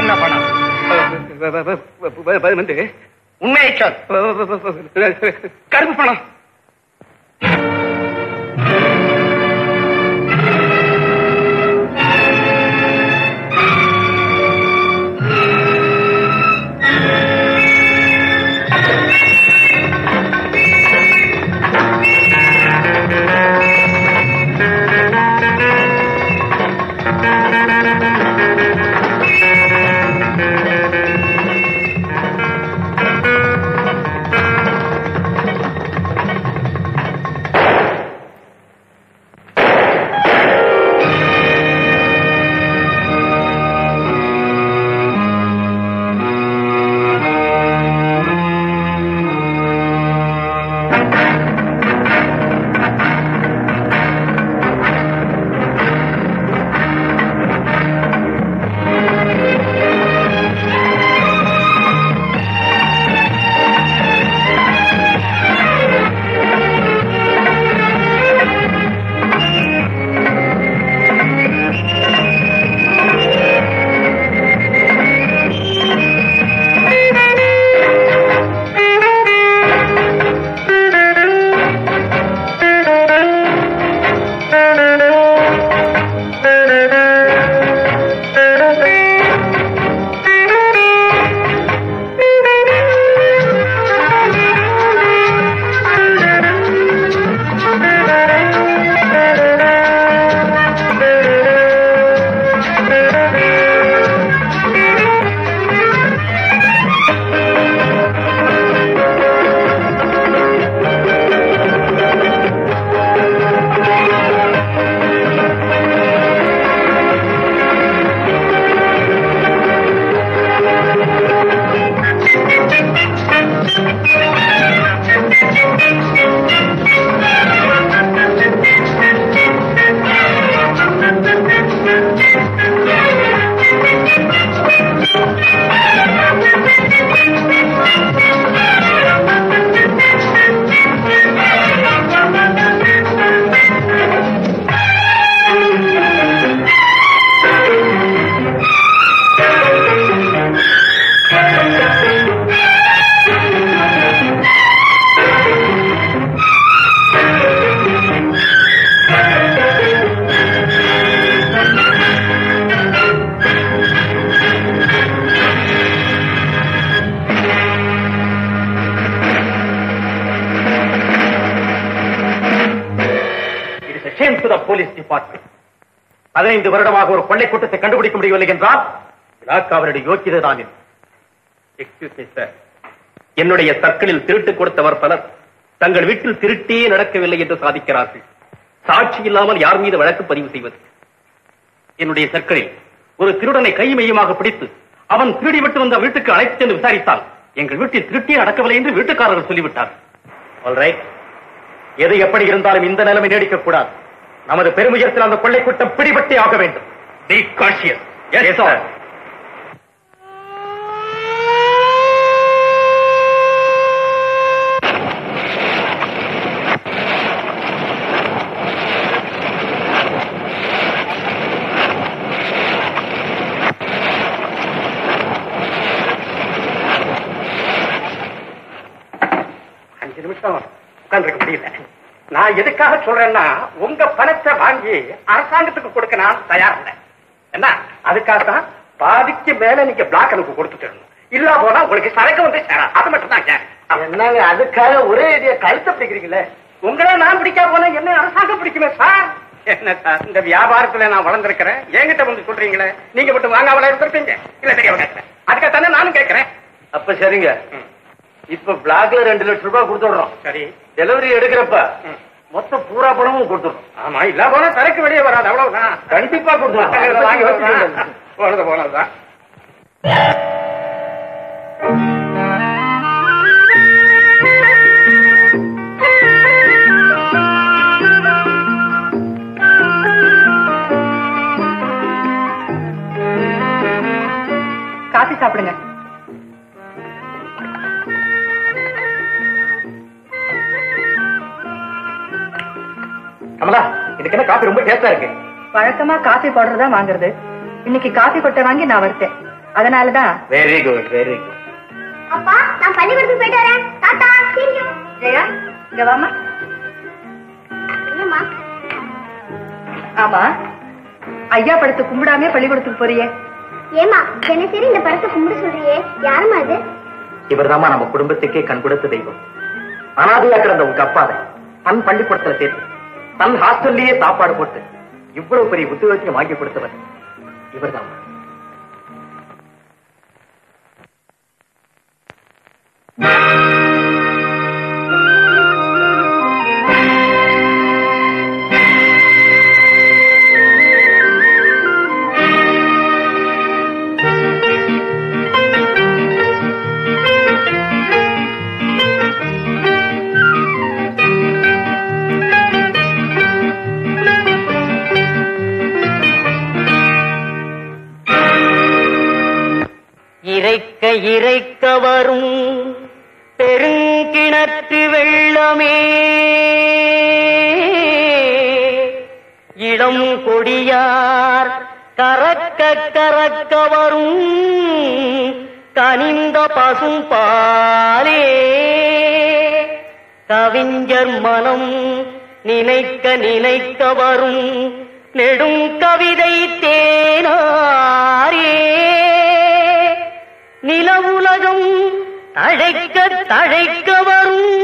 என்ன பணம்? வந்து உண்மையை சொல். கருப்பு பணம். பதினைந்து வருடமாக ஒரு கொள்ளை கூட்டத்தை கண்டுபிடிக்க முடியவில்லை என்றால் இலாக்காவினுடைய யோக்கியதுதான். என்னுடைய சர்க்கிளில் திருட்டு கொடுத்தவர் பலர் தங்கள் வீட்டில் திருட்டே நடக்கவில்லை என்று சாதிக்கிறார்கள். சாட்சி இல்லாமல் யார் மீது வழக்கு பதிவு செய்வது? என்னுடைய சர்க்கிளில் ஒரு திருடனை கை மையமாக பிடித்து அவன் திருடிவிட்டு வந்த வீட்டுக்கு அழைத்து சென்று விசாரித்தால் எங்கள் வீட்டில் திருட்டே நடக்கவில்லை என்று வீட்டுக்காரர்கள் சொல்லிவிட்டார்கள். எது எப்படி இருந்தாலும் இந்த நிலைமை நீடிக்கக்கூடாது. நமது பெருமுயற்சியில் அந்த கொள்ளை கூட்டம் பிடிபட்டே ஆக வேண்டும். Be cautious. Yes, sir. அஞ்சு நிமிஷம் உட்கார்ந்திருக்க முடியல. நான் எதுக்காக சொல்றேன்னா உங்க பணத்தை வாங்கி அரசாங்கத்துக்கு கொடுக்க நான் தயாரில்லை. என்ன அதுக்காகத்தான் பாதிக்கு மேல நீங்க பிளாக் எனக்கு கொடுத்துட்டு இல்லா போனா உங்களுக்கு சரக்கு வந்து அது மட்டும் தான் என்னங்க. அதுக்காக ஒரே கழுத்தை பிடிக்கிறீங்களே. உங்களே நான் பிடிக்காம போனா என்ன அரசாங்கம் பிடிக்குமே சார்? என்ன சார் இந்த வியாபாரத்துல நான் வளர்ந்துருக்கிறேன், என்கிட்ட வந்து சொல்றீங்களே நீங்க மட்டும் வாங்காமல இருந்திருப்பீங்க இல்ல? சரியா அதுக்காக தானே நானும் கேட்கிறேன். அப்ப சரிங்க, இப்ப பிளாக்ல 2 லட்சம் ரூபாய் கொடுத்துடுறோம். சரி, டெலிவரி எடுக்கிறப்ப மொத்த பூரா பணமும் கொடுத்துடும். ஆமா, இல்ல போனா சரக்கு வெளியே வராது. அவ்வளவுதான், கண்டிப்பா கொடுத்துடும். போனது போனதுதான். காபி சாப்பிடுங்க. அம்மா இதுக்கு என்ன காபி ரொம்ப டேஸ்டா இருக்கு. வழக்கமா காபி பவுடர் தான் வாங்குறது, இன்னைக்கு காபி கொட்டை வாங்கி நான் வரேன், அதனாலதான். Very good very good. அப்பா நான் பள்ளிக்கூடத்துக்கு போயிட்டு வரேன். Tata see you. ஜெயா இங்க வாமா. என்னம்மா? ஆமா ஐயா படத்து கும்பிடாமே பள்ளிக்கூடத்துக்கு போறியே. ஏமா என்ன சரி இந்த படத்தை கும்பிட சொல்றியே, யாருமா அது? இவர்தாம்மா நம்ம குடும்பத்துக்கே கண் கொடுத்த தெய்வம். அனாதையா கிடந்த உங்க அப்பாவை தன் பள்ளிக்கூடத்துல சேர்த்து தன் ஹாஸ்டல்லயே சாப்பாடு போட்டு இவ்வளவு பெரிய உத்தியோகத்தையும் வாங்கி கொடுத்தவர் இவர்தான். இறைக்க வரும் பெருங்கிணற்று வெள்ளமே இளம் கொடியார் கறக்க கறக்க வரும் கனிந்த பசும் பாலே கவிஞர் மனம் நினைக்க நினைக்க வரும் நெடும் கவிதை தேனாரே நிலவுலகம் தழைக்க தழைக்க வரும்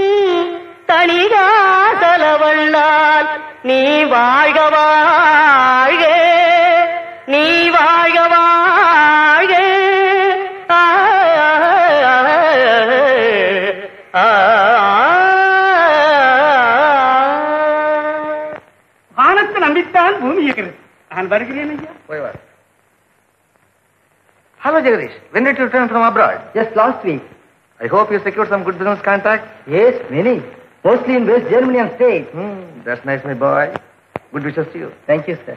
தனிகாசலவல்லால் நீ வாழ்க வாழ்க நீ வாழ்க வாழ்க. வானத்தை நம்பித்தான் பூமி இருக்கிறது. நான் வருகிறேன் ஐயா. போய் வா. Hello Jagadish, when did you return from abroad? Just last week. I hope you secured some good business contacts. Yes, many. Mostly in West Germany and States. That's nice, my boy. Good wishes to you. Thank you, sir.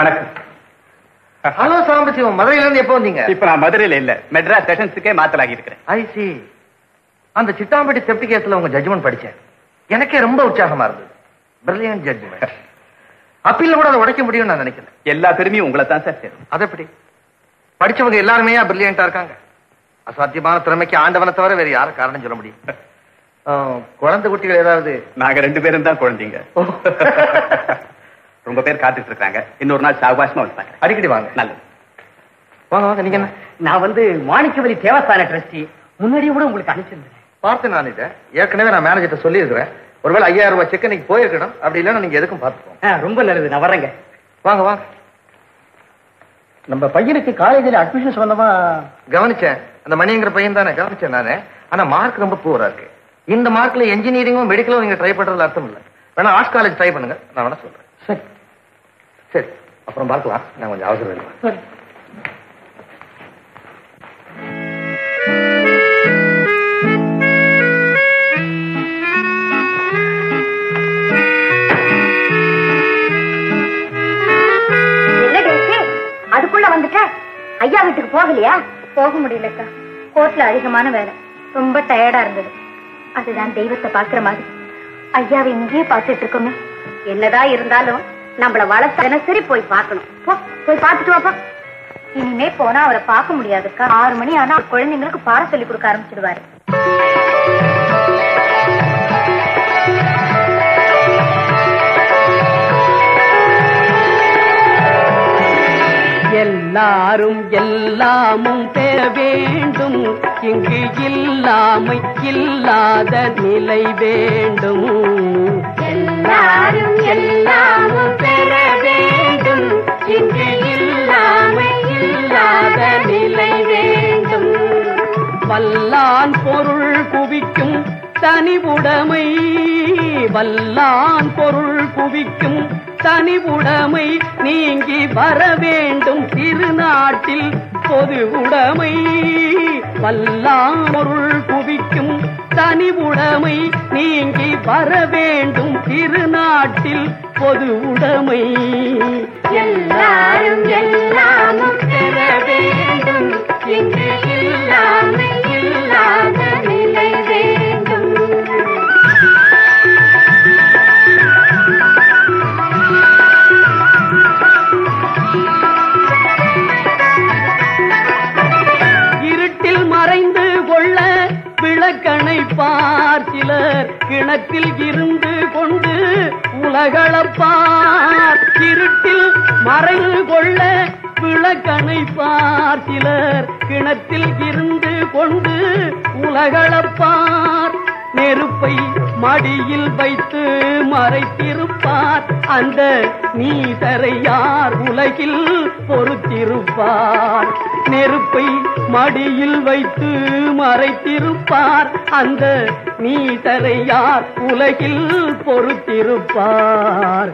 Vanakkam. Hello Sambathivam, Madurai la eppo vandinga? Ipo na Madurai la illa, Madras sessions ku maathalagi irukken. I see. Andha Chittambatti septic case la unga judgment padichen. Enakke romba utsagama irundhu. Brilliant judgment. அப்பீல்ல கூட அதை உடைக்க முடியும் நான் நினைக்கிறேன். எல்லா பெருமையும் உங்களை தான் சார் சேரும். அதப்படி படிச்சவங்க எல்லாருமே பிரில்லியண்டா இருக்காங்க. அசாத்தியமான திறமைக்கு ஆண்டவனை தவிர வேற யாரும் காரணம் சொல்ல முடியும். குழந்தை குட்டிகள் ஏதாவது? நாங்க ரெண்டு பேரும் தான் குழந்தைங்க. ரொம்ப பேர் காத்துட்டு இருக்காங்க. இன்னொரு நாள் சாவகாசமா வந்தாங்க. அடிக்கடி வாங்க. நல்லது வாங்க வாங்க. நீங்க என்ன? நான் வந்து மாணிக்கவலி தேவஸ்தான ட்ரஸ்டி. முன்னாடியே கூட உங்களுக்கு அனுப்பிச்சிருந்தேன். பார்த்து நான் இதை ஏற்கனவே நான் மேனேஜர்கிட்ட சொல்லியிருக்கிறேன். ஒருவேளை 5000 ரூபாய் செக் இன்னைக்கு போயிருக்கணும். அப்படி இல்லைன்னா நீங்க எதுக்கும் பார்த்துக்கோங்க. ரொம்ப நல்லது. நான் வரேங்க. வாங்க வாங்க. நம்ம பையனுக்கு காலேஜில் அட்மிஷன் சொன்னமா கவனிச்சேன். அந்த மணிங்கிற பையன் தானே கவனிச்சேன் நானே. ஆனா மார்க் ரொம்ப பூரா இருக்கு. இந்த மார்க்ல என்ஜினியரிங்கும் மெடிக்கலும் நீங்க ட்ரை பண்றதுல அர்த்தம் இல்லை. வேணா ஆர்ட்ஸ் காலேஜ் ட்ரை பண்ணுங்க. நான் வேணா சொல்றேன். சரி சரி அப்புறம் பார்க்கலாம். நான் கொஞ்சம் அவசரம் இல்லை. ஐயா வீட்டுக்கு போகலையா? போக முடியலக்கா. கோர்ட்ல அதிகமான வேலை, ரொம்ப டயர்டா இருந்தது. அதுதான் தெய்வத்தை பாக்குற மாதிரி. ஐயாவை இங்கேயே பார்த்துட்டு இருக்கோமே. என்னதான் இருந்தாலும் நம்மள வளர்த்தன சரி. போய் பார்க்கணும். போய் பார்த்துட்டு வாப்பா. இனிமே போனா அவரை பார்க்க முடியாதுக்கா. 6 மணி ஆனா குழந்தைங்களுக்கு பாடம் சொல்லி கொடுக்க ஆரம்பிச்சிடுவாரு. எல்லாரும் எல்லாமும் பெற வேண்டும். இங்கு இல்லாமை இல்லாத நிலை வேண்டும். எல்லாரும் எல்லாமும் பெற வேண்டும். இங்கு இல்லாமை இல்லாத நிலை வேண்டும். வல்லான் பொருள் குவிக்கும் தனிவுடைமை. வல்லான் பொருள் குவிக்கும் தனிவுடைமை நீங்கி வர வேண்டும். திருநாட்டில் பொது உடைமை. வல்லாம் பொருள் குவிக்கும் தனிவுடைமை நீங்கி வர வேண்டும். திருநாட்டில் பொது உடைமை. எல்லாரும் எல்லாமும் பெற வேண்டும். இங்கு இல்லாமல் இல்லாத நிலை வேண்டும். இலக்கணை பார்த்திலர் கிணத்தில் இருந்து கொண்டு உலகளப்பார் திருட்டில் மறைந்து கொள்ள விளக்கணை பார்த்திலர் கிணத்தில் இருந்து கொண்டு உலகளப்பார் நெருப்பை மடியில் வைத்து மறைத்திருப்பார் அந்த நீசரையார் உலகில் பொறுத்திருப்பார் நெருப்பை மடியில் வைத்து மறைத்திருப்பார் அந்த நீசரையார் உலகில் பொறுத்திருப்பார்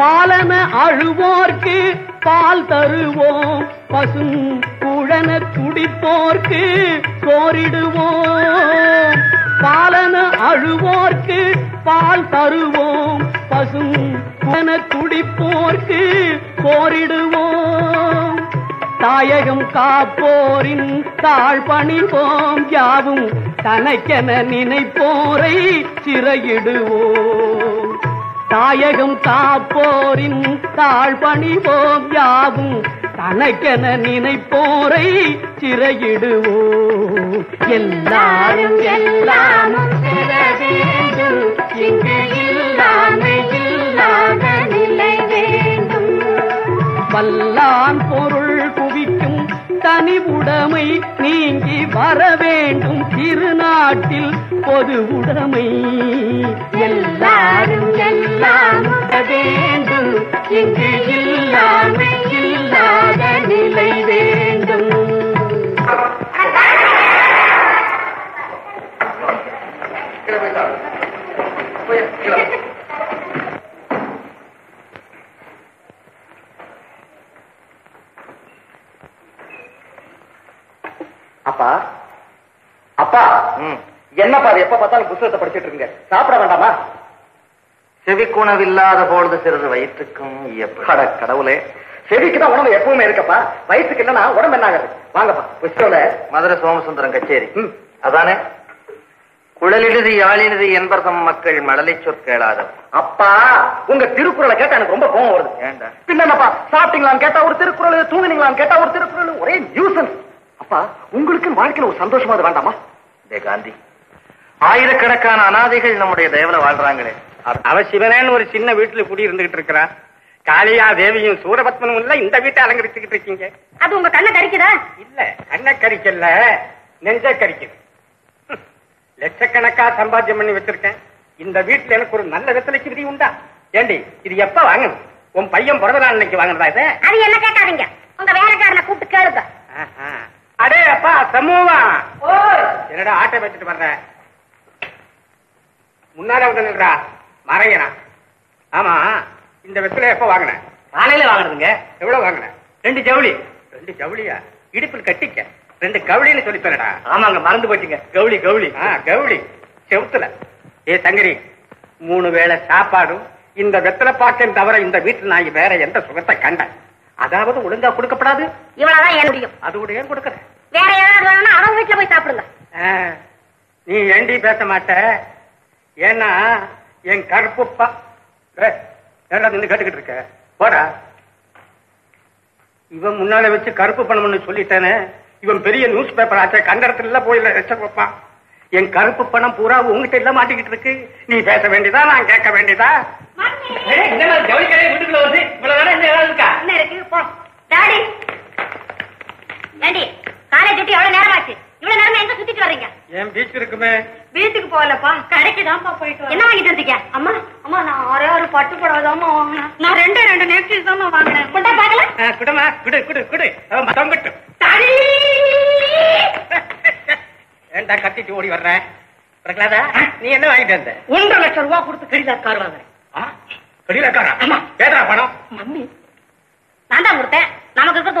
பாலன அழுவோர்க்கு பால் தருவோம் பசும் குழன துடிப்போர்க்கு கோரிடுவோம் பாலன அழுவோர்க்கு பால் தருவோம் பசும் குழன துடிப்போர்க்கு கோரிடுவோம் தாயகம் காப்போரின் தாழ்பணிவோம் யாவும் தனக்கென நினைப்போரை சிறையிடுவோம் தாயகம் காப்போரின் தாழ்பணிவோம் யாவும் தனக்கென நினைப்போரை சிறையிடுவோம் எல்லாரும் எல்லாமும் வல்லான் பொருள் குவிக்கும் தனிவுடைமை நீங்கி வர வேண்டும் திருநாட்டில் பொது உடைமை எல்லாரும் எல்லாம் வேண்டும் இங்கு இல்லாமை இல்லாத நிலை வேண்டும் அப்பா அப்பா என்னப்பா அது எப்ப பார்த்தாலும் புத்தகத்தை படிச்சுட்டு இருக்கீங்க சாப்பிட வேண்டாமா செவிக்குணவில்லாத பொழுது சிறிது வயிற்றுக்கும் எப்பட கடவுளே செவிக்குதான் உணவு எப்பவுமே இருக்கப்பா வயிற்றுக்கு இல்லைன்னா உடம்பு என்ன ஆகுது வாங்கப்பா புஷ்டோல மதுரை சோமசுந்தரம் கச்சேரி அதானே குழலிழுதி யாழிழுதி என்பர்தம் மக்கள் மழலை சொற்கேளாத அப்பா உங்க திருக்குறளை கேட்டா எனக்கு ரொம்ப கோவம் வருது ஏண்டா பின்னப்பா சாப்பிட்டீங்களான்னு கேட்டா ஒரு திருக்குறள் தூங்கினீங்களான்னு கேட்டா ஒரு திருக்குறள் ஒரே நியூசன்ஸ் அப்பா உங்களுக்கு வாழ்க்கையில ஒரு சந்தோஷமா வேண்டாமா காந்தி ஆயிரக்கணக்கான அனாதைகள் நம்முடைய தயவுல வாழ்றாங்களே அவ சிவனேன்னு ஒரு சின்ன வீட்டுல குடி இருந்துகிட்டு இருக்கிறா காளியா தேவியும் சூரபத்மனும் இல்ல இந்த வீட்டை அலங்கரிச்சுக்கிட்டு இருக்கீங்க அது உங்க கண்ணை கரிக்குதா இல்ல கண்ணை கரிக்கல நெஞ்ச கரிக்குது லட்சக்கணக்கா சம்பாத்தியம் பண்ணி வச்சிருக்கேன் இந்த வீட்டுல எனக்கு ஒரு நல்ல வெத்தலை விதி உண்டா ஏண்டி இது எப்ப வாங்கணும் உன் பையன் பிறந்த நாள் இன்னைக்கு வாங்கினதா இது அது என்ன கேட்காதீங்க உங்க வேலைக்காரனை கூப்பிட்டு கேளுங்க அடே அப்பா சமூவா என்னடா ஆட்டை வச்சுட்டு வர்றேன் முன்னால வந்துடா மறையனா ஆமா இந்த வெத்தில எப்ப வாங்கினேன் காலையில வாங்கினதுங்க எவ்வளவு வாங்கினேன் ரெண்டு ஜவுளியா இடுப்பில் கட்டிக்க ரெண்டு கவுளின்னு சொல்லி சொன்னடா ஆமாங்க மறந்து போச்சுங்க கவுளி செவுத்துல ஏ தங்கரி 3 வேளை சாப்பாடும் இந்த வெத்தில பாக்கம் தவிர இந்த வீட்டுல நான் வேற எந்த சுகத்தை கண்டேன் அதாவது ஒழுங்கா கொடுக்கப்படாது இவ்வளவுதான் ஏன் முடியும் அது கூட ஏன் கொடுக்கற வேற ஏதாவது வேணும்னா அவங்க வீட்டுல போய் சாப்பிடுங்க நீ ஏண்டி பேச மாட்ட ஏன்னா என் கருப்புப்பா நின்று கேட்டுக்கிட்டு இருக்க போடா இவன் முன்னால வச்சு கருப்பு பணம்னு சொல்லிட்டேன்னு இவன் பெரிய நியூஸ் பேப்பர் ஆச்சா கண்டத்துல போயில வச்சப்பான் என் கருப்பு பணம் பூரா உங்ககிட்ட எல்லாம் மாட்டிக்கிட்டு இருக்கு நீ பேச வேண்டியதா நான் கேட்க வேண்டியதா கத்திட்டு ஓடி வர்றேன் நீ என்ன வாங்கிட்டு வந்த 1.5 லட்சம் ரூபாய் கொடுத்து கடிதார் கார் வாங்குறேன் நீ ஒரு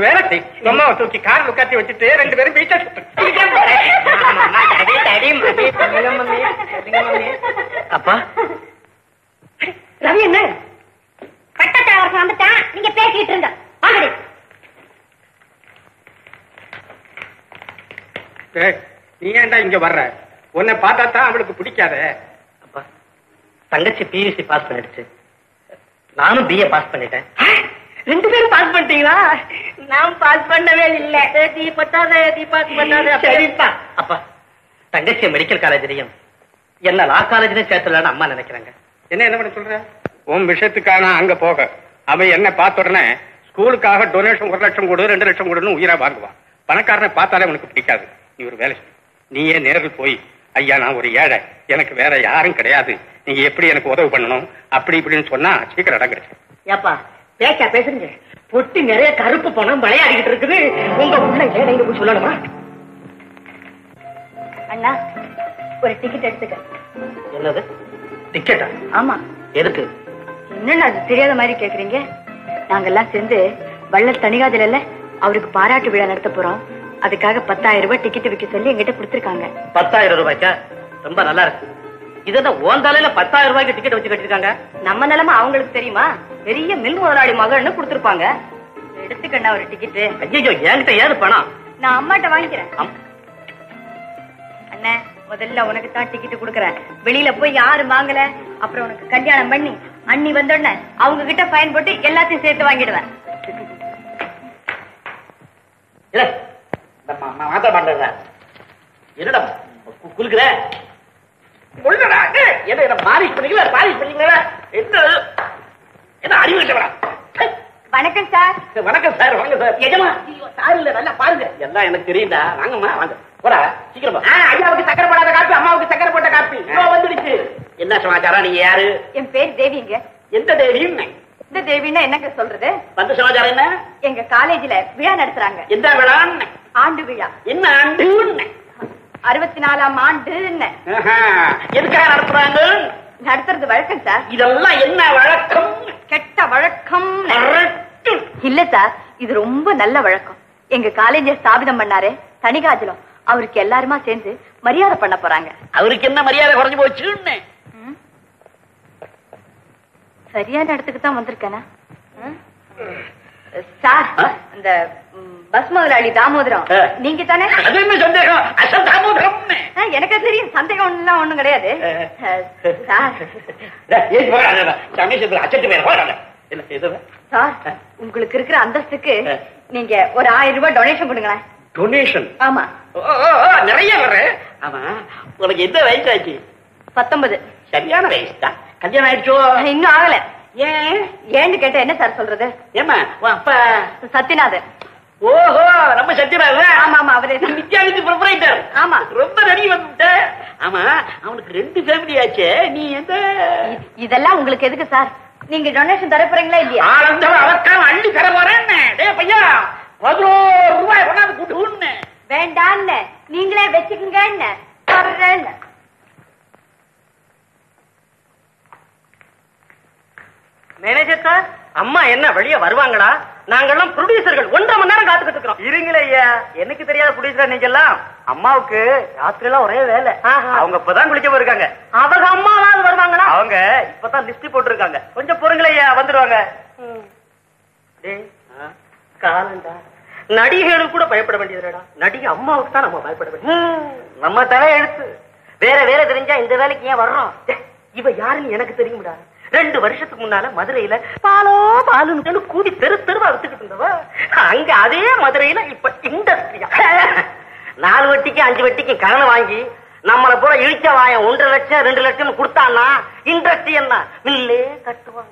வேலை தூக்கி கார் உட்காந்து வச்சுட்டு 2 பேரும் பீச்சா சுத்த அப்பா ரவி என்ன பட்டத்தை அவருக்கு வந்துட்டான் நீங்க பேசிட்டு இருந்த வாங்கடி நீ ஏன்டா இங்க வர்ற உன்னை பார்த்தா தான் அவளுக்கு பிடிக்காத அப்பா தங்கச்சி பியூசி பாஸ் பண்ணிடுச்சு நானும் பிஏ பாஸ் பண்ணிட்டேன் ரெண்டு பேரும் பாஸ் பண்ணிட்டீங்களா நான் பாஸ் பண்ணவே இல்லை சரிப்பா அப்பா தங்கச்சி மெடிக்கல் காலேஜ்லயும் என்ன லா காலேஜ்லயும் சேர்த்துலன்னு அம்மா நினைக்கிறாங்க என்ன என்ன பண்ண சொல்ற உன் விஷயத்துக்கான அங்க போக அவன் என்ன பார்த்த உடனே ஸ்கூலுக்காக டொனேஷன் 1 லட்சம் கொடு 2 லட்சம் கொடுன்னு உயிரா வாங்குவான் பணக்காரனை பார்த்தாலே அவனுக்கு பிடிக்காது நீ ஒரு வேலை நீயே நேரில் போய் ஐயா நான் ஒரு ஏழை எனக்கு வேற யாரும் கிடையாது நீங்க எப்படி எனக்கு உதவி பண்ணணும் அப்படி இப்படின்னு சொன்னா சீக்கிரம் இடம் கிடைச்சிடும் ஏப்பா பேச்சா பேசுறீங்க பொட்டி நிறைய கருப்பு பணம் விளையாடிக்கிட்டு இருக்குது உங்க உள்ள ஏழைங்க போய் சொல்லணுமா அண்ணா ஒரு டிக்கெட் எடுத்துக்க என்னது டிக்கெட்டா ஆமா எதுக்கு என்னன்னு அது தெரியாத மாதிரி கேக்குறீங்க நாங்கெல்லாம் சேர்ந்து வள்ளல் தணிகாதில அவருக்கு பாராட்டு விழா நடத்த போறோம் அதுக்காக 10,000 ரூபாய் டிக்கெட் விற்க சொல்லி எங்கிட்ட கொடுத்துருக்காங்க 10,000 ரூபாய்க்கா ரொம்ப நல்லா இருக்கு இதெல்லாம் ஓன் தலையில 10,000 ரூபாய்க்கு டிக்கெட் வச்சு கட்டிருக்காங்க நம்ம நிலைமை அவங்களுக்கு தெரியுமா பெரிய மில் முதலாளி மகன்னு கொடுத்துருப்பாங்க எடுத்துக்கண்ணா ஒரு டிக்கெட்டு ஐயோ என்கிட்ட ஏது பணம் நான் அம்மாட்ட வாங்கிக்கிறேன் அண்ணா முதல்ல உனக்கு தான் டிக்கெட் கொடுக்குறேன் வெளியில போய் யாரு வாங்கல அப்புறம் உனக்கு கல்யாணம் பண்ணி அண்ணி வந்தோடனே அவங்க கிட்ட ஃபைன் போட்டு எல்லாத்தையும் சேர்த்து வாங்கிடுவேன் என்னடா குலுக்குற வணக்கம் சார் வணக்கம் சார் வாங்க சார் எஜமா சார் இல்ல நல்லா பாருங்க எல்லாம் எனக்கு தெரியுதா வாங்கம்மா வாங்க போடா சீக்கிரமா ஐயாவுக்கு சக்கரை போடாத காப்பி அம்மாவுக்கு சக்கரை போட்ட காப்பி வந்துடுச்சு என்ன சமாச்சாரம் நீங்க யாரு என் பேர் தேவிங்க எந்த தேவியும் இந்த தேவின்னா என்னங்க சொல்றது வந்து சமாச்சாரம் என்ன எங்க காலேஜ்ல விழா நடத்துறாங்க எந்த விழா ஆண்டு விழா என்ன ஆண்டு 64ஆம் ஆண்டு எதுக்காக நடத்துறாங்க நடத்துறது வழக்கம் சார் இதெல்லாம் என்ன வழக்கம் கெட்ட வழக்கம் இல்ல சார் இது ரொம்ப நல்ல வழக்கம் எங்க காலேஜ ஸ்தாபிதம் பண்ணாரு தணிகாஜலம் அவருக்கு எல்லாருமா சேர்ந்து மரியாதை பண்ண போறாங்க அவருக்கு என்ன மரியாதை குறைஞ்சு போச்சுன்னு சரியான இடத்துக்கு தான் வந்திருக்கேனா சார் அந்த பஸ் முதலாளி தாமோதரம் நீங்க தானே எனக்கு தெரியும் சந்தேகம் ஒண்ணும் கிடையாது சார் உங்களுக்கு இருக்கிற அந்தஸ்துக்கு நீங்க ஒரு 1000 ரூபாய் டொனேஷன் பண்ணுங்களேன் டொனேஷன் ஆமா நிறைய வர்றேன் ஆமா உனக்கு எந்த வயசு ஆச்சு 19 சரியான வயசு தான் கல்யாணம் ஆயிடுச்சோ இன்னும் ஆகல ஏன் ஏன்னு கேட்ட என்ன சார் சொல்றது ஏமா அப்பா சத்தியநாதன் ஓஹோ நம்ம சத்தியநாதன் ஆமா ஆமா அவரே வித்யாவின் ப்ரொப்ரைட்டர் ஆமா ரொம்ப நடி வந்து ஆமா அவனுக்கு 2 ஃபேமிலி ஆச்சு நீ எந்த இதெல்லாம் உங்களுக்கு எதுக்கு சார் நீங்க டொனேஷன் தர போறீங்களா இல்லையா அவக்கான அள்ளி தர போறேன் டேய் பையா 11 ரூபாய் கொண்டாந்து கூட்டு வேண்டான்னு நீங்களே வச்சுக்குங்க என்ன தர்றேன் மேனேஜர் சார் அம்மா என்ன வெளியே வருவாங்களா நாங்கெல்லாம் ப்ரொடியூசர்கள் 1.5 மணி நேரம் காத்துக்கிட்டு இருக்கோம் இருங்களே ஐயா எனக்கு தெரியாத ப்ரொடியூசர் நீங்க எல்லாம் அம்மாவுக்கு ராத்திரிலாம் ஒரே வேலை அவங்க இப்பதான் குளிக்க போயிருக்காங்க அவங்க அம்மாலாம் வருவாங்களா அவங்க இப்பதான் லிஸ்ட் போட்டிருக்காங்க கொஞ்சம் பொறுங்களே ஐயா வந்துருவாங்க காலண்டா நடிகைகளுக்கு கூட பயப்பட வேண்டியதுடா நடிகை அம்மாவுக்கு தான் நம்ம பயப்பட வேண்டியது நம்ம தலை எழுத்து வேற வேலை தெரிஞ்சா இந்த வேலைக்கு ஏன் வர்றோம் இவ யாருன்னு எனக்கு தெரியும்டா 2 வருஷத்துக்கு முன்னால மதுரையில பாலோ பாலுன்னு கூடி தெரு தெருவா வித்துக்கிட்டு இருந்தவா அங்க அதே மதுரையில இப்ப இண்டஸ்ட்ரியா 4 வட்டிக்கு 5 வட்டிக்கு கடனை வாங்கி நம்மளை போல இழிச்ச வாயம் 1.5 லட்சம் 2 லட்சம் கொடுத்தான்னா இண்டஸ்ட்ரி என்ன மில்லே கட்டுவாங்க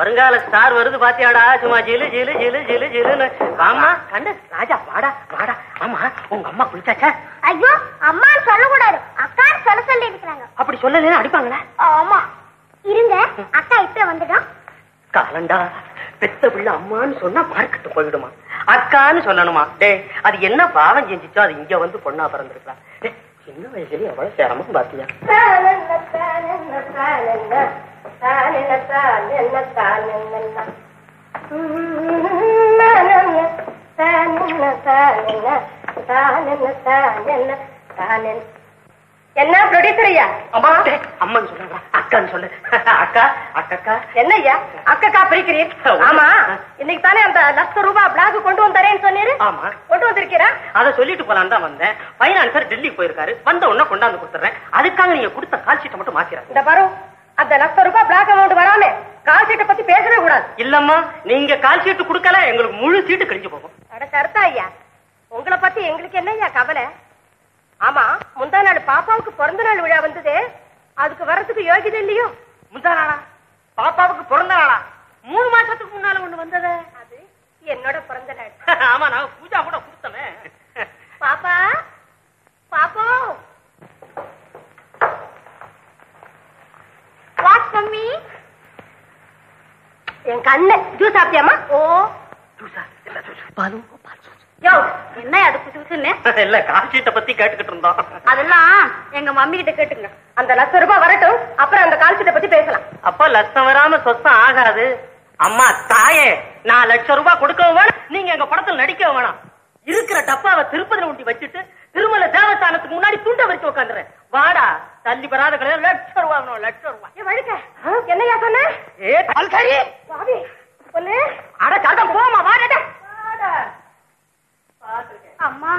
வருங்கால ஸ்டார் வருது பாத்தியாடா சும்மா ஜிலு ஜிலு ஜிலு ஜிலு ஜிலுன்னு ஆமா கண்டு ராஜா வாடா வாடா ஆமா உங்க அம்மா குளிச்சாச்சா ஐயோ அம்மா சொல்லக்கூடாது அக்கா சொல்ல சொல்லி இருக்கிறாங்க அப்படி சொல்லலன்னு அடிப்பாங்களா ஆமா இருங்க அக்கா இப்ப வந்துடும் காலண்டா பெத்த பிள்ளை அம்மான்னு சொன்னா பார்க்கிட்டு போயிடுமா அக்கான்னு சொல்லணுமா டே அது என்ன பாவம் செஞ்சிச்சோ அது இங்க வந்து பொண்ணா பிறந்திருக்கலாம் சின்ன வயசுல எவ்வளவு சேரமா பாத்தியா என்ன ப்ரொடியூசர் ஐயா? அம்மா அம்மன் சொல்றாங்க, அக்கான்னு சொல்லு. அக்கா அக்கா என்ன ஐயா அக்கா பிரிக்கிறீர்? ஆமா, இன்னைக்கு தானே அந்த ₹1,00,000 பிளாக் கொண்டு வந்தேன்னு சொன்னீரு. ஆமா, கொண்டு வந்திருக்கீரா? அதை சொல்லிட்டு போலாம் தான் வந்தேன். பைனான்சர் டெல்லிக்கு போயிருக்காரு, வந்த உடனே கொண்டாந்து கொடுத்துறேன். அதுக்காக நீங்க கொடுத்த கால்ஷீட்டை மட்டும் மாத்திரேன். இந்த பாரு, அந்த ₹1,00,000 பிளாக் அமௌண்ட் வராமே கால் சீட்டை பத்தி பேசவே கூடாது. இல்லம்மா, நீங்க கால் சீட்டு கொடுக்கல, எங்களுக்கு முழு சீட்டு கழிஞ்சு போகும். அட சரதா ஐயா, உங்களை பத்தி எங்களுக்கு என்ன ஐயா கவலை? ஆமா, முந்தா நாள் பாப்பாவுக்கு பிறந்த நாள் விழா வந்தது, அதுக்கு வர்றதுக்கு யோகிதை இல்லையோ? முந்தா நாளா? பாப்பாவுக்கு பிறந்த நாளா? 3 மாசத்துக்கு முன்னால ஒண்ணு வந்தது, அது என்னோட பிறந்த நாள். ஆமா, நான் பூஜா கூட கொடுத்தமே. பாப்பா பாப்பா வாட் மம்மி? என் கண்ணு ஜூஸ் சாப்பிட்டியாமா? ஓ ஜூஸா? இல்ல ஜூஸ் பாலு. என்ன அதுக்கு ஜூஸ்னே? இல்ல, கால்ஷீட்டை பத்தி கேட்டுக்கிட்டு இருந்தோம். அதெல்லாம் எங்க மம்மி கிட்ட கேட்டுங்க. அந்த ₹1,00,000 வரட்டும், அப்புறம் அந்த கால்ஷீட்டை பத்தி பேசலாம். அப்ப லட்சம் வராம சொச்சம் ஆகாது. அம்மா தாயே, நான் ₹1,00,000 கொடுக்க வேணும், நீங்க எங்க படத்துல நடிக்க வேணாம். இருக்கிற டப்பாவை திருப்பதில ஊட்டி வச்சுட்டு திருமலை தேவஸ்தானத்துக்கு முன்னாடி துண்ட வரைக்கும் உட்காந்துறேன். வாடா தள்ளி பெறாத கடையில ₹1,00,000 வேணும். ₹1,00,000 வழிக்க என்னையா சொன்ன? ஏ பால்காரி பாவி பொண்ணு, அட சாதம் போமா வாடா. அம்மா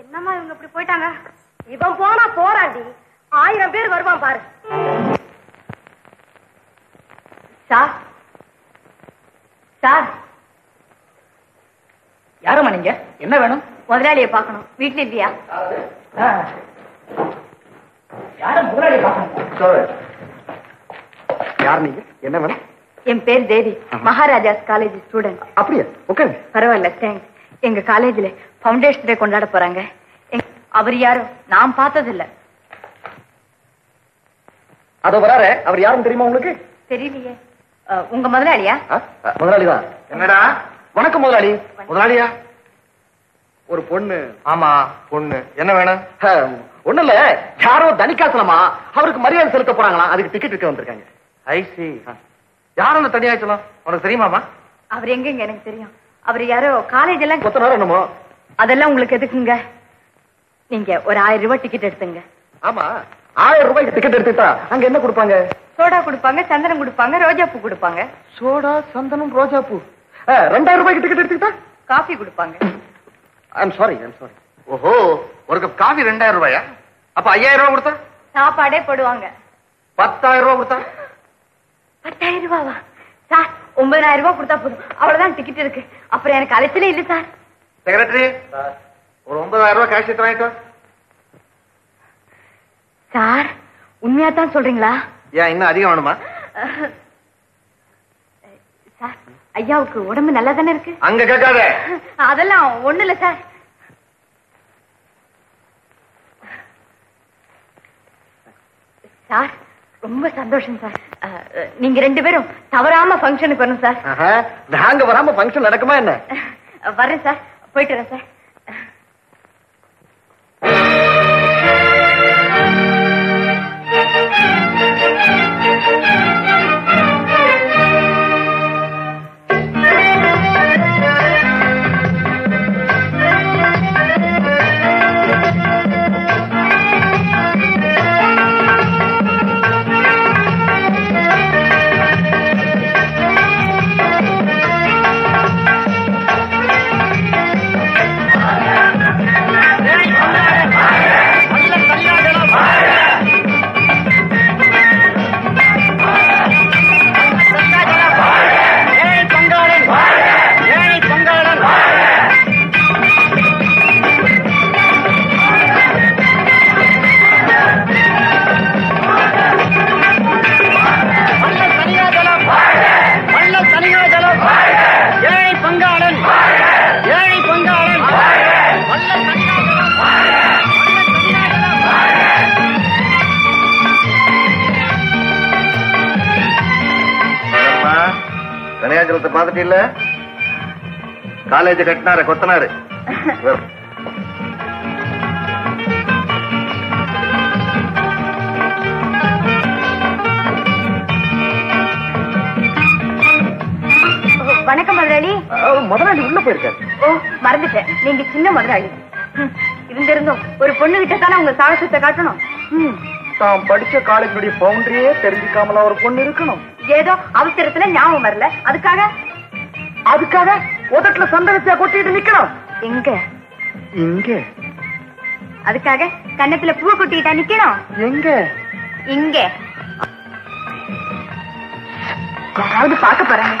என்னம்மா இவங்க இப்படி போயிட்டாங்க? இவன் போனா போறாண்டி, 1000 பேர் வருவான் பாரு. Sir sir. யாரம்மா நீங்க? என்ன வேணும்? முதலாளியை பார்க்கணும். வீட்டுல இல்லையா? யார முதலாளியை பார்க்கணும்? யார் நீங்க? என்ன வேணும்? என் பேர் தேவி, மகாராஜாஸ் காலேஜ் ஸ்டூடெண்ட். அப்படியா? ஓகே, பரவாயில்ல, தேங்க்ஸ். எங்க காலேஜ்ல ஃபவுண்டேஷன் டே கொண்டாட போறாங்க. அவர் யாரும் நான் பார்த்ததில்ல. அதோ வராரு. அவர் யாரும் தெரியுமா உங்களுக்கு? தெரியலையே. உங்க முதலாளியா? முதலாளிதான். என்னடா வணக்கம் முதலாளி. முதலாளியா? ஒரு பொண்ணு. ஆமா பொண்ணு. என்ன வேணும்? ஒண்ணு இல்ல, யாரோ தனிக்காசலமா அவருக்கு மரியாதை செலுத்த போறாங்களாம், அதுக்கு டிக்கெட் விற்க வந்திருக்காங்க. ஐசி, யாரும் அந்த தனியாச்சலாம் உனக்கு தெரியுமாமா? அவர் எங்க? எனக்கு தெரியும். அவர் யாரோ காலேஜ் எல்லாம் கொத்த நேரம் என்னமோ. அதெல்லாம் உங்களுக்கு எதுக்குங்க? நீங்க ஒரு ₹1,000 டிக்கெட் எடுத்துங்க. ஆமா, ₹1,000 டிக்கெட் எடுத்துட்டா அங்க என்ன கொடுப்பாங்க? சோடா கொடுப்பாங்க, சந்தனம் கொடுப்பாங்க, ரோஜா பூ கொடுப்பாங்க. சோடா, சந்தனம், ரோஜா பூ. ₹2,000 டிக்கெட் எடுத்துட்டா காஃபி கொடுப்பாங்க. I'm sorry. ஓஹோ, ஒரு கப் காஃபி ₹2,000? அப்ப ₹5,000 கொடுத்தா சாப்பாடே போடுவாங்க. ₹10,000 கொடுத்தா? ₹10,000வா சார்? ₹9,000 கொடுத்தா போதும், அவ்வளவுதான் டிக்கெட் இருக்கு. அப்புறம் எனக்கு அலைச்சலே இல்ல சார். செக்ரட்டரி, ஒரு ₹9,000 கேஷ் எடுத்து வாங்கிட்டு வா. சார் உண்மையா தான் சொல்றீங்களா? ஏன் இன்னும் அதிகம் வேணுமா? சார் ஐயாவுக்கு உடம்பு நல்லா தானே இருக்கு? அங்க கேட்காத. அதெல்லாம் ஒண்ணு இல்ல சார். சார் ரொம்ப சந்தோஷம் சார். நீங்க 2 பேரும் தவறாம ஃபங்க்ஷனுக்கு வரணும் சார். நாங்க வராம ஃபங்க்ஷன் நடக்குமா என்ன? வரேன் சார், போயிட்டு வரேன் சார். காலேஜ் கட்டினாரு கொத்தனாரு. வணக்கம் முதலாளி. முதலாளி உள்ள போயிருக்காரு. ஓ மறந்துட்டேன், நீங்க சின்ன முதலாளி. இருந்திருந்தோம் ஒரு பொண்ணுகிட்ட தானே உங்க சாகசத்தை காட்டணும். தான் படிச்ச காலேஜுடைய பவுண்டரியே தெரிஞ்சுக்காமல ஒரு பொண்ணு இருக்கணும். ஏதோ அவசரத்துல ஞாபகம் வரல, அதுக்காக உதட்டுல சந்தனத்தை கொட்டிட்டு நிக்கணும். எங்க இங்க அதுக்காக கண்ணத்துல பூ கொட்டிட்டா நிக்கணும். எங்க இங்க யாராவது பார்க்க போறாங்க.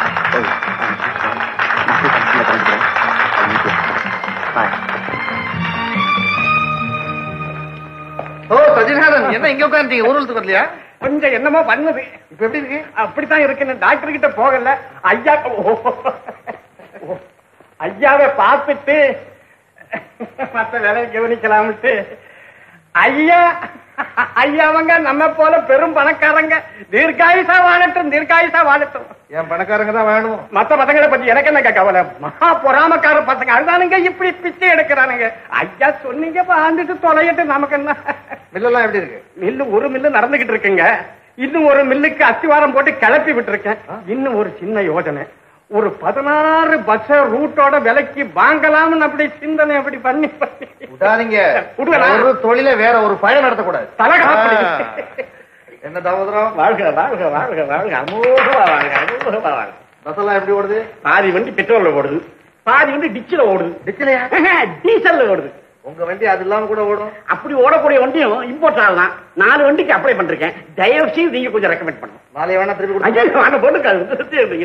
ஓ சஜிநாதன், என்ன இங்க உட்கார்ந்தீங்க? ஊருக்கு வரலையா? கொஞ்சம் என்னமோ பண்ணது. இப்ப எப்படி இருக்கு? அப்படித்தான் இருக்கு. டாக்டர் கிட்ட போகல, ஐயாவை பார்த்துட்டு மற்ற வேலையை கவனிக்கலாம்ட்டு. ஐயாவங்க நம்ம போல பெரும் பணக்காரங்க, தீர்காயுசா வாழட்டும், தீர்காயுசா வாழட்டும். என் பணக்காரங்க தான் வாழும், மற்ற பசங்களை பத்தி எனக்கு என்ன கவலை? மகா பொறாமக்கார பசங்க, அதுதானுங்க இப்படி பிச்சை எடுக்கிறானுங்க. ஐயா சொன்னீங்க வாழ்ந்துட்டு தொலையிட்டு, நமக்கு என்ன? மில்லுலாம் எப்படி இருக்கு? மில்லு ஒரு மில்லு நடந்துகிட்டு இருக்குங்க. இன்னும் ஒரு மில்லுக்கு அஸ்திவாரம் போட்டு கிளப்பி விட்டு இருக்கேன். இன்னும் ஒரு சின்ன யோஜனை, ஒரு 16 பஸ் ரூட்டோட விலைக்கு வாங்கலாம்னு அப்படி சிந்தனை அப்படி பண்ணி விடாதீங்க. ஒரு தொழில வேற ஒரு பயணம் நடத்தக்கூடாது. என்ன தாமதம்? வாழ்க்கை வாழ்க்கை வாழ்க்கை வாழ்க்கை அமோகமா வாழ்க்கை அமோகமா வாழ்க்கை. பஸ் எல்லாம் எப்படி ஓடுது? பாதி வண்டி பெட்ரோல்ல ஓடுது, பாதி வண்டி டிச்சில ஓடுது. டிச்சிலையா? டீசல்ல ஓடுது. உங்க வண்டி அது இல்லாம கூட ஓடும். அப்படி ஓடக்கூடிய வண்டியும் இம்போர்ட் ஆகலாம். 4 வண்டிக்கு அப்ளை பண்றேன். தயவுசெய்து நீங்க கொஞ்சம் ரெக்கமெண்ட் பண்ணுங்க. நாளைய வேணா திருப்பி கொடுங்க.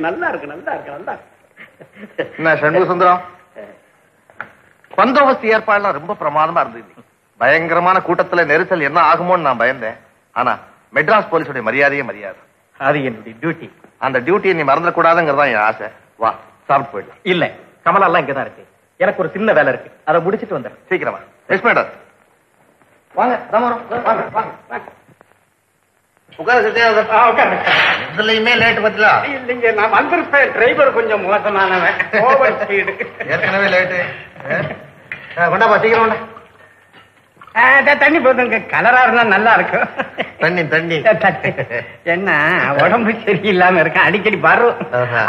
நல்லா இருக்கு, நல்லா இருக்கு, நல்லா இருக்கு. என்ன சண்முக சுந்தரம், பந்தோபஸ்து ஏற்பாடுலாம் ரொம்ப பிரமாதமா இருந்தது. பயங்கரமான கூட்டத்துல நெரிசல் என்ன ஆகுமோன்னு நான் பயந்தேன். ஆனா மெட்ராஸ் போலீஸுடைய மரியாதையே மரியாதை. அது என்னுடைய டியூட்டி. அந்த டியூட்டியை நீ மறந்துடக்கூடாதுங்கிறதான் என் ஆசை. வா, சாப்பிட்டு போயிடலாம். இல்ல, கமலா எல்லாம் இங்கதான் இருக்கு. எனக்கு ஒரு சின்ன வேலை இருக்கு, அதை முடிச்சிட்டு வந்துடுறேன். சீக்கிரமா. எஸ் மேடம், வாங்க ராமராவ், வாங்க வாங்க வாங்க. உட்காருமே லேட் பத்தில இல்லைங்க, நான் வந்திருப்பேன். டிரைவர் கொஞ்சம் மோசமானவன், ஓவர் ஸ்பீடு, ஏற்கனவே லேட்டு. கொண்டாப்பா சீக்கிரம். தண்ணி போதுங்க, கலரா இருந்தா நல்லா இருக்கும். தண்ணி தண்ணி என்ன உடம்பு சரியில்லாம இருக்க அடிக்கடி வரும்.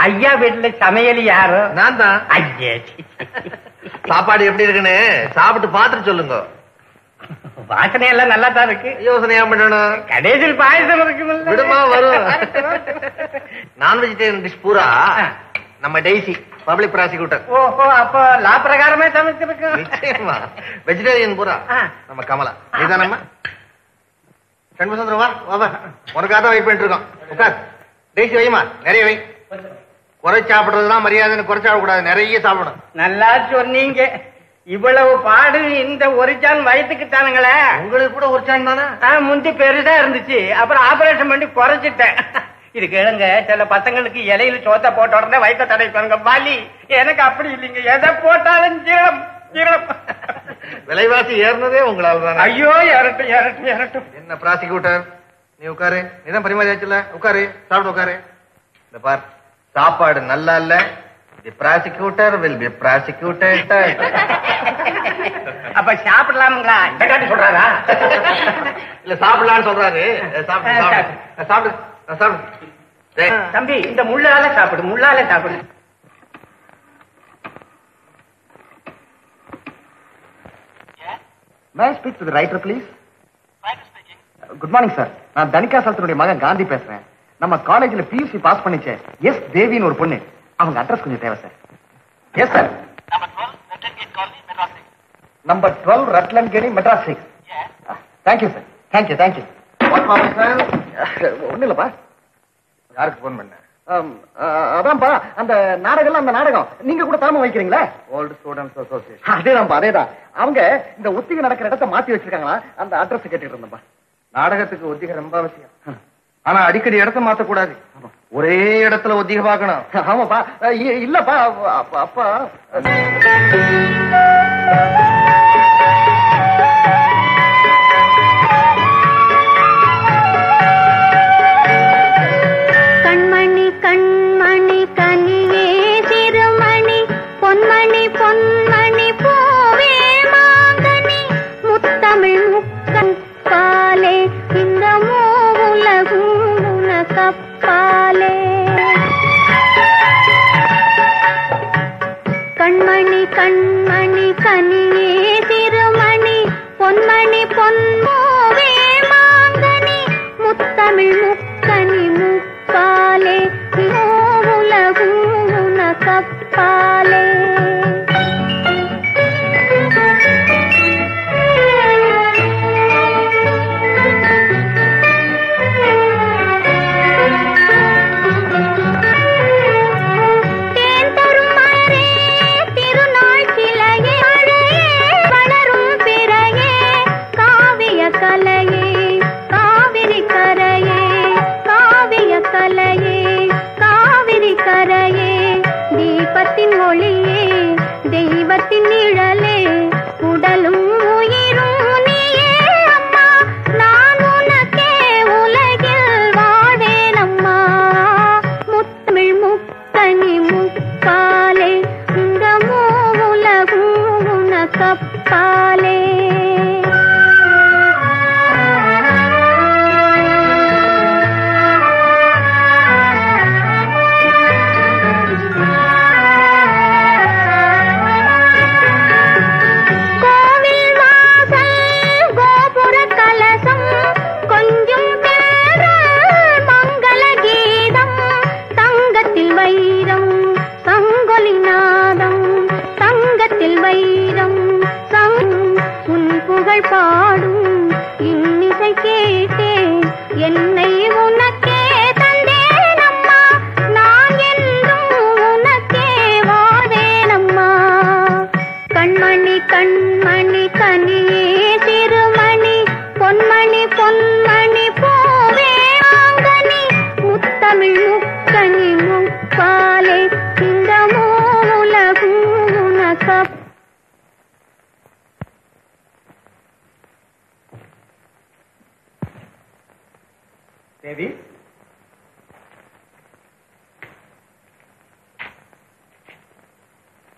ஐயா வீட்டுல சமையல் யாரு? நான் தான். ஐயா சாப்பாடு எப்படி இருக்குன்னு சாப்பிட்டு பாத்துட்டு சொல்லுங்க. வாசனை எல்லாம் நல்லா தான் இருக்கு. யோசனையா பண்ணணும். கடைசியில் பாயசம் இருக்கு, விடுமா வரும். நான் வெஜிடேரியன் டிஷ் பூரா நம்ம டெய்ஸி பப்ளிக் ப்ராசிக்யூட்டர். ஓஹோ, அப்ப லா பிரகாரமே சமைச்சிருக்கோம். வெஜிடேரியன் பூரா நம்ம கமலா. இதுதானம்மா சண்முகசுந்தரம், வா வா, உனக்காக தான் வெயிட் பண்ணிட்டு இருக்கோம். உட்கார். டெய்ஸி வைமா, நிறைய வை. குறை சாப்பிடுறதுலாம் மரியாதைன்னு குறை சாப்பிடக்கூடாது, நிறைய சாப்பிடணும். நல்லா சொன்னீங்க. இவ்வளவு பாடு இந்த ஒரு சான் வயத்துக்குத்தானுங்களே. உங்களுக்கு கூட ஒரு சான் தானே? முந்தி பெருசா இருந்துச்சு, அப்புறம் ஆபரேஷன் பண்ணி குறைச்சிட்டேன். இது கேளுங்க, சில பசங்களுக்கு இலையில சோத்த போட்ட உடனே வயிற்ற தடைப்பாங்க பாலி. எனக்கு அப்படி இல்லைங்க, எதை போட்டாலும் ஜீரணம் ஜீரணம். விலைவாசி ஏறினதே உங்களால் தான். ஐயோ ஏறட்டும் ஏறட்டும் ஏறட்டும். என்ன ப்ராசிக்யூட்டர், நீ உட்காரு. இதான் பரிமாறியாச்சுல, உட்காரு, சாப்பிட்டு உட்காரு. இந்த பார், சாப்பாடு நல்லா இல்ல. The prosecutor will be prosecutor. அப்ப சாப்பிடலாமுங்களா? சொல்றாரா இல்ல சாப்பிடலாம்னு சொல்றாரு? சாப்பிட்டு சாப்பிடு சாப்பிடு தம்பி. இந்த முள்ளால சாப்பிடு, முள்ளால சாப்பிடு. May I speak to the writer, please? Writer speaking. Good morning, sir. நான் தனிகாசலத்தினுடைய மகன் காந்தி பேசுறேன். நம்ம காலேஜ்ல பியூசி பாஸ் பண்ணிச்சே எஸ் தேவின்னு ஒரு பொண்ணு, அவங்க அட்ரஸ் கொஞ்சம் தேவை sir. Yes sir. Number 12 ரட்லங்கேரி colony, Madras 6. Number 12 ரட்லங்கேரி, Madras 6. Thank you, sir. Thank you, thank you. What problem, sir? ஒண்ணும் இல்லப்பா. யாருக்கு போன் பண்ண? அதான்ப்பா அந்த நாடகம், அந்த நாடகம் நீங்க கூட தாம வைக்கிறீங்களா? Old students association. அதேதான்ப்பா அதேதான். அவங்க இந்த ஒத்திகை நடக்கிற இடத்த மாத்தி வச்சிருக்காங்களா? அந்த அட்ரஸ் கேட்டுட்டு இருந்தப்பா. நாடகத்துக்கு ஒத்திகை ரொம்ப அவசியம், ஆனா அடிக்கடி இடத்த மாத்த கூடாது. ஒரே இடத்துல ஒத்திகை பார்க்கணும். ஆமாப்பா. இல்லப்பா அப்பா கண்மணி கண்மணி கனியே திருமணி Devi.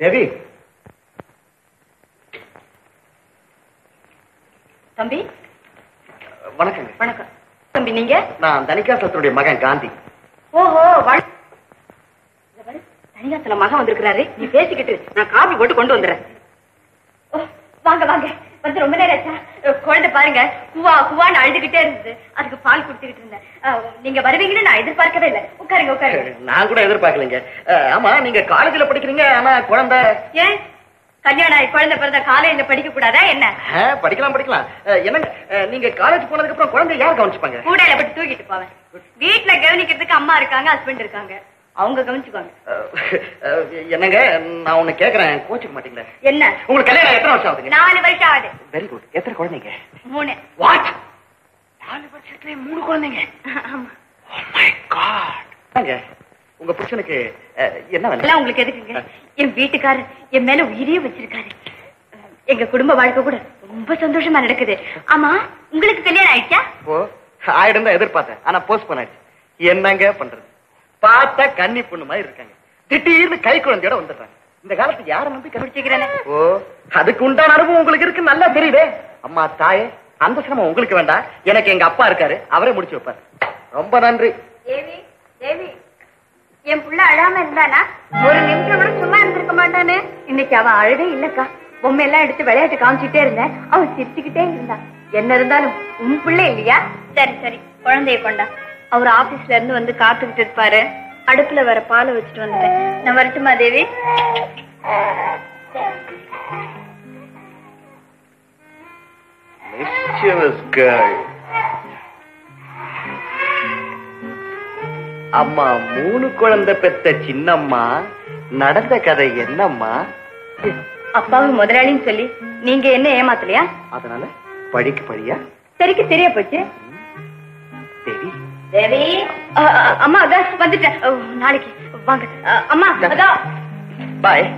Devi. தம்பி வணக்கம். வணக்கம் தம்பி. நீங்க? நான் தனிகா சத்துடைய மகன் காந்தி. ஓஹோ, தனிகா சத்துல மகன் வந்திருக்கிறாரு. நீ பேசிக்கிட்டு நான் காபி போட்டு கொண்டு வந்துடுறேன். வாங்க வாங்க, வந்து ரொம்ப நேரம் ஆச்சா? குழந்தை பாருங்க குவா குவான்னு அழுதுகிட்டே இருந்தது, அதுக்கு பால் குடுத்துக்கிட்டு இருந்தேன். நீங்க வருவீங்கன்னு நான் எதிர்பார்க்கவே இல்லை. உட்காருங்க உட்காருங்க. நான் கூட எதிர்பார்க்கலைங்க. ஆமா, நீங்க காலேஜ்ல படிக்கிறீங்க, ஆனா குழந்தை ஏன் கல்யாணம் குழந்தை பிறந்த காலேஜ்ல படிக்க கூடாதா என்ன? படிக்கலாம் படிக்கலாம். என்ன நீங்க காலேஜ் போனதுக்கு அப்புறம் குழந்தை யார் கவனிச்சுப்பாங்க? கூடையில போட்டு தூக்கிட்டு போவேன். வீட்டுல கவனிக்கிறதுக்கு அம்மா இருக்காங்க, ஹஸ்பண்ட் இருக்காங்க, அவங்க கவனிச்சுப்பாங்க. என்னங்க நான் ஒண்ணு கேக்குறேன், கோச்சுக்க மாட்டீங்களா? என்ன உங்களுக்கு கல்யாணம் எத்தனை வருஷம் ஆகுது? 4 வருஷம் ஆகுது. Very good. எத்தனை குழந்தைங்க? 3. வாட், 4 வருஷத்துலயே 3 குழந்தைங்க? Oh my God. உங்க புருஷனுக்கு என்ன வேலை? உங்களுக்கு எதுக்குங்க? என் வீட்டுக்காரர் என் மேல உயிரியே வச்சிருக்காரு. எங்க குடும்ப வாழ்க்கை கூட ரொம்ப சந்தோஷமா நடக்குது. ஆமா, உங்களுக்கு கல்யாணம் ஆயிடுச்சா? ஆயிடும் தான் எதிர்பார்த்தேன், ஆனா போஸ்ட் பண்ணாச்சு. என்னங்க பண்றது, பார்த்தா கன்னி பொண்ணு மாதிரி இருக்காங்க, திடீர்னு கை குழந்தையோட வந்துடுறாங்க. இந்த காலத்துக்கு யாரும் வந்து கண்டுபிடிச்சிக்கிறேன். ஓ, அதுக்கு உண்டான அனுபவம் உங்களுக்கு இருக்கு, நல்லா தெரியுதே. அம்மா தாயே, அந்த சிரமம் உங்களுக்கு வேண்டாம். எனக்கு எங்க அப்பா இருக்காரு, அவரே முடிச்சு வைப்பாரு. ரொம்ப நன்றி. என் புள்ள அழாம இருந்தானா? ஒரு நிமிஷம் கூட சும்மா இருந்திருக்க மாட்டானே. இன்னைக்கு அவன் அழவே இல்லக்கா. பொம்மை எல்லாம் எடுத்து விளையாட்டு காமிச்சுட்டே இருந்தேன், அவன் சிரிச்சுக்கிட்டே இருந்தான். என்ன இருந்தாலும் உன் பிள்ளை இல்லையா? சரி சரி, குழந்தைய கொண்டா. அவர் ஆபீஸ்ல இருந்து வந்து காத்துக்கிட்டு இருப்பாரு. அடுப்புல வர பாலை வச்சுட்டு வந்துட்டேன். நான் வரட்டுமா தேவி? அம்மா 3 குழந்தை பெத்த சின்னம்மா, நடந்த கதை என்னம்மா? அப்பாவும் முதலாளின்னு சொல்லி நீங்க என்ன ஏமாத்தலையா? அதனால படிக்கு படியா சரிக்கு தெரிய போச்சு. அம்மா அதான் வந்துட்டேன், நாளைக்கு வாங்க. அம்மா அதான் பாய்.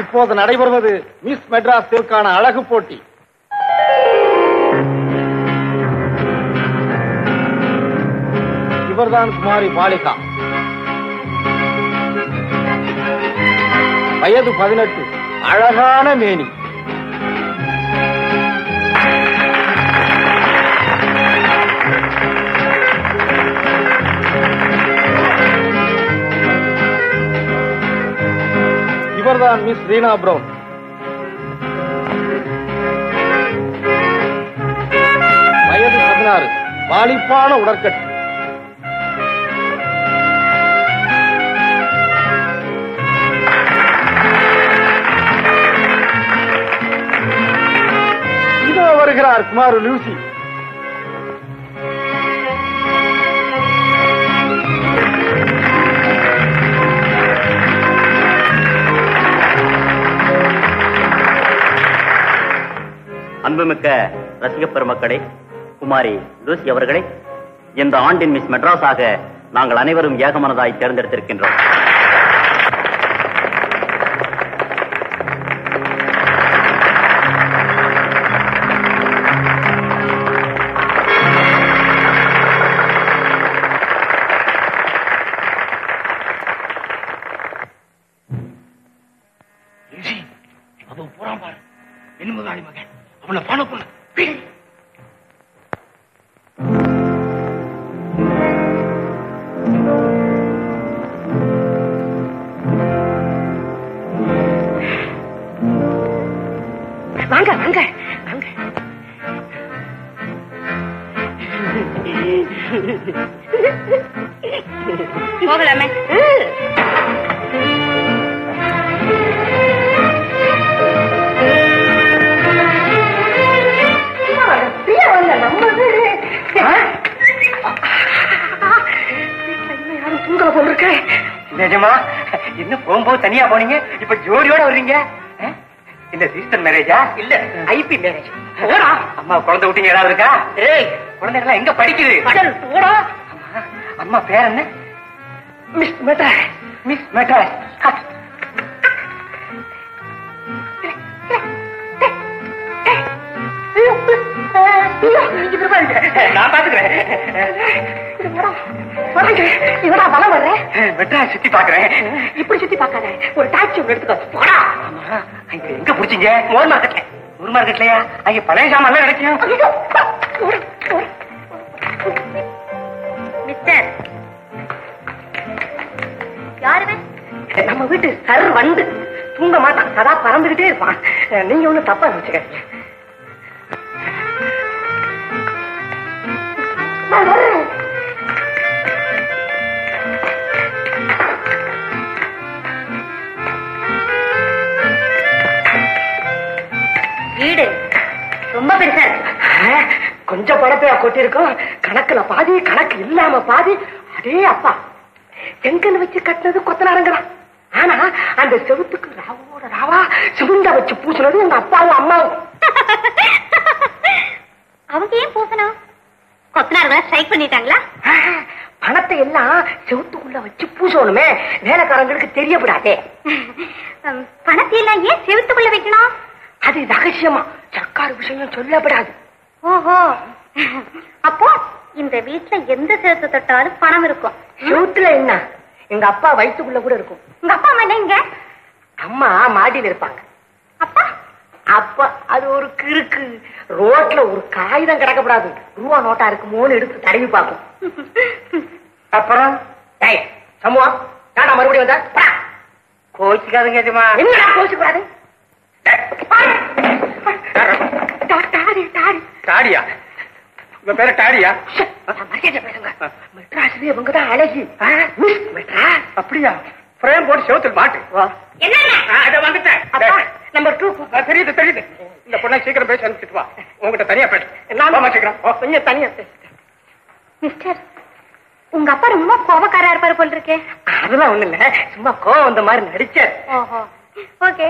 இப்போது நடைபெறுவது மிஸ் மெட்ராஸ் தேர்வுக்கான அழகு போட்டி. இவர்தான் குமாரி பாலிகா. வயது 18, அழகான மேனி. இவர்தான் மிஸ் ரீனா பிரவுன். வயது 16, வாலிப்பான உடற்கட்டு. வருகிறார் குமாரு லூசி. அன்புமிக்க ரசிக பெருமக்களே, குமாரி லூசி அவர்களை இந்த ஆண்டின் மிஸ் மெட்ராஸாக நாங்கள் அனைவரும் ஏகமனதாய் தேர்ந்தெடுத்திருக்கின்றோம். கொஞ்சம் படத்தை கொட்டிருக்கோம், கணக்குல பாதி கணக்கு இல்லாம பாதி. அதே அப்பா செங்கல் வச்சு கட்டினது கொத்தனாரங்கடா, ஆனா அந்த செவத்துக்கு ராவோட ராவா சிவந்தா வச்சு பூசினது எங்க அப்பாவும் அம்மாவும். அவங்க ஏன் பூசணும்? கொத்தனாரங்கள ஸ்ட்ரைக் பண்ணிட்டாங்களா? பணத்தை எல்லாம் செவத்துக்குள்ள வச்சு பூசணுமே, வேலைக்காரங்களுக்கு தெரியப்படாதே. பணத்தை எல்லாம் ஏன் செவத்துக்குள்ள வைக்கணும்? அது ரகசியமா சர்க்கார் விஷயம் சொல்லப்படாது. ஓஹோ, அப்போ இந்த வீட்டுல எந்த சேர்த்து தொட்டாலும் பணம் இருக்கும். வீட்டுல என்ன, எங்க அப்பா வயிற்றுக்குள்ள கூட இருக்கும். உங்க அப்பா அம்மா எங்க? அம்மா மாடியில் இருப்பாங்க. அப்பா அப்பா அது ஒரு கிறுக்கு, ரோட்ல ஒரு காகிதம் கிடக்கப்படாது, ரூபா நோட்டா இருக்குமோன்னு எடுத்து தடவி பார்க்கும். அப்புறம் சமூகம் நாடா மறுபடியும் வந்தா கோச்சிக்காதுங்க. என்ன கோச்சிக்காது? தாடியா? உங்க பேர தாடியா? மெட்ராஸ்லயே இவங்கதான் அழகி. அப்படியா? பிரேம் போட்டு செவத்தில் மாட்டு. தெரியுது தெரியுது. இந்த பொண்ணை சீக்கிரம் பேசி அனுப்பிச்சுட்டு வா. உங்ககிட்ட தனியா பேசுறேன். தனியா பேச மிஸ்டர், உங்க அப்பா ரொம்ப கோபக்காரா இருப்பாரு போல் இருக்கே. அதெல்லாம் ஒண்ணு இல்ல, சும்மா கோவம் வந்த மாதிரி நடிச்சார்.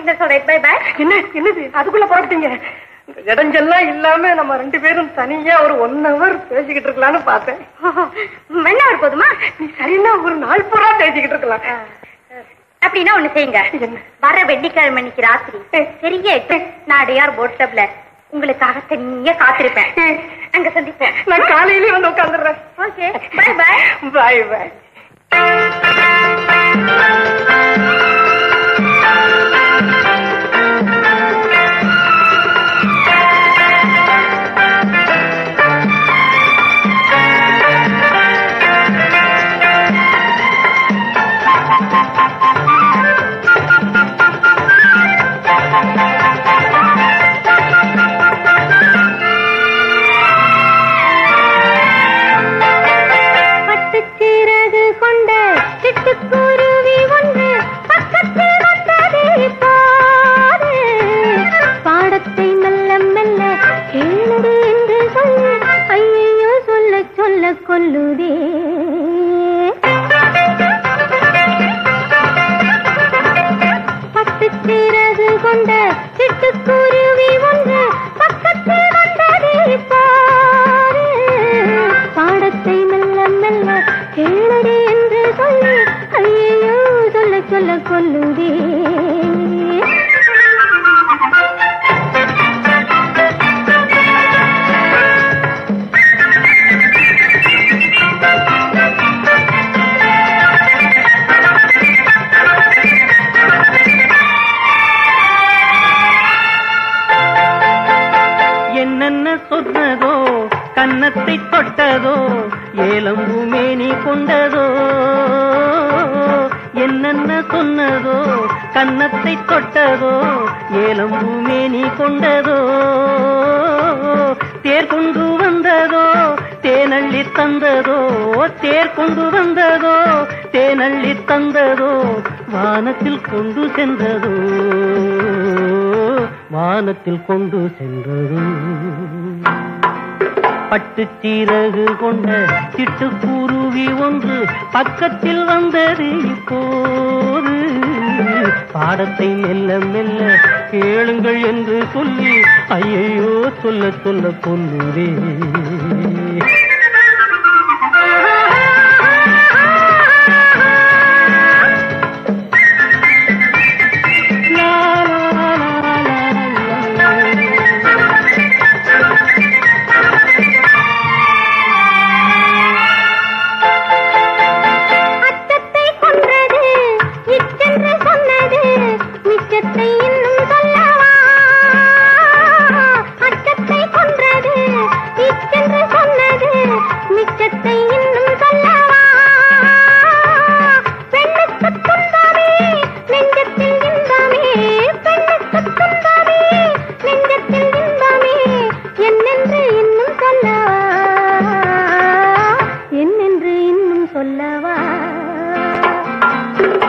என்னது அதுக்குள்ள போறீங்க? இடஞ்செல்லாம் இல்லாம நம்ம ரெண்டு பேரும் தனியா ஒரு 1 hour பேசிக்கிட்டு இருக்கலாம்னு பார்த்தேன். 1 hour போதுமா? நீ சரியா ஒரு நாள் பூரா பேசிக்கிட்டு இருக்கலாம். அப்படின்னா ஒண்ணு செய்யுங்க, வர வெள்ளிக்கிழமை இன்னைக்கு ராத்திரி சரியா 8 நான் அடையார் போட் கிளப்ல உங்களுக்காக தனியா காத்திருப்பேன். அங்க சந்திப்பேன். நான் காலையிலேயே வந்து உட்காந்துடுறேன். Okay, bye bye. Bye bye. பட்டுச் சிறகு கொண்ட சிட்டுக்குருவி ஒன்று பட்டுச்சீரகு கொண்ட சிட்டுக்குருவி ஒன்று பக்கத்தில் வந்தது இப்போது. பாடத்தை மெல்ல மெல்ல கேளுங்கள் என்று சொல்லி ஐயோ சொல்ல சொல்ல கொல்லுதே.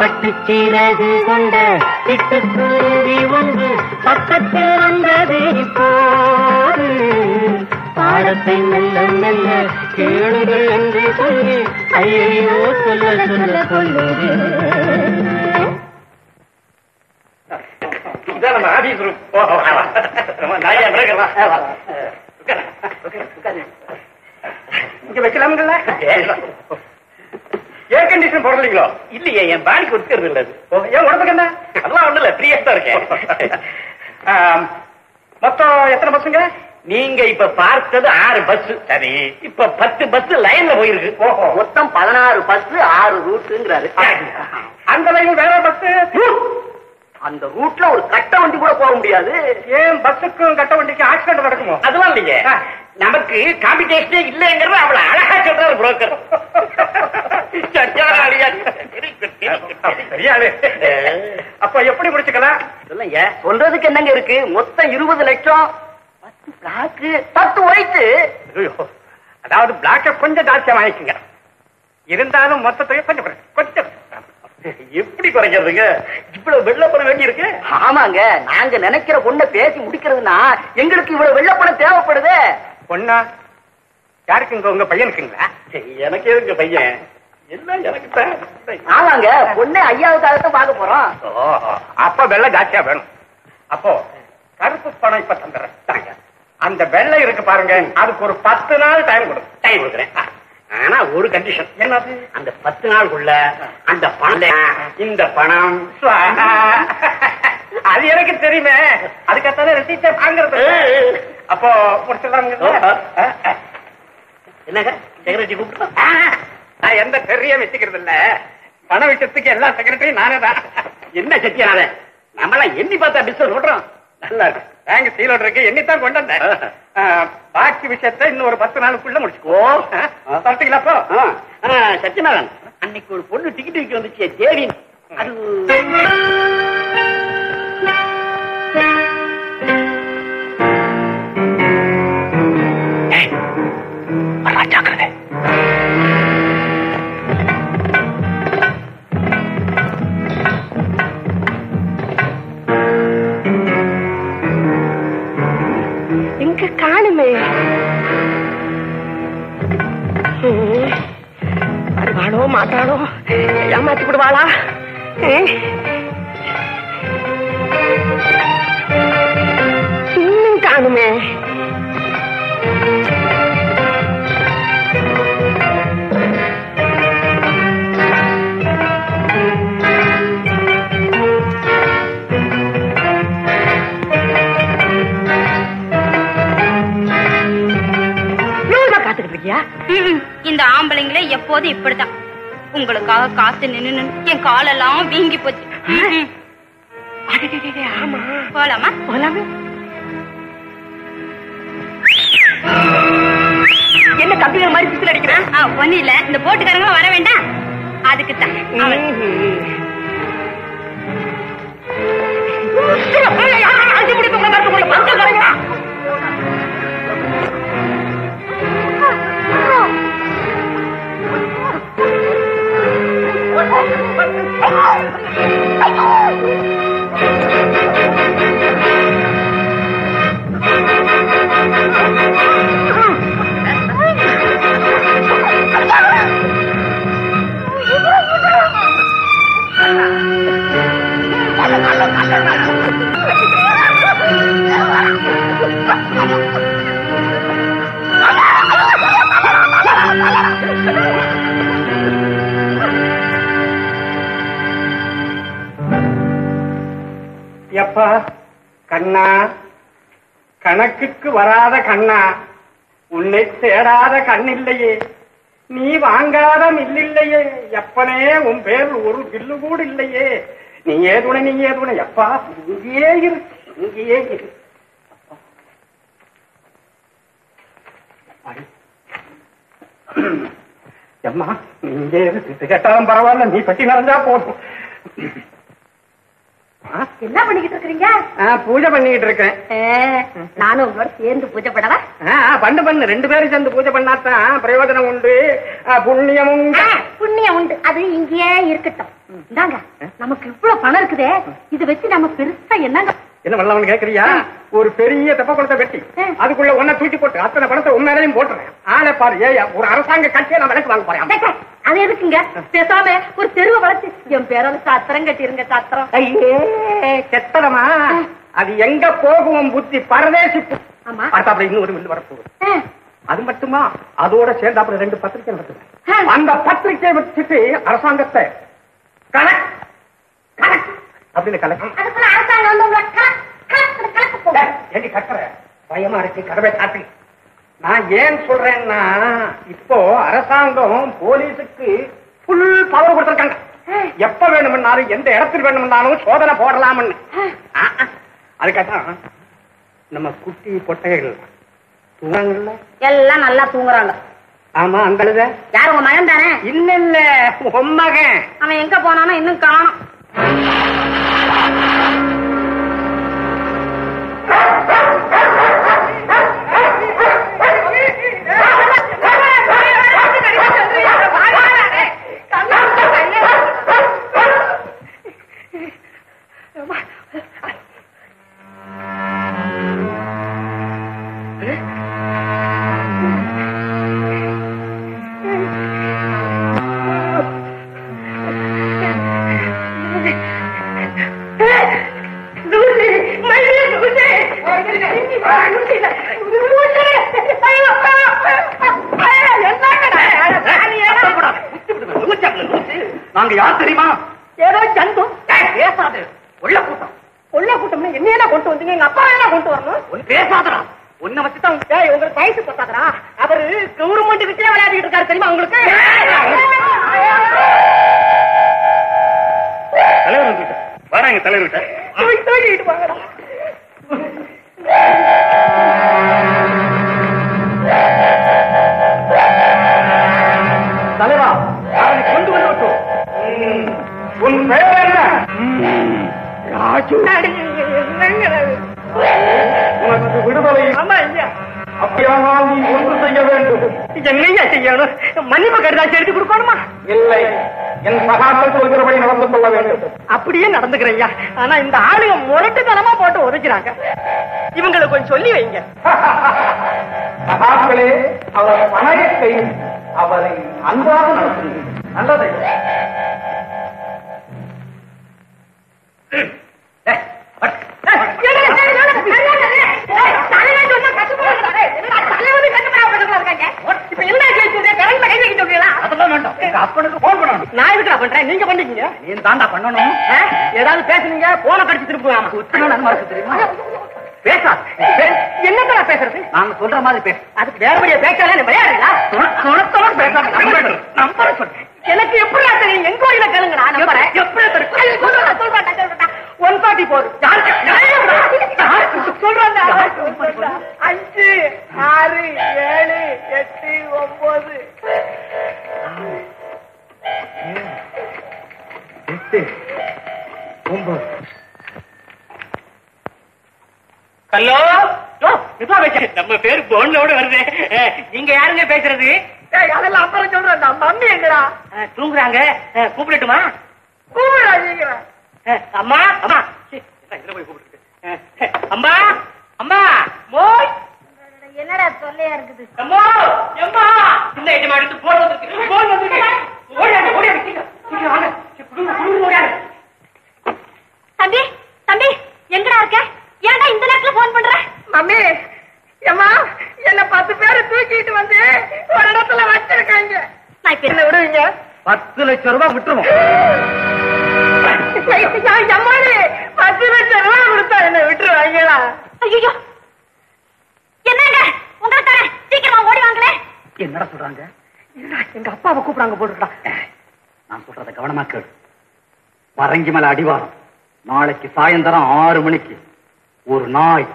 பட்டுச்சீரகு கொண்ட சிட்டுக்குருவி ஒன்று பக்கத்தில் வந்தது இப்போது. பாடத்தை மெல்ல மெல்ல கேளுங்கள் என்று சொல்லி ஐயோ சொல்ல சொல்ல கொள்ளுது. இங்க வைக்கலாம்ல, ஏர் கண்டிஷன் போடலீங்களோ? இல்லையே, என் பேங்க் ஒத்துக்கிறது இல்லை. ஏன் உடம்புக்கு என்ன? அதெல்லாம் ஒண்ணு இல்ல, ஃப்ரீயா தான் இருக்கேன். மொத்தம் எத்தனை பஸ்ஸுங்க? நீங்க இப்ப பார்த்தது 6 பஸ். சரி, இப்ப 10 பஸ் லைன்ல போயிருக்கு. மொத்தம் 16 பஸ், 6 ரூட்டுங்கிறாரு. அந்த லைன்ல வேற பஸ், அந்த ரூட்ல ஒரு கட்ட வண்டி கூட போக முடியாது. ஏன்? பஸ்ஸுக்கும் கட்ட வண்டிக்கும் ஆக்சிடென்ட் நடக்குமோ? அதெல்லாம் இல்லைங்க, நமக்கு காம்படிஷனே இல்லைங்கிறது அவ்வளவு அழகா சொல்றாரு புரோக்கர். அப்ப எப்படி முடிச்சுக்கலாம் சொல்லுங்க? சொல்றதுக்கு என்னங்க இருக்கு? மொத்தம் 20 லட்சம், 10 பிளாக்கு, 10 ஒயிட்டு. அதாவது பிளாக்க கொஞ்சம் தாட்சியம் ஆயிடுச்சுங்க, இருந்தாலும் மொத்தத்தையும் கொஞ்சம் எப்படி குறைக்கிறதுங்க? இவ்வளவு வெள்ள பணம் வேண்டி இருக்கு. ஆமாங்க, நாங்க நினைக்கிற பொண்ணை பேசி முடிக்கிறதுனா எங்களுக்கு இவ்வளவு வெள்ள பணம் தேவைப்படுது. பொண்ணா யாருக்குங்க? உங்க பையனுக்குங்களா? எனக்கு எதுங்க பையன்? எல்லாம் எனக்கு. ஆமாங்க, பொண்ணு 5ஆவதாகத்தான் பார்க்க போறோம். அப்ப வெள்ளை ஜாஸ்தியா வேணும். அப்போ கருப்பு பணம் இப்ப தந்துடுறேன். அந்த வெள்ளை இருக்கு பாருங்க, அதுக்கு ஒரு 10 நாள் டைம் கொடுக்குறேன். ஆனா ஒரு கண்டிஷன். என்னது? அந்த 10 நாளுக்குள்ள அந்த பணம், இந்த பணம் அது எனக்கு தெரியுமே, அதுக்கத்தான ரசீட்டை வாங்குறது. அப்போ முடிச்சிடலாம். என்னங்க செக்ரட்டரி கூப்பிட்டு? எந்த பெரிய வச்சுக்கிறது இல்ல, பண விஷயத்துக்கு எல்லா செக்ரட்டரியும் நானே தான். என்ன சத்தியானே, நம்மளாம் எண்ணி பார்த்தா பிசினஸ் விடுறோம். நல்லா இருக்கு, பேங்க் சீலோட இருக்கு, எண்ணித்தான் கொண்டு வந்தேன். பாக்கி விஷயத்தை இன்னும் ஒரு 10 நாளுக்குள்ள முடிச்சுக்கோ. பார்த்துக்கலாப்போ. சத்யநாதன், அன்னைக்கு ஒரு பொண்ணு டிக்கெட் விற்க வந்துச்சு, தேவி. அது மாட்டாளோ ஏமாத்தி விடுவாளா? இந்த ஆம்பளைங்களே எப்போதும் இப்படிதான். உங்களுக்காக காத்து நின்னு என் காலெல்லாம் வீங்கி போச்சு. போலாமா? போலாமே. என்ன கம்பிகள் மாதிரி பிசில் அடிக்கிறேன்? ஒன்னும் இல்ல, இந்த போட்டுக்காரங்க வர வேண்டாம், அதுக்குத்தான். எப்பா கண்ணா, கணக்குக்கு வராத கண்ணா, உன்னை சேராத கண் இல்லையே, நீ வாங்காத மில்லையே, எப்பனே உன் பேர் ஒரு பில்லு கூட இல்லையே, நீ ஏதுணை நீ ஏதுணை, எப்பா இங்கேயே இரு இங்கேயே இரு. அம்மா இங்கே இரு, கேட்டாலும் பரவாயில்ல, நீ பட்டி நடந்தா போதும். என்ன பண்ணிக்கிட்டு இருக்கீங்க? பூஜை பண்ணிக்கிட்டு இருக்கேன். நானும் உங்களோட சேர்ந்து பூஜை பண்ணவா? பண்ணு பண்ணு, ரெண்டு பேரும் சேர்ந்து பூஜை பண்ணாதான் பிரயோஜனம் உண்டு, புண்ணியமும் புண்ணியம் உண்டு. அது இங்கேயே இருக்கட்டும். இந்தாங்க, நமக்கு இவ்வளவு பணம் இருக்குதே, இதை வச்சு நம்ம பெருசா என்னங்க என்ன பண்ணலாம்னு கேக்குறியா? ஒரு பெரிய தப்ப குளத்தை வெட்டி அதுக்குள்ள ஒன்ன தூக்கி போட்டு அத்தனை பணத்தை உண்மையிலையும் போட்டுறேன். ஆளை பாரு, ஏயா ஒரு அரசாங்க கட்சியை நான் விலைக்கு வாங்க போறேன். அது எதுக்குங்க? பேசாம ஒரு தெருவை வளர்த்து என் பேரால சாத்திரம் கட்டிருங்க. சாத்திரம் ஐயே கெட்டடமா, அது எங்க போகும் புத்தி? பரதேசி. ஆமா, அடுத்தாப்புல இன்னும் ஒரு மில்லு வரப்போகுது. அது மட்டுமா, அதோட சேர்ந்து அப்புறம் 2 பத்திரிகை நடத்துது. அந்த பத்திரிகையை வச்சுட்டு அரசாங்கத்தை கணக்கு கணக்கு அப்படின்னு பயமா இருக்கு. கதவை காட்டு. நான் ஏன் சொல்றேன்னா, இப்போ அரசாங்கம் போலீஸுக்கு புல் பவர் கொடுத்திருக்காங்க. எப்ப வேணும்னாலும் எந்த இடத்துல வேணும்னாலும் சோதனை போடலாம்னு. அதுக்காக நம்ம குட்டி பொட்டைகள் தூங்குறாங்கல்ல, எல்லாம் நல்லா தூங்குறாங்க. ஆமா, அந்த அழுத யார்? உங்க மகன் தானே? இல்ல இல்ல, உன் மகன். அவன் எங்க போனானோ இன்னும் காணும். நீ தாண்டா பண்ணணும். ஏதாவது பேசுனீங்க போன கடிச்சு திருப்பி தெரியுமா? பேசாது. என்னத்தடா பேசுறது? நாங்க சொல்ற மாதிரி பேசு. அதுக்கு வேறபடியா பேச்சாலே நீ விளையாடுறீங்களா? சொன்னத்தோட பேசாம நம்பரை சொல்லு. எனக்கு எப்படியா தெரியும்? என் கோயில கேளுங்க. நான் நம்புறேன். எப்படி சொல்றேன்? ஒன் பாட்டி போதும். சொல்றாங்க. 5 6 7 8 9 ஹலோ, நம்ம பேரு போனோட வருது. நீங்க யாருங்க பேசுறது? அதெல்லாம் அப்புறம் சொல்றேன். மம்மி எங்கடா தூங்குறாங்க. கூப்பிடட்டுமா? கூப்பிடா. அம்மா அம்மா போய் கூப்பிட்டு. அம்மா அம்மா மோய். என்னடா தொல்லையா இருக்குது? அம்மா அம்மா சின்ன ஐட்டமா எடுத்து போன் வந்துருக்கு. போன் வந்துருக்கு. ஓடியாரு ஓடியாரு. இங்க வாங்க. ஓடியாரு. தம்பி தம்பி எங்கடா இருக்க? ஏன்டா இந்த நேரத்துல போன் பண்ற? மம்மி அம்மா என்ன 10 பேரை தூக்கிட்டு வந்து ஒரு இடத்துல வச்சிருக்காங்க. நான் இப்ப என்ன விடுவீங்க? 10 லட்சம் ரூபாய் விட்டுருவோம். அம்மாடி 10 லட்சம் ரூபாய் கொடுத்தா என்ன விட்டுருவாங்களா? ஐயோ என்னங்க உங்களை தர சீக்கிரமா ஓடி வாங்களே. என்னடா சொல்றாங்க? எங்க அப்பாவை கூப்பிடாங்க போட்டுடா. நான் சொல்றத கவனமா கேளு. பரங்கிமலை அடிவாரம் நாளைக்கு சாயந்தரம் 6 மணிக்கு ஒரு நாய்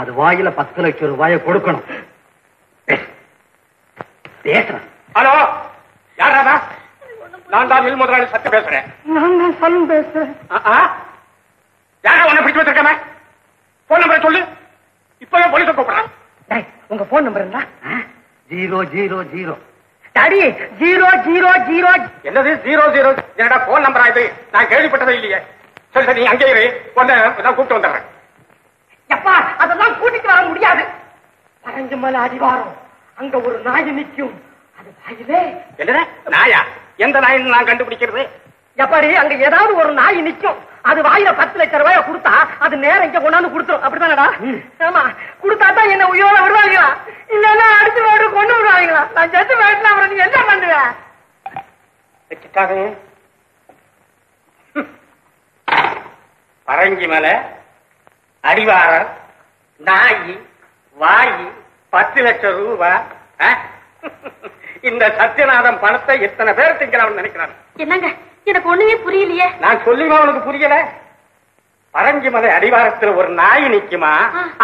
அது வாயில 10 லட்சம் ரூபாயை கொடுக்கணும். பேசுறேன். ஹலோ, யாரா? நான் தான் மில் முதலாளி சத்து பேசுறேன். நான் சலூன் பேசுறேன். யாரா உன்னை பிடிச்சு வச்சிருக்கேன்? போன் நம்பரை சொல்லு. இப்பவே போலீஸை கூப்பிடுறேன். உங்க போன் நம்பருங்களா? 000. தடி 000. என்னது 000? என்னடா போன் நம்பரா இது? நான் கேள்விப்பட்டதே இல்லையே. சரி சரி, நீ அங்கே இரு. உன்னை நான் கூப்பிட்டு வந்துடுறேன். எப்பா அதெல்லாம் கூட்டிட்டு வர முடியாது. பரஞ்சு மேல அடிவாரம் அங்க ஒரு நாய் நிற்கும். அது வாயிலே என்னடா நாயா? எந்த நாயின்னு நான் கண்டுபிடிக்கிறது எப்பாடி? அங்க ஏதாவது ஒரு நாய் நிற்கும். அது வாயில 10 லட்சம் ரூபாய் கொடுத்தா அது நேரம் இங்க கொண்டாந்து கொடுத்துரும். அப்படித்தானடா? ஆமா, கொடுத்தா தான் என்ன உயிரோட விடுவாங்களா? இல்லன்னா அடுத்து வேற கொண்டு விடுவாங்களா? நான் செத்து வேட்டலாம். அப்புறம் நீ என்ன பண்ணுவேன்? பரங்கி மலை அடிவாரம் நாயி வாயி 10 லட்சம் ரூபாய். இந்த சத்தியநாதன் பணத்தை எத்தனை பேர் திங்கிறான்னு நினைக்கிறாங்க. என்னங்க எனக்கு ஒண்ணுமே புரியலையே. நான் சொல்லுமா உனக்கு புரியல? பரங்கி மலை அடிவாரத்துல ஒரு நாய் நிக்குமா?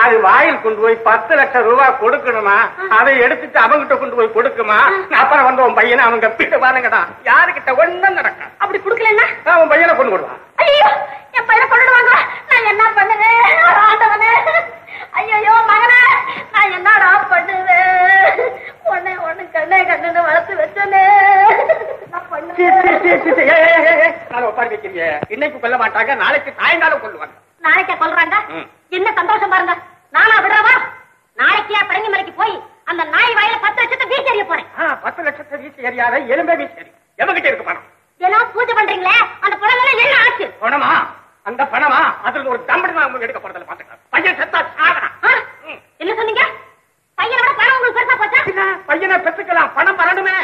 அது வாயில் கொண்டு போய் 10 லட்சம் ரூபாய் கொடுக்கணுமா? அதை எடுத்துட்டு அவங்கிட்ட கொண்டு போய் கொடுக்குமா? அப்புறம் வந்து உன் பையனை அவங்க கிட்ட வாங்கடா. யாருக்கிட்ட ஒண்ணும் நடக்கும். அப்படி கொடுக்கலன்னா உன் பையனை கொண்டு போடுவான். ஐயோ, என் பையனை கொண்டுடுவாங்க. நான் என்ன பண்ணுவேன்? ஆண்டவனே, ஐயோ மகனே, நான் என்னடா பண்ணுவேன்? உன்னை ஒண்ணு கண்ணை கண்ணு வளர்த்து வச்சனே. இன்னைக்கு கொல்ல மாட்டாங்க, நாளைக்கு சாயங்காலம் கொள்ளுவாங்க. நாளைக்கே கொள்றாங்க. என்ன சந்தோஷம் பாருங்க. நானா விடுறவா? நாளைக்கே பரங்கி மலைக்கு போய் அந்த நாய் வாயில 10 லட்சத்தை வீசி எறிய போறேன். 10 லட்சத்தை வீசி எறியாத எலும்பே வீசி எறி. எவகிட்ட இருக்கு பணம்? ஏன்னா பூஜை பண்றீங்களே அந்த பணம் என்ன ஆச்சு? பணமா? அந்த பணமா? அதுல ஒரு தம்படி நான் எடுக்க போறதுல பாத்துக்கலாம். பையன் செத்தா சாகனா? என்ன சொன்னீங்க? பையனோட பணம் உங்களுக்கு பெருசா போச்சா? பையனை பெற்றுக்கலாம், பணம் பரணுமே.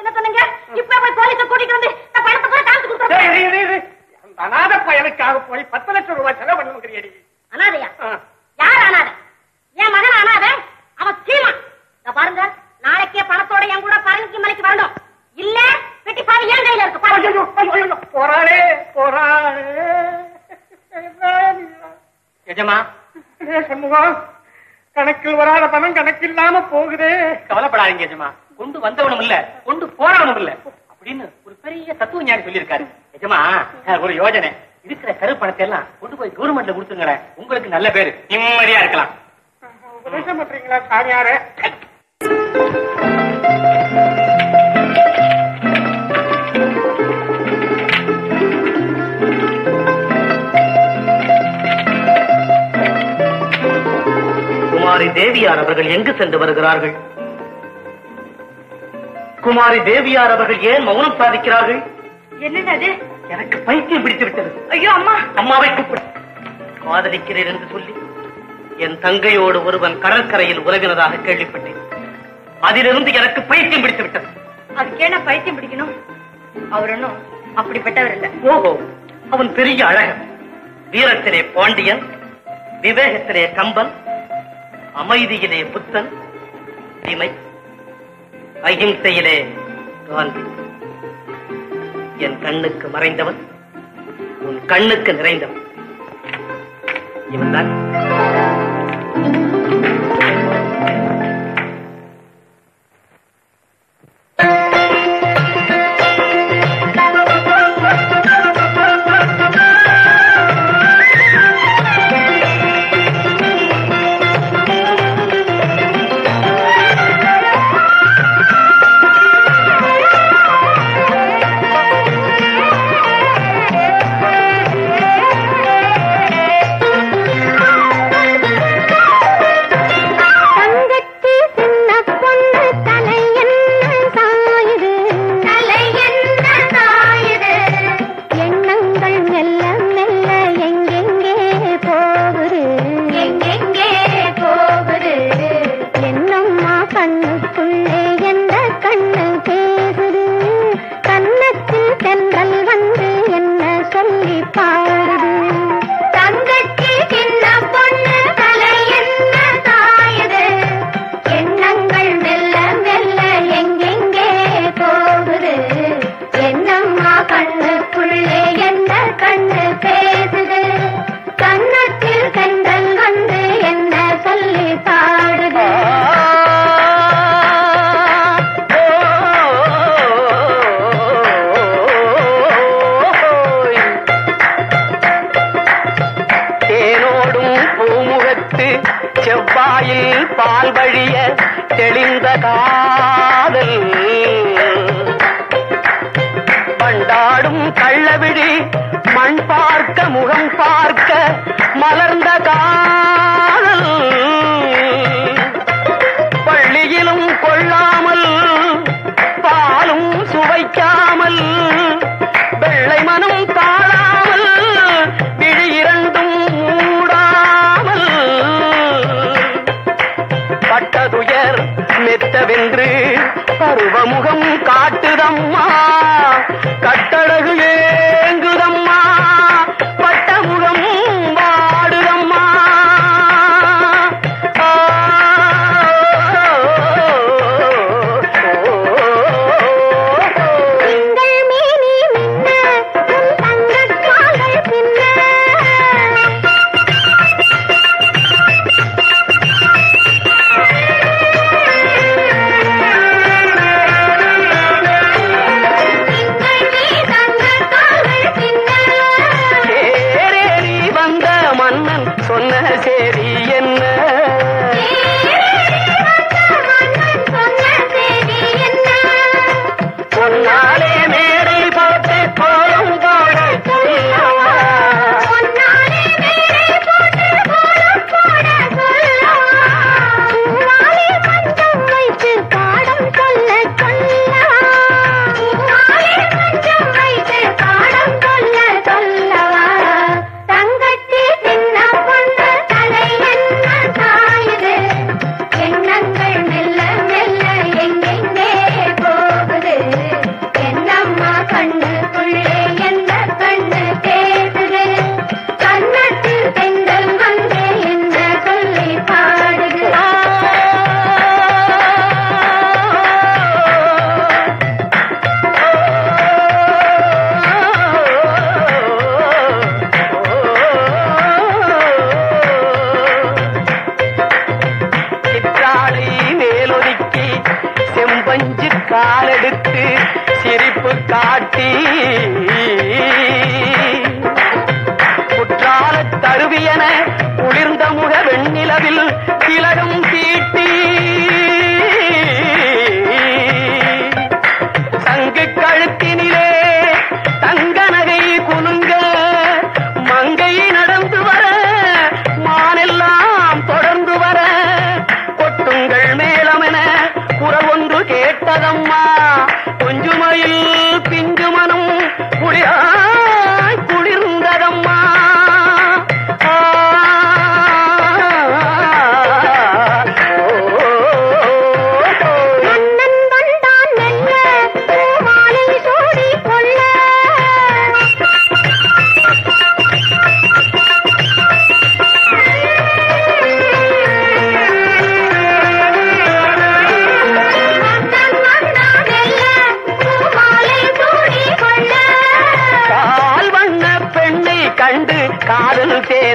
என்ன சொன்னீங்க? இப்ப போய் போலீஸை கூட்டிட்டு வந்து நான் பணத்தை கூட காசு கொடுத்துறேன். அனாதை பையனுக்காக போய் 10 லட்சம் ரூபாய் செலவு பண்ணுங்கிறீங்க. அனாதையா? யார் அனாதை? என் மகன் அனாதை. அவன் சீமா. பாருங்க, நாளைக்கே பணத்தோட என் கூட பரங்கி மலைக்கு வரணும். இல்ல வெட்டி பாவி என் கையில இருக்கு. பாருங்க போறாளே போறாளே. எஜமா சண்முகா, கணக்கில் வராத பணம் கணக்கில்லாம போகுதே. கவலைப்படாதீங்க எஜமா. கொண்டு வந்தவனும் இல்ல, கொண்டு போறவனும் இல்ல அப்படின்னு ஒரு பெரிய தத்துவ ஞானி சொல்லியிருக்காரு. எஜமா ஒரு யோஜனை. இருக்கிற கருப்பணத்தை எல்லாம் கொண்டு போய் கவர்மெண்ட்ல கொடுத்துங்க. உங்களுக்கு நல்ல பேரு, நிம்மதியா இருக்கலாம். உபதேசம் பண்றீங்களா சாமியாரே? குமாரி தேவியார் அவர்கள் எங்கு சென்று வருகிறார்கள்? குமாரி தேவியார் அவர்கள் ஏன் மௌனம் சாதிக்கிறார்கள்? என்னது? எனக்கு பைத்தியம் பிடித்து விட்டது. ஐயோ அம்மா, அம்மாவை கூப்பிடு. காதலிக்கிறேன் என்று சொல்லி என் தங்கையோடு ஒருவன் கடற்கரையில் உறவினதாக கேள்விப்பட்டேன். அதிலிருந்து எனக்கு பைத்தியம் பிடித்து விட்டது. அதுக்கு என்ன பைத்தியம் பிடிக்கணும்? அவர் ஒன்னும் அப்படிப்பட்டவர் இல்லை. ஓஹோ, அவன் பெரிய அழகன், வீரத்திலே பாண்டியன், விவேகத்திலே கம்பன், அமைதியிலே புத்தன், தீமை அகிம்சையிலே காந்தி. என் கண்ணுக்கு மறைந்தவன் உன் கண்ணுக்கு நிறைந்தவன் இவன்தான்.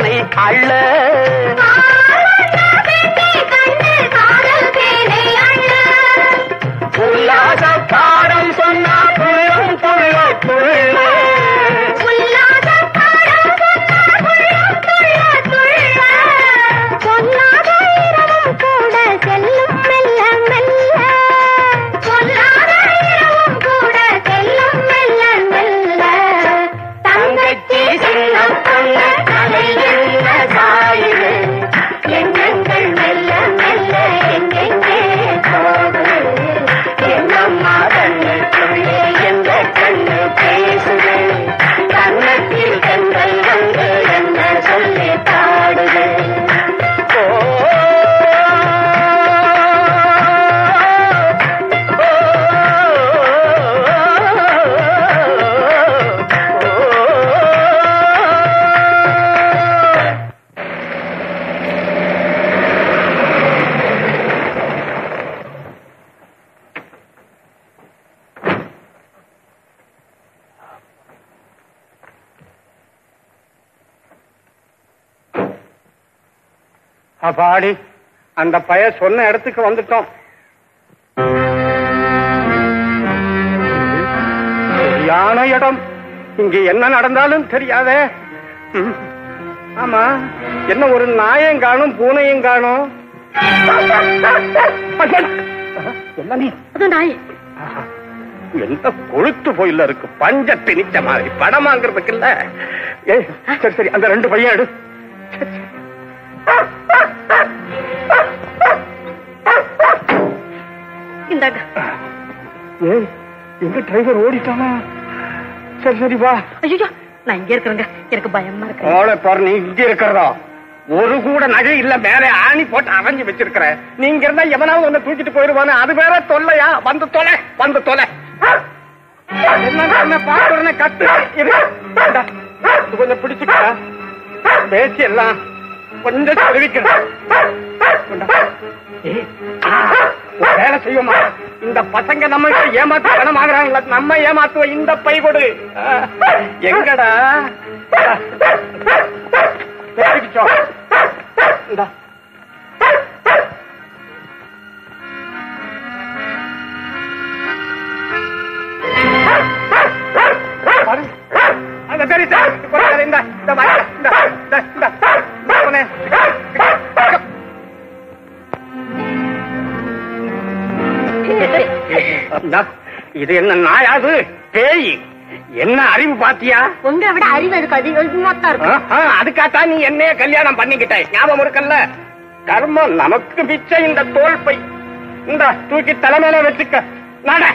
காதலை கள்ள உல்லாச காரம் சொன்னா புள்ளும் புள்ள புள்ள பாடி அந்த பய சொன்ன இடத்துக்கு வந்துட்டோம். சரியான இடம், இங்க என்ன நடந்தாலும் தெரியாதே. ஆமா, என்ன ஒரு நாயும் காணும் பூனையும் காணும். எந்த கொழுத்து போயில இருக்கு, பஞ்ச திணிச்ச மாதிரி படமாங்கிறதுக்கு இல்ல. சரி சரி, அந்த ரெண்டு பையன் எடு. எங்க டிரைவர் ஓடிட்டானா? சரி சரி வா. ஐயோ, நான் இங்க இருக்கிறேங்க, எனக்கு பயமா இருக்கு. நீ இங்க இருக்கிறதா? ஒரு கூட நகை இல்ல, மேலே ஆணி போட்டு அரைஞ்சு வச்சிருக்கிற. நீங்க இருந்தா எவனாவது ஒண்ணு தூக்கிட்டு போயிருவானு, அது வேற தொல்லையா? வந்து தொலை, வந்து தொலை. என்ன பாக்குறேன்னு கத்து இது கொஞ்சம் பிடிச்சுக்க. பேச்சு எல்லாம் கொஞ்சம் தெரிவிக்கிறேன். வேலை செய்வோமா? இந்த பசங்க நம்ம ஏமாத்து பணம் ஆகுறாங்களா? நம்ம ஏமாத்துவோம். இந்த பை கொடு. எங்கடா இது என்ன நாயாது பேய்? என்ன அறிவு பாத்தியா? உங்க விட அறிவு இருக்காது, அதுக்காத்தா நீ என்னைய கல்யாணம் பண்ணிக்கிட்ட. ஞாபகம் இருக்கல்ல? கர்மம் நமக்கு பிச்சை. இந்த தோல் பை இந்த தூக்கி தலைமையில வச்சுக்க. நாட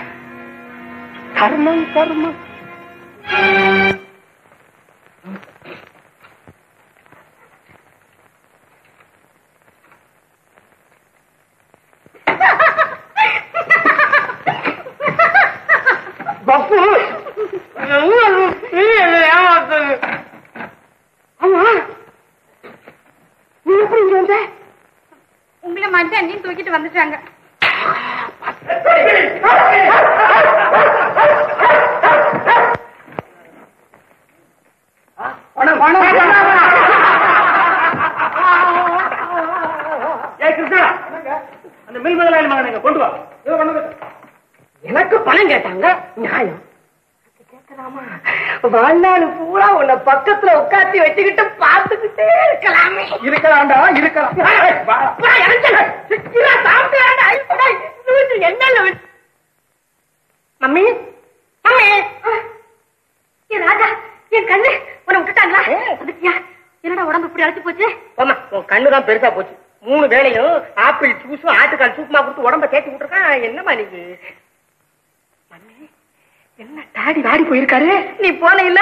கர்மம் கர்மம். எனக்கு பணம் கேட்டாங்க, நியாயம் கேட்கலாமா? வாழ்நாள் பூரா உன்னை பக்கத்துல உட்காந்து வச்சுக்கிட்டு பார்த்துக்கிட்டே இருக்கலாமே. இருக்கலாம்டா, இருக்கலாம். என்ன மம்மி, மம்மி ராஜா, என் கண்ணு உன்னை விட்டுட்டாங்களா? அதுக்கியா என்னடா உடம்பு இப்படி அழைச்சி போச்சு? ஆமா, உன் கண்ணுதான் பெருசா போச்சு. 3 வேளையும் ஆப்பிள் ஜூஸும் ஆட்டுக்கால் சூப்புமா கொடுத்து உடம்ப தேய்ச்சி விட்டுருக்கான். என்னமா நீங்க என்ன தாடி வாடி போயிருக்காரு? நீ போன இல்ல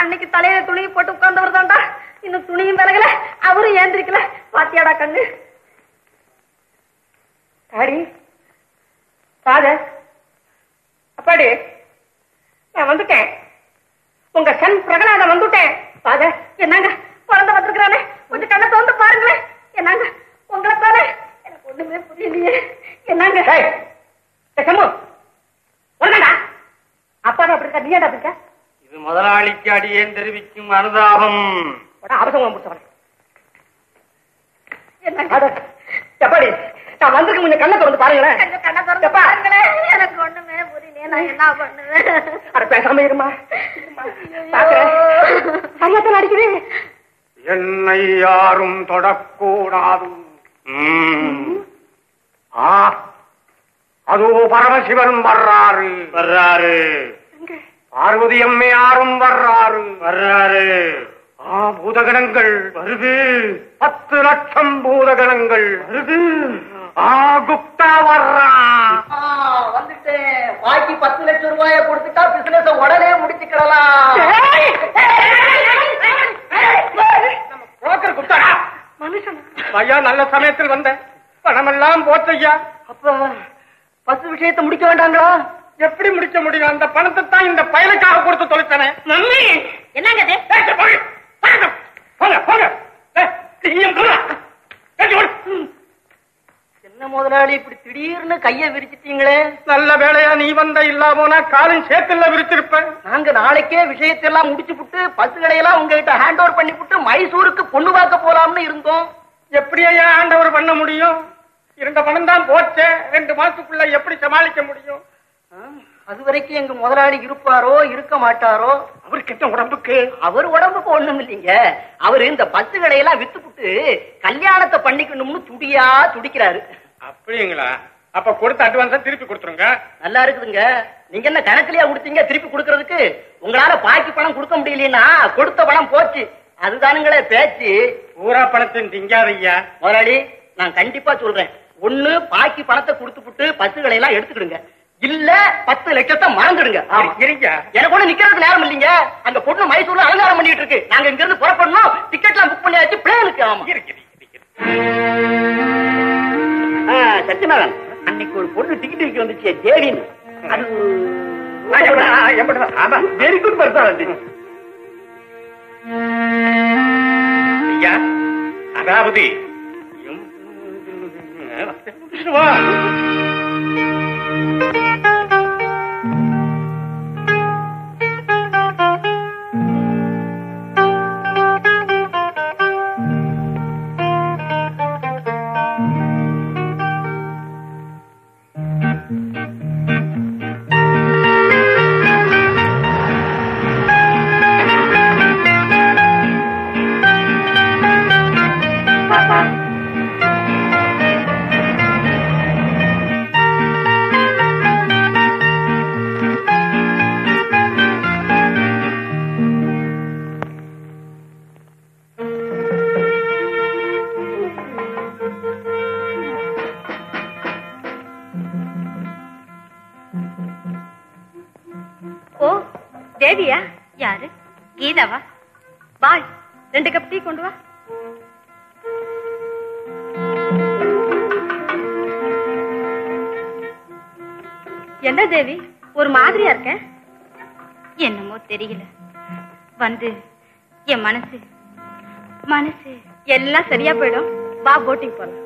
அன்னைக்கு தலையில துணியை போட்டு உட்கார்ந்தவர் தான்டா. இன்னும் துணியும் விலகல, அவரும் ஏந்திரிக்கல. பாத்தியாடா கண்ணு? தாடி பாத அப்பாடி, நான் வந்துட்டேன். உங்க சன் பிரகலாத வந்துட்டேன். பாத என்னங்க பிறந்த வந்துருக்கிறானே, கொஞ்சம் கண்ணை தோந்து பாருங்களேன். என்னங்க உங்களை தானே? எனக்கு ஒண்ணுமே புரியலையே. என்னங்க அப்பா அப்படி இருக்கா? நீ ஏடா இருக்க? இது முதலாளிக்கு அடியேன் தெரிவிக்கும் அனுதாபம். அவசரம் முடிச்சவன் எப்பாடி நான் வந்திருக்க முன்ன கண்ணை திறந்து பாருங்களேன். எனக்கு ஒண்ணுமே புரியல, நான் என்ன பண்ணுவேன்? அட பேசாம இருமா, சரியாத்தான் அடிக்கிறேன். என்னை யாரும் தொடக்கூடாது. அதோ பரமசிவன் வர்றாரு வர்றாரு, பார்வதி அம்மையாரும் வர்றாரு வர்றாரு, பூதகணங்கள் வருது, 10 லட்சம் பூதகணங்கள் வருது. குப்தா வர்றான். வந்துட்டேன். பாக்கி 10 லட்சம் ரூபாயை கொடுத்துட்டா பிசினஸ் உடனே முடிச்சுக்கிடலாம். புரோக்கர் குப்தா மனுஷன் ஐயா, நல்ல சமயத்தில் வந்தேன். பணமெல்லாம் போச்சையா. அப்ப 10 விஷயத்தை முடிக்க வேண்டாங்களா? எப்படி முடிக்க முடியும்? அந்த பணத்தை தான் இந்த பயலுக்காக கொடுத்து தொலைத்தானே. மம்மி என்னங்க என்ன முதலாளி இப்படி திடீர்னு கைய விரிச்சிட்டீங்களே? நல்ல வேலையா நீ வந்த, இல்லாமனா காலும் சேத்துல விரிச்சிருப்பேன். நாங்க நாளைக்கே விஷயத்தெல்லாம் முடிச்சு விட்டு பசுகளையெல்லாம் உங்ககிட்ட ஹேண்ட் ஓவர் பண்ணி விட்டு மைசூருக்கு பொண்ணு பார்க்க போலாம்னு இருந்தோம். எப்படியா ஹேண்ட் ஓவர் பண்ண முடியும்? இருந்த பணம் தான் போச்சே, 2 மாசத்துக்குள்ள எப்படி சமாளிக்க முடியும்? அது வரைக்கும் எங்க முதலாளி இருப்பாரோ இருக்க மாட்டாரோ? அவருக்கு உடம்புக்கு அவர் உடம்புக்கு ஒண்ணும் இல்லைங்க. அவரு இந்த பசுகளையெல்லாம் வித்துப்புட்டு கல்யாணத்தை பண்ணிக்கணும்னு துடியா துடிக்கிறாரு. அப்படிங்களா? அப்ப கொடுத்த அட்வான்ஸா திருப்பி கொடுத்துருங்க. நல்லா இருக்குதுங்க. நீங்க என்ன கணக்குலயா கொடுத்தீங்க? திருப்பி கொடுக்கறதுக்கு உங்களால பாக்கி பணம் கொடுக்க முடியலன்னா கொடுத்த பணம் போச்சு, அதுதானுங்களே பேச்சு. ஊரா பணத்தின் திங்காதையா. முதலாளி நான் கண்டிப்பா சொல்றேன், 1 பாக்கி பணத்தை கொடுத்துப்புட்டு பசுகளையெல்லாம் எடுத்துக்கிடுங்க, இல்ல 10 லட்சத்தை மறந்துடுங்க. எனக்கு ஒண்ணு நிக்கிறதுக்கு நேரம் இல்லைங்க. அந்த பொண்ணு மைசூர்ல அலங்காரம் பண்ணிட்டு இருக்கு. நாங்க இங்க இருந்து புறப்படணும். டிக்கெட் எல்லாம் புக் பண்ணியாச்சு பிளேனுக்கு. ஆமா சத்தியநாதன், அன்னைக்கு ஒரு பொண்ணு டிக்கெட் விற்க வந்துச்சு, தேவின்னு. அது வெரி குட் பர்சனாலிட்டி. அதாவது வந்து என் மனசு மனசு எல்லாம் சரியா போயிடும். வா போட்டிங் போலாம்.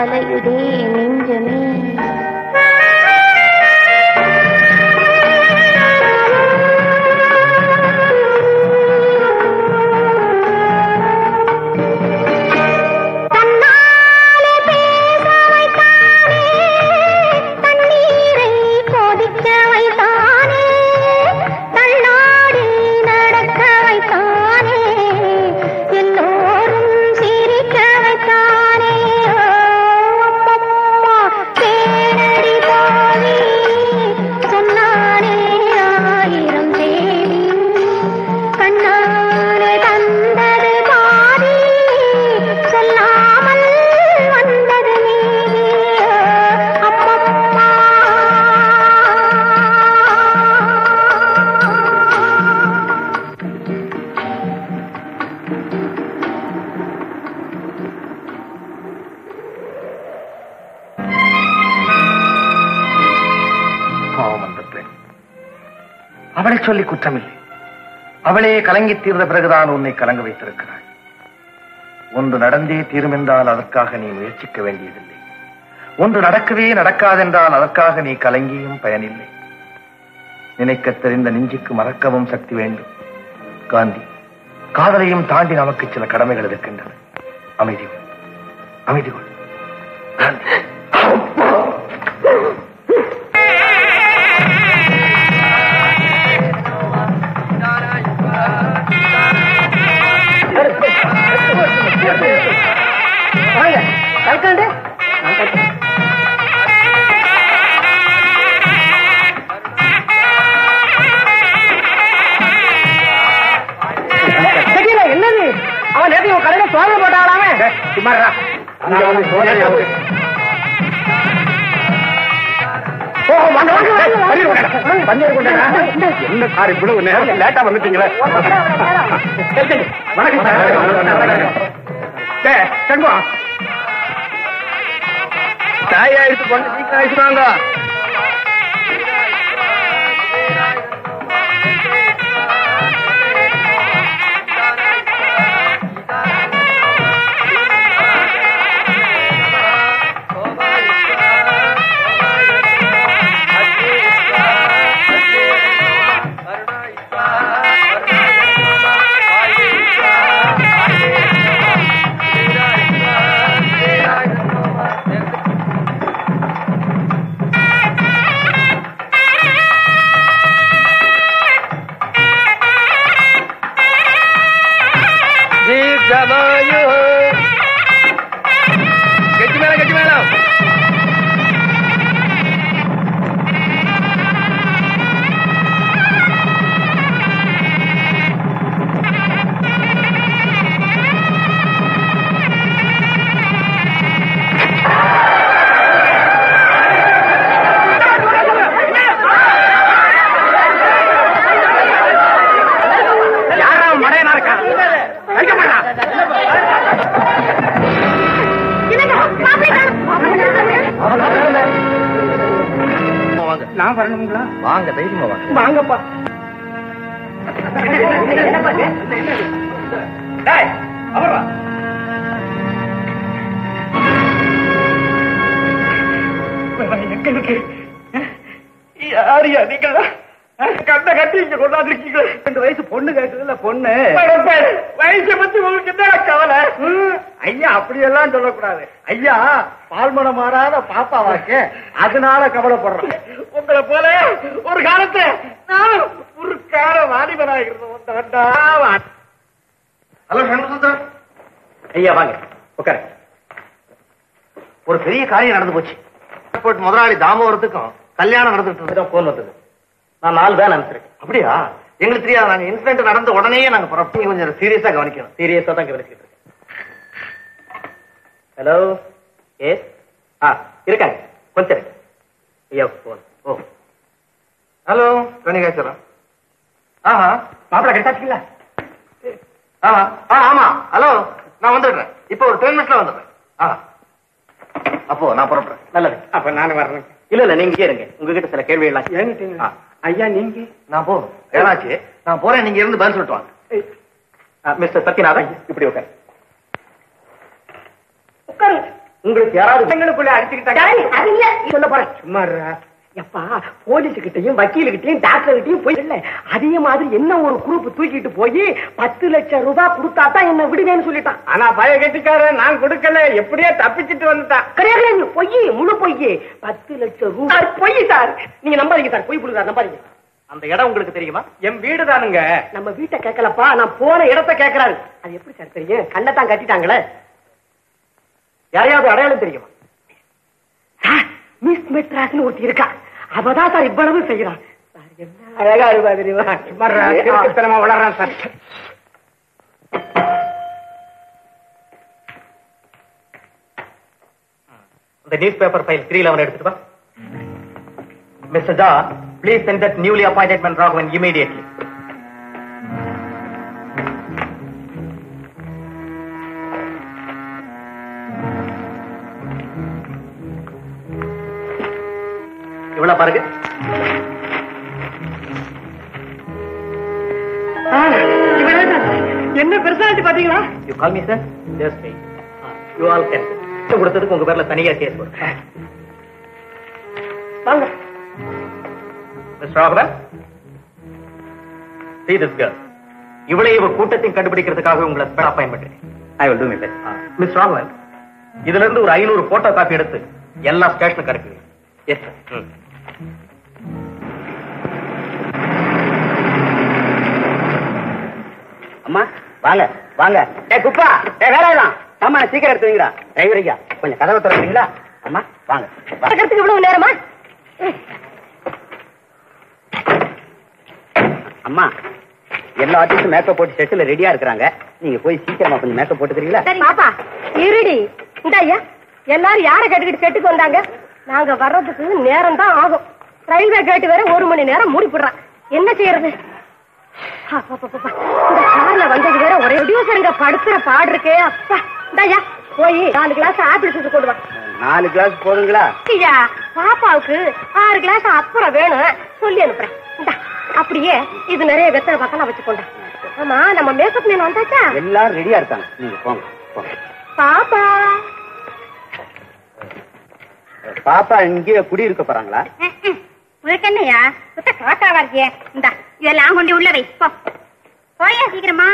I let you there and injure me. Tannale pesa vaitane, tanneerai kodikka vaitane, tannadi nadakka vaitane, ellorum sirikka vaitane. Amma keenadi poli sonnane aayiram devi kannale tandadu paadi sollamal vandadu nee amma பாவம் அந்த பெண். அவளை சொல்லி குற்றமில்லை. அவளே கலங்கித் தீர்ந்த பிறகுதான் உன்னை கலங்க வைத்திருக்கிறாள். ஒன்று நடந்தே தீருமென்றால் அதற்காக நீ முயற்சிக்க வேண்டியதில்லை. ஒன்று நடக்கவே நடக்காதென்றால் அதற்காக நீ கலங்கியும் பயனில்லை. நினைக்கத் தெரிந்த நெஞ்சுக்கு மறக்கவும் சக்தி வேண்டும். காந்தி, காதலையும் தாண்டி நமக்கு சில கடமைகள் இருக்கின்றன. அமைதி கொள், அமைதி கொள். காந்தி, என்னது அவன் நேற்று உன் கடையில சோதனை போட்டாங்களாமே. என்ன சார் இவ்வளவு நேரம் லேட்டா வந்துட்டீங்களே. வணக்கம் சார். தங்கம் தாயா எடுத்து கொண்டு சீக்கிரம் ஆயிடுவாங்க. நான் வரணுங்களா? வாங்க, தைரியமா வாங்க. வாங்கப்பா. டேய் அவரா யாரியா நீங்களா? கண்ணை கட்டி இங்க கொண்டாந்து இருக்கீங்களா? 2 வயசு பொண்ணு கேட்குதுல்ல, பொண்ணு வயசை பத்தி உங்களுக்கு என்ன கவலை? ஐயா அப்படியெல்லாம் சொல்லக்கூடாது ஐயா. பால்மணம் மாறாத பாப்பா வாக்கு, அதனால கவலைப்படுறோம். உங்களை போல ஒரு காலத்தை நான் ஒரு கால வாலிபனாக. ஹலோ சண்முகம் ஐயா, வாங்க உட்கார. ஒரு பெரிய காரியம் நடந்து போச்சு. ஏர்போர்ட் முதலாளி தாமோரத்துக்கும் கல்யாணம் நடந்துட்டு இருந்தது. போன் வந்தது. நான் 4 பேர் அனுப்பிச்சிருக்கேன். அப்படியா? எங்களுக்கு தெரியாது. நாங்க இன்சிடென்ட் நடந்த உடனே நாங்க புறப்பட்டு கொஞ்சம் சீரியஸா கவனிக்கணும். சீரியஸா தான் கவனிச்சுட்டு இருக்கேன். ஹலோ எஸ் இருக்காங்க கொஞ்சம் ஐயா போன். ஓ ஹலோ கணிகாச்சரம். ஆஹா மாப்பிள்ள கிடைச்சாச்சுங்களா? ஆஹா ஆ ஆமா. ஹலோ நான் வந்துடுறேன். இப்போ ஒரு 10 நிமிஷத்துல வந்துடுறேன். ஆஹா அப்போ நான் புறப்படுறேன். நல்லது. அப்ப நானே வரேன். இல்ல இல்ல நீங்க இருங்க. உங்ககிட்ட சில கேள்வி எல்லாம் ஐயா. நீங்க நான் போறேன். ஏதாச்சு நான் போறேன். நீங்க இருந்து பதில் சொல்லிட்டு வாங்க. மிஸ்டர் சத்யநாதன் இப்படி உட்காரு. உங்களுக்கு யாராவது எங்களுக்குள்ள அடிச்சுக்கிட்டாங்க சொல்ல போறேன் சும்மா எப்பா போலீஸுக்கிட்டையும் வக்கீலுக்கிட்டையும் டாக்டர்கிட்டையும் போயிடல அதே மாதிரி என்ன ஒரு குரூப் தூக்கிட்டு போய் 10 லட்சம் ரூபாய் கொடுத்தா தான் என்ன விடுவேன்னு சொல்லிட்டான். ஆனா பய கட்டிக்கார நான் கொடுக்கல எப்படியே தப்பிச்சுட்டு வந்துட்டான். கிடையாது பொய் முழு பொய் 10 லட்சம் ரூபாய் பொய் சார். நீங்க நம்பாதீங்க சார் பொய் புரியுதா நம்பாதீங்க. அந்த இடம் உங்களுக்கு தெரியுமா? என் வீடு தானுங்க. நம்ம வீட்டை கேட்கலப்பா நான் போன இடத்த கேட்கிறாரு. அது எப்படி சார் தெரியும்? கண்ணை தான் கட்டிட்டாங்களே. யாரையாவது அடையாளம் தெரியுமா? மிஸ் மெட்ராஸ்னு ஒருத்தி இருக்கா அவதான் சார் இவ்வளவு செய்யறான். என்ன அழகா இருப்பா தெரியுமா வளர்றான் சார். இந்த நியூஸ் பேப்பர் ஃபைல் 311 எடுத்துட்டு வா. Mister Jha please send that newly appointed man Raghavan immediately. இவள பாருங்க. இவள என்ன பெர்சனாலிட்டி பாத்தீங்களா? You call me sir? Yes sir. You all can. கொடுத்ததுக்கு உங்க பேர்ல தனியா கேஸ் போடுறேன். வாங்க. Mr. Raghavan, see this girl. இவளை இவ கூட்டத்தையும் கண்டுபிடிக்கிறதுக்காக உங்களை ஸ்பெஷல் அப்பாயின்மெண்ட் இருக்கு. I will do my best. Mr. Raghavan, இதுல இருந்து ஒரு 500 போட்டோ காப்பி எடுத்து எல்லா ஸ்டேஷனுக்கு அனுப்புங்க. Yes sir. அம்மா வாங்க வாங்க. டேய் குப்பா டேய் வேலையலாம். அம்மா சீக்கிரம் எடுத்துவீங்கடா. டிரைவர் ஐயா கொஞ்சம் கதவை திறப்பீங்களா? அம்மா வாங்க. வரதுக்கு இவ்வளவு நேரமா? அம்மா எல்லா ஆர்டிஸ்டும் மேக்கப் போட்டு செட்ல ரெடியா இருக்காங்க. நீங்க போய் சீக்கிரமா கொஞ்சம் மேக்கப் போட்டுக்கிறீங்களா? சரி பாப்பா இருடி. இந்தாயா எல்லாரும் யாரை கேட்டுக்கிட்டு செட்டுக்கு வந்தாங்க? நாங்க வர்றதுக்கு நேரம் தான் ஆகும். ரயில்வே கேட்டு வேற 1 மணி நேரம் மூடிடுறான். என்ன செய்யறது? இந்த கார்ல வந்தது வேற ஒரே ப்ரொடியூசருங்க படுத்துற பாடு இருக்கே அப்பா. இந்தாயா போய் 4 கிளாஸ் ஆப்பிள் ஜூஸ் கொண்டு வா. 4 கிளாஸ் போடுங்களா? ஐயா பாப்பாவுக்கு 6 கிளாஸ் அப்புறம் வேணும் சொல்லி அனுப்புறேன். இந்தா அப்படியே இது நிறைய வெத்தலை பக்கம் வச்சுக்கொண்டா. ஆமா நம்ம மேக்கப் மேன் வந்தாச்சா? எல்லாரும் ரெடியா இருக்காங்க. நீங்க போங்க. பாப்பா பாப்பா இங்கே குடி இருக்க போறாங்களா? உனக்கென்னையா சுத்த காட்டாவா இருக்கிய? இந்த இதெல்லாம் கொண்டு உள்ள வை. போயா சீக்கிரமா.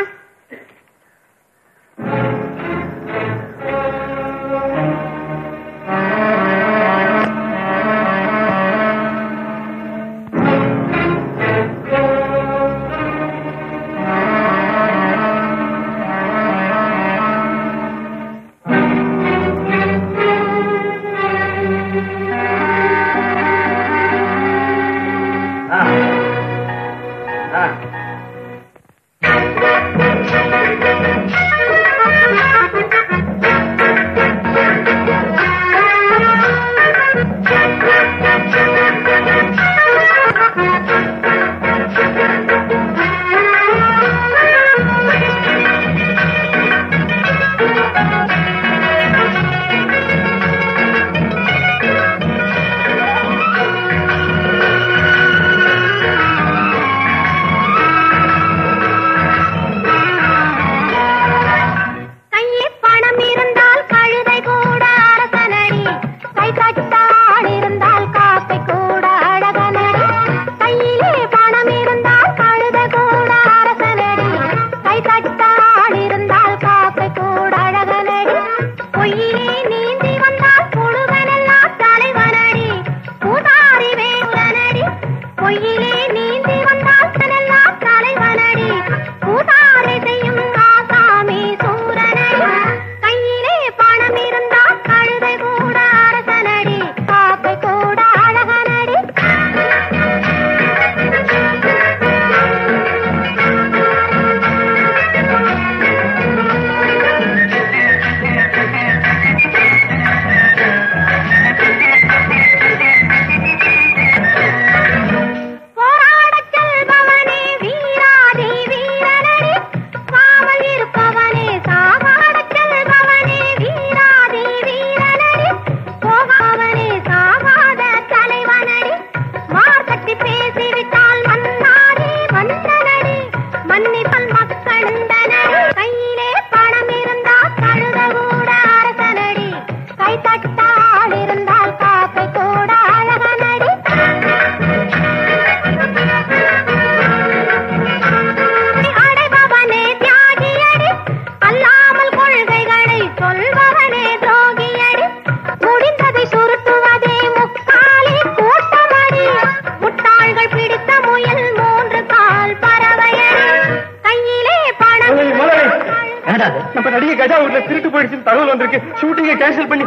ஆடாது. நம்ம நடிகை கஜா ஊர்ல திருட்டு போயிடுச்சுன்னு தகவல் வந்திருக்கு. ஷூட்டிங்கை கேன்சல் பண்ணி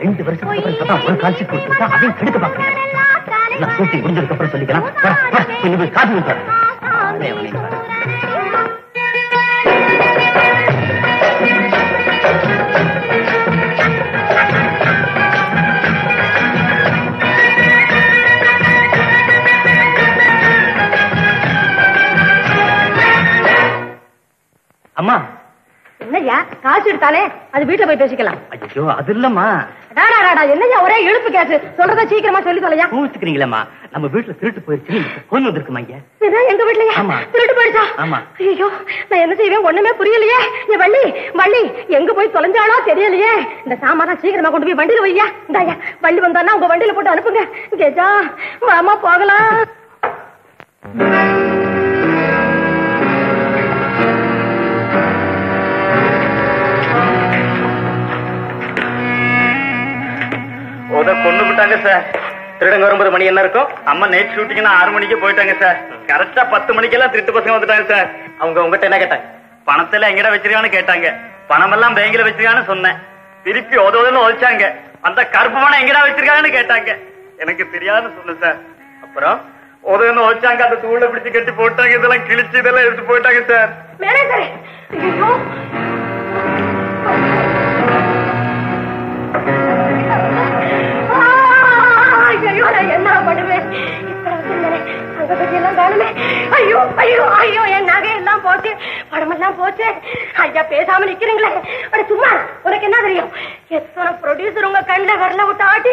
2 வருஷத்துக்கு அப்புறம் ஒரு கால்ஷீட் கொடுத்துருக்கா. அதையும் கெடுக்க பார்க்குறேன். ஷூட்டிங் முடிஞ்சதுக்கப்புறம் சொல்லிக்கலாம். இன்னும் காசு கொடுத்தாரு. அம்மா என்னையா காசு எடுத்தாலே அது வீட்டுல போய் பேசிக்கலாம். ஐயோ அது இல்லம்மா. என்னையா ஒரே இழுப்பு கேசு சொல்றத சீக்கிரமா சொல்லி தொலையா. ஊத்துக்கிறீங்களா? நம்ம வீட்டுல திருட்டு போயிடுச்சு. கொண்டு வந்திருக்குமா? எங்க வீட்லயா திருட்டு போயிடுச்சா? ஆமா. ஐயோ நான் என்ன செய்வேன் ஒண்ணுமே புரியலையே. வள்ளி வள்ளி எங்க போய் தொலைஞ்சாலோ தெரியலையே. இந்த சாமான சீக்கிரமா கொண்டு போய் வண்டியில வையா. இந்தாயா வள்ளி வந்தானா உங்க வண்டியில போட்டு அனுப்புங்க. கேஜா மாமா போகலாம். கொண்டு விட்டாங்க சார். திருடங்க வரும்போது மணி என்ன இருக்கும்? அம்மா நைட் ஷூட்டிங்னா 6 மணிக்கு போயிட்டாங்க சார். கரெக்டா 10 மணிக்கெல்லாம் திருட்டு பசங்க வந்துட்டாங்க சார். அவங்க உங்ககிட்ட என்ன கேட்டாங்க? பணத்துல எங்கடா வச்சிருக்கான்னு கேட்டாங்க. பணம் எல்லாம் பேங்கில வச்சிருக்கான்னு சொன்னேன். திருப்பி உதவுதுன்னு ஒழிச்சாங்க. அந்த கருப்பு பணம் எங்கடா வச்சிருக்காங்கன்னு கேட்டாங்க. எனக்கு தெரியாதுன்னு சொன்னேன் சார். அப்புறம் உதவுன்னு ஒழிச்சாங்க. அந்த தூளை பிடிச்சு கட்டி போட்டாங்க. இதெல்லாம் கிழிச்சு இதெல்லாம் எடுத்து போயிட்டாங்க சார். என்ன பண்ணுவேன்? என் நகை எல்லாம் போச்சு, படம் எல்லாம் போச்சு. ஐயா பேசாம நிக்கிறீங்களே. சும்மா உனக்கு என்ன தெரியும்? எத்தனை ப்ரொடியூசர் உங்க கண்ணில் வரல விட்டு ஆட்டி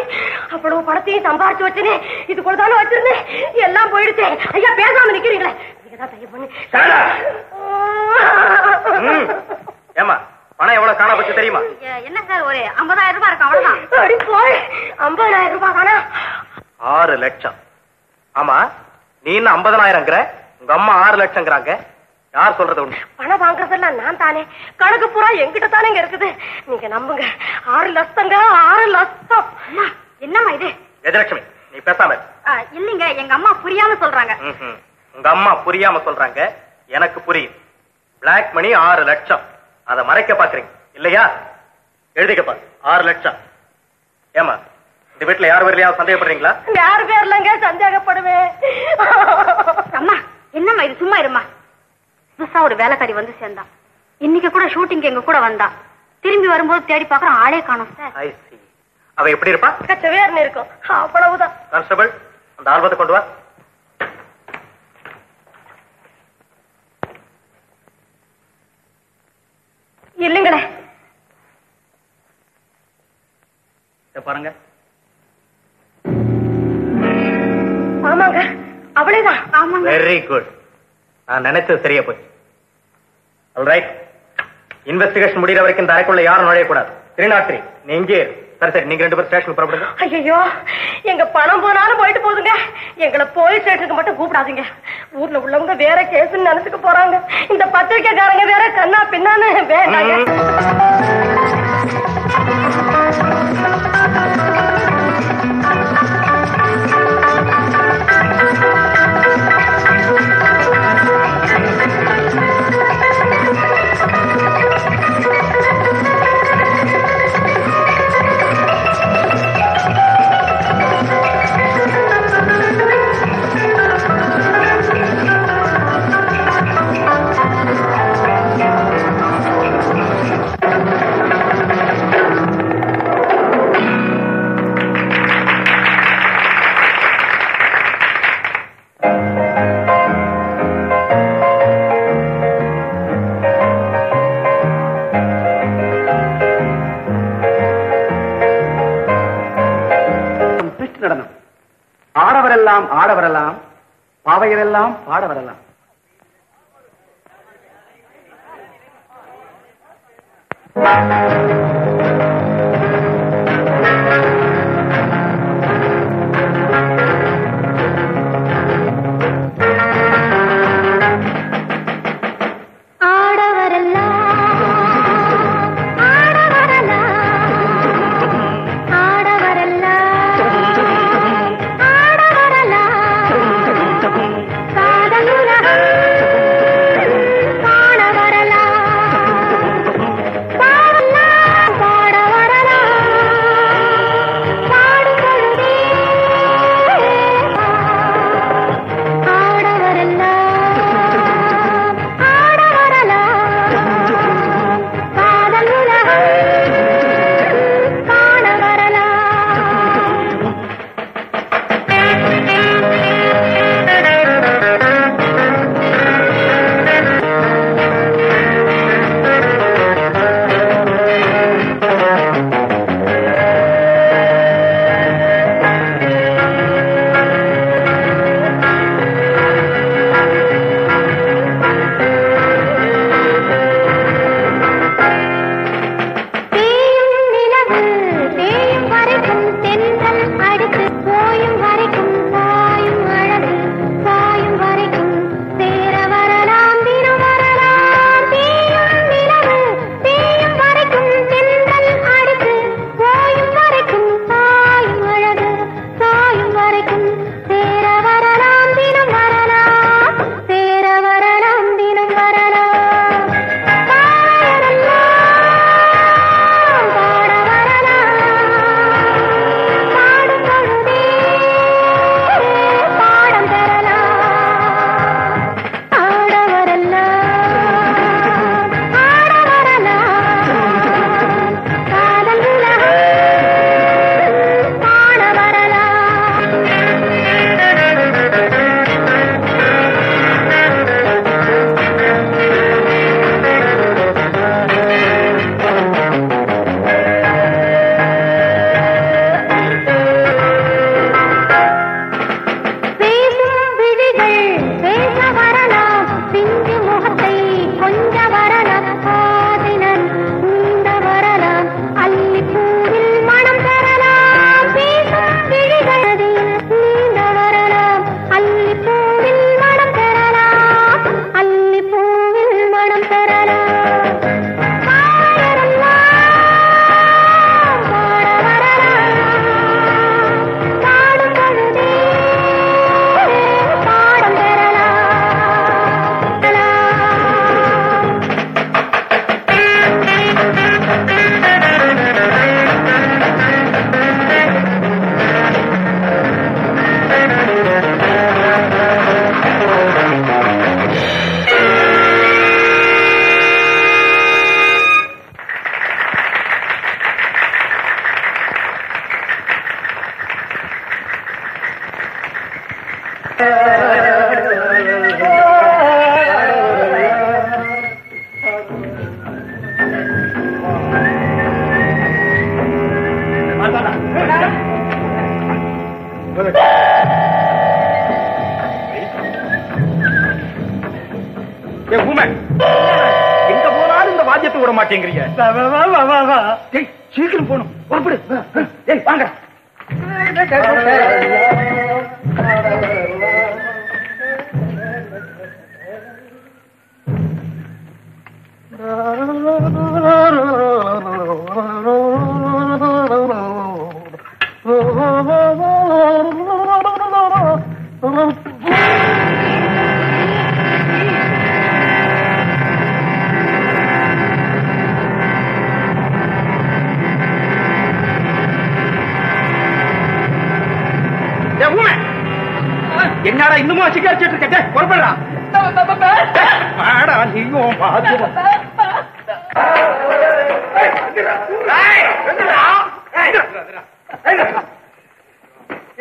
அவ்வளவு படத்தையும் சம்பாரிச்சு வச்சுனே. இதுக்குள்ள தானே வச்சிருந்தேன். எல்லாம் போயிடுச்சு. ஐயா பேசாம நிக்கிறீங்களே. இதுதான் தயவு பண்ணு. ஏமா பணம் எவ்வளவு காண போச்சு தெரியுமா? என்ன சார் ஒரு 50,000 ரூபாய் இருக்கும். அவ்வளவுதான். 50,000 ரூபாய் காணா. 6 லட்சம். ஆமா நீ 50,000ங்கிற உங்க அம்மா 6 லட்சம்ங்கிறாங்க. யார் சொல்றது உண்டு? பணம் வாங்குறதெல்லாம் நான் தானே. கணக்கு பூரா என்கிட்ட தானே இங்க இருக்குது. நீங்க நம்புங்க. 6 லட்சம். என்னம்மா இது? எதிரட்சுமி நீ பேசாம. இல்லைங்க எங்க அம்மா புரியாம சொல்றாங்க. உங்க அம்மா புரியாம சொல்றாங்க. எனக்கு புரியும். பிளாக் மணி 6 லட்சம். அதை மறைக்க பாக்குறீங்க இல்லையா? எழுதிக்கப்பா 6 லட்சம். ஏமா இந்த வீட்டுல யார் பேர்லயாவது சந்தேகப்படுறீங்களா? யார் பேர்லங்க சந்தேகப்படுவேன். அம்மா என்னம்மா இது? சும்மா இருமா. புதுசா ஒரு வேலைக்காரி வந்து சேர்ந்தான். இன்னைக்கு கூட ஷூட்டிங் எங்க கூட வந்தா. திரும்பி வரும்போது தேடி பாக்குறோம் ஆளே காணோம் சார். அவ எப்படி இருப்பா? கச்சவேர்னு இருக்கும். அவ்வளவுதான். கான்ஸ்டபிள் அந்த ஆல்பத்தை கொண்டு வா. இல்லைங்களே பாருங்க. ஆமாங்க அவளேதான். ஆமாங்க. Very good. நான் நினைச்சது சரியா போச்சு. ஆல்ரைட். இன்வெஸ்டிகேஷன் முடிகிற வரைக்கும் இந்த அறைக்குள்ள யாரும் நுழையக்கூடாது. 303 நீ இங்கே. சரி சரி நீங்க 2 பேரும் ஸ்டேஷனுக்கு புறப்படுங்க. ஐயோ எங்க பணம் போனாலும் போயிட்டு போகுதுங்க. எங்களை போலீஸ் ஸ்டேஷனுக்கு மட்டும் கூப்பிடாதீங்க. ஊர்ல உள்ளவங்க வேற கேஸ்ன்னு நினைச்சுக்க போறாங்க. இந்த பத்திரிக்கைக்காரங்க வேற கண்ணா பின்னான்னு வேண்டாங்க. ஆட வரலாம், பாவையரெல்லாம் பாட வரலாம். என் உண்மை எங்க போனாலும் இந்த வாத்தியத்தை விட மாட்டேங்கிறீங்க. சீக்கிரம் போகணும், புறப்படு. ஏய் வாங்க. என்னடா இன்னுமா சிக்காரிச்சிட்டு இருக்கே, புறப்படுறா.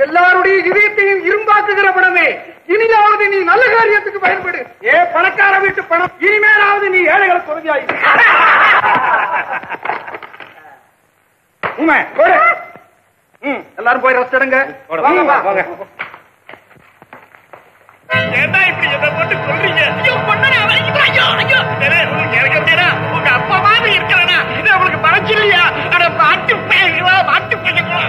எல்லாருடைய இதயத்தையும் இரும்பாக்குகிற பணமே, இனியாவது நீ நல்ல காரியத்துக்கு பயன்படு. ஏ பணக்கார வீட்டு பணம், இனிமேலாவது நீ ஏழைகளை உதவியாய். உண்மை எல்லாரும் போய் ரெஸ்ட் எடுங்க. ஏன்னா இப்படி எதை போட்டு சொல்றீங்க? உங்க அப்பா மாதிரி இருக்கிறனா? இது அவளுக்கு மறைச்சு இல்லையா? ஆனா மாட்டு பேசுவா, மாட்டு பேசுவா.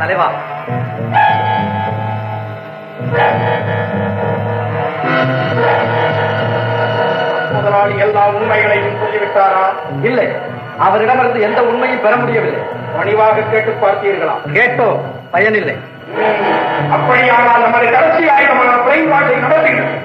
தலைவா, முதலாளி எல்லா உண்மைகளையும் சொல்லிவிட்டாரா? இல்லை, அவரிடமிருந்து எந்த உண்மையும் பெற முடியவில்லை. பணிவாக கேட்டு பார்த்தீர்களா? கேட்டோ, பயனில்லை. அப்படியானால் நமது கடைசி ஆயுதமான குறைபாட்டை நடத்துகிறோம்.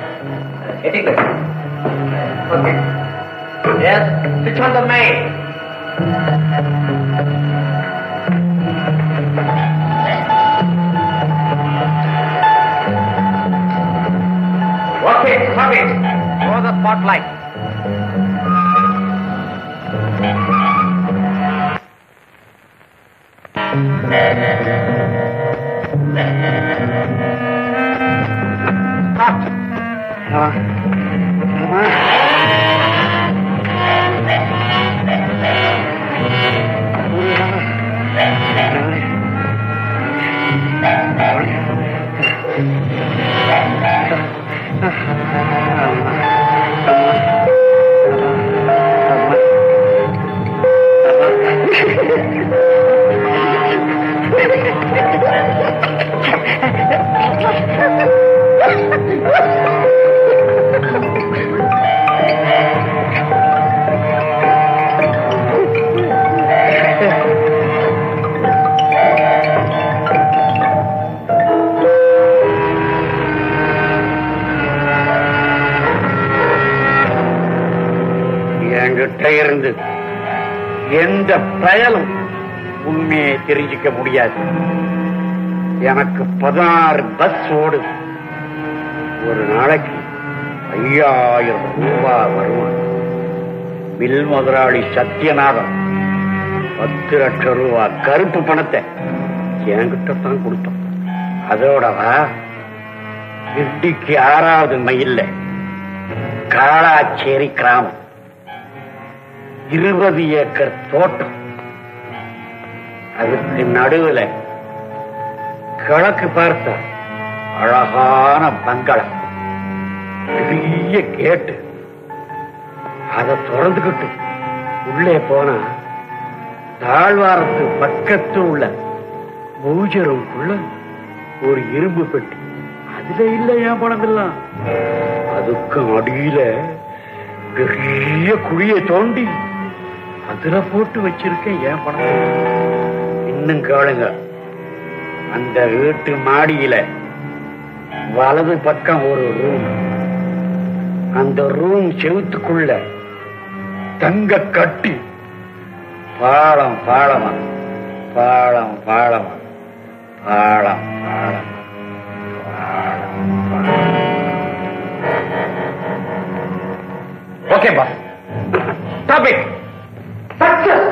For the spotlight. Stop. இருந்து எந்த பயலும் உண்மையை தெரிஞ்சிக்க முடியாது. எனக்கு 16 பஸ் ஓடுது. ஒரு நாளைக்கு 5000 ரூபாய் வருவான். மில் முதலாளி சத்தியநாதன் 10 லட்சம் ரூபாய் கருப்பு பணத்தை என்கிட்ட தான் கொடுத்தான். அதோடவா கிட்டிக்கு 6வது மைல்ல காளாச்சேரி கிராமம் 20 ஏக்கர் தோட்டம். அதுக்கு நடுவில் கிழக்கு பார்த்த அழகான பங்களா, பெரிய கேட்டு. அதை திறந்துக்கிட்டு உள்ளே போனா தாழ்வாரத்து பக்கத்து உள்ள பூஜை ரூமுக்குள்ள ஒரு இரும்பு பெட்டி. அதுல இல்லை ஏன் பணமெல்லாம். அதுக்கு அடியில பெரிய குழியை தோண்டி அதுல போட்டு வச்சிருக்கேன் ஏன் பணம். இன்னும் கேளுங்க, அந்த வீட்டு மாடியில வலது பக்கம் ஒரு ரூம். அந்த ரூம் செவுத்துக்குள்ள தங்க கட்டி பாலம் பாலமா பாலம் பாலமா பாலம் பாலம் பாலம். ஓகே பா, டாபிக் Success!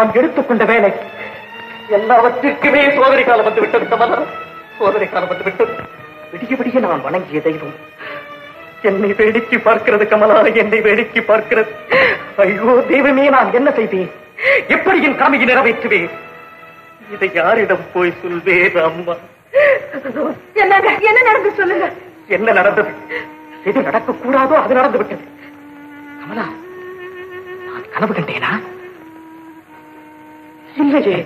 நான் எடுத்துக்கொண்ட வேலை எல்லாவற்றிற்குமே சோதனை காலம் வந்து விட்டது மலர். சோதனை காலம் வந்து விட்டது. விடிய விடிய நான் வணங்கிய தெய்வம் என்னை வேடிக்கை பார்க்கிறது கமலா, என்னை வேடிக்கை பார்க்கிறது. ஐயோ தெய்வமே, நான் என்ன செய்வேன்? எப்படி என் காமியை நிறைவேற்றுவேன்? இதை யாரிடம் போய் சொல்வேன்? அம்மா என்ன நடந்து சொல்லுங்க. என்ன நடந்தது? எது நடக்க கூடாதோ அது நடந்து விட்டது கமலா. நான் கனவு கண்டேனா? இல்லையே,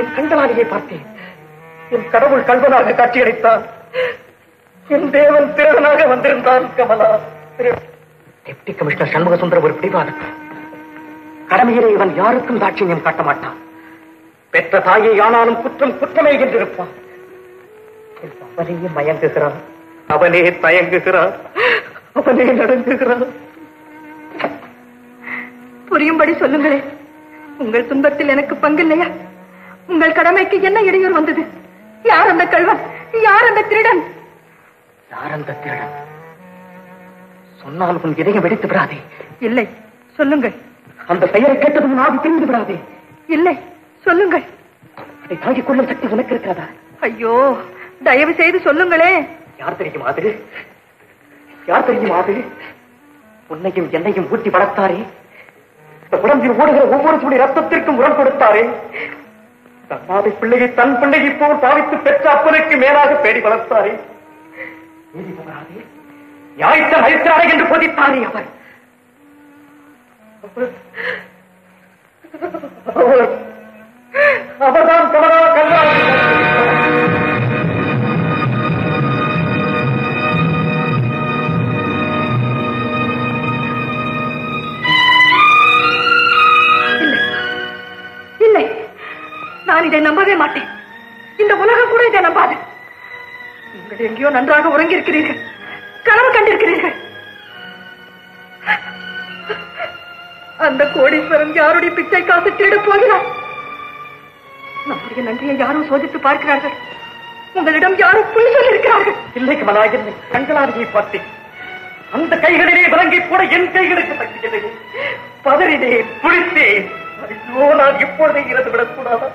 என் கண்டலாலேயே பார்த்தேன். என் கடவுள் கல்வனாக காட்சியளித்தான். என் தேவன் திருடனாக வந்திருந்தான் கமலா. டெப்டி கமிஷனர் சண்முகசுந்தரம் ஒரு பிடிவாதம். கடமையிலே இவன் யாருக்கும் தாட்சியம் காட்ட மாட்டான். பெற்ற தாயை ஆனாலும் குற்றம் குற்றமே என்றிருப்பான். அவனையே மயங்குகிறான், அவனே தயங்குகிறான், அவனே நடங்குகிறான். புரியும்படி சொல்லுங்களே, உங்கள் துன்பத்தில் எனக்கு பங்கில்லையா? உங்கள் கடமைக்கு என்ன இடையூறு வந்தது? யார் அந்த கல்வன்? யார் அந்த திருடன்? யார் அந்த திருடன்? சொன்னால் உன் இதயம் வெடித்து விடாதே. இல்லை, சொல்லுங்கள். அந்த பெயரை கேட்டதும் நான் தெரிந்து விடாதே. இல்லை, சொல்லுங்கள். அதை தாங்கிக் கொள்ளும் சக்தி உனக்கு இருக்கிறதா? ஐயோ தயவு செய்து சொல்லுங்களே. யார் தெரியும் அது? யார் தெரியும் அது? உன்னையும் என்னையும் ஊட்டி வளர்த்தாரே, உடம்பில் ஓடுகிற ஒவ்வொரு துளி ரத்தத்திற்கும் உரம் கொடுத்தாரே, தம்மாவை பிள்ளையை தன் பிள்ளையை போல் பாவித்து பெற்ற அப்பனுக்கு மேலாக பேடி வளர்த்தாரே, நியாயத்தை என்று பொதித்தாரே, அவர் அவர்தான் கமலா. கல்வா இதை நம்பவே மாட்டேன். இந்த உலகம் கூட இதை நம்பாது. நீங்கள் எங்கேயோ நன்றாக உறங்கி இருக்கிறீர்கள், கனவு கண்டிருக்கிறீர்கள். அந்த கோடீஸ்வரன் யாருடைய பிச்சை காசு திருட போகிறார்? நம்முடைய நன்றியை யாரும் சோதித்து பார்க்கிறார்கள். உங்களிடம் யாரும் பொய் சொல்லியிருக்கிறார்கள். இல்லை கமலா, என்னை கண்களாரியை பார்த்தேன். அந்த கைகளிலே விளங்கி கூட என் கைகளுக்கு தப்பியது. பதறினேன், புளித்தேன். ஐயோ, நான் எப்பொழுதே இருந்து விடக்கூடாதா?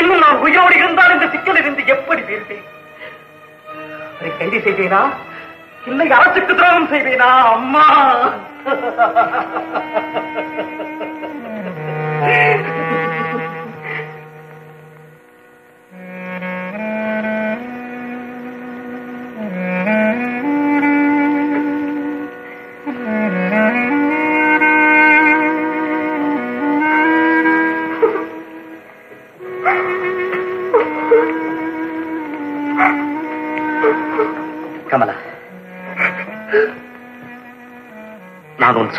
இன்னும் நான் உயிரோடு இருந்தால் இந்த சிக்கலில் இருந்து எப்படி வீழ்வேன்? அதை கைது செய்வேனா? இல்லை அரசுக்கு துரோகம் செய்வேனா? அம்மா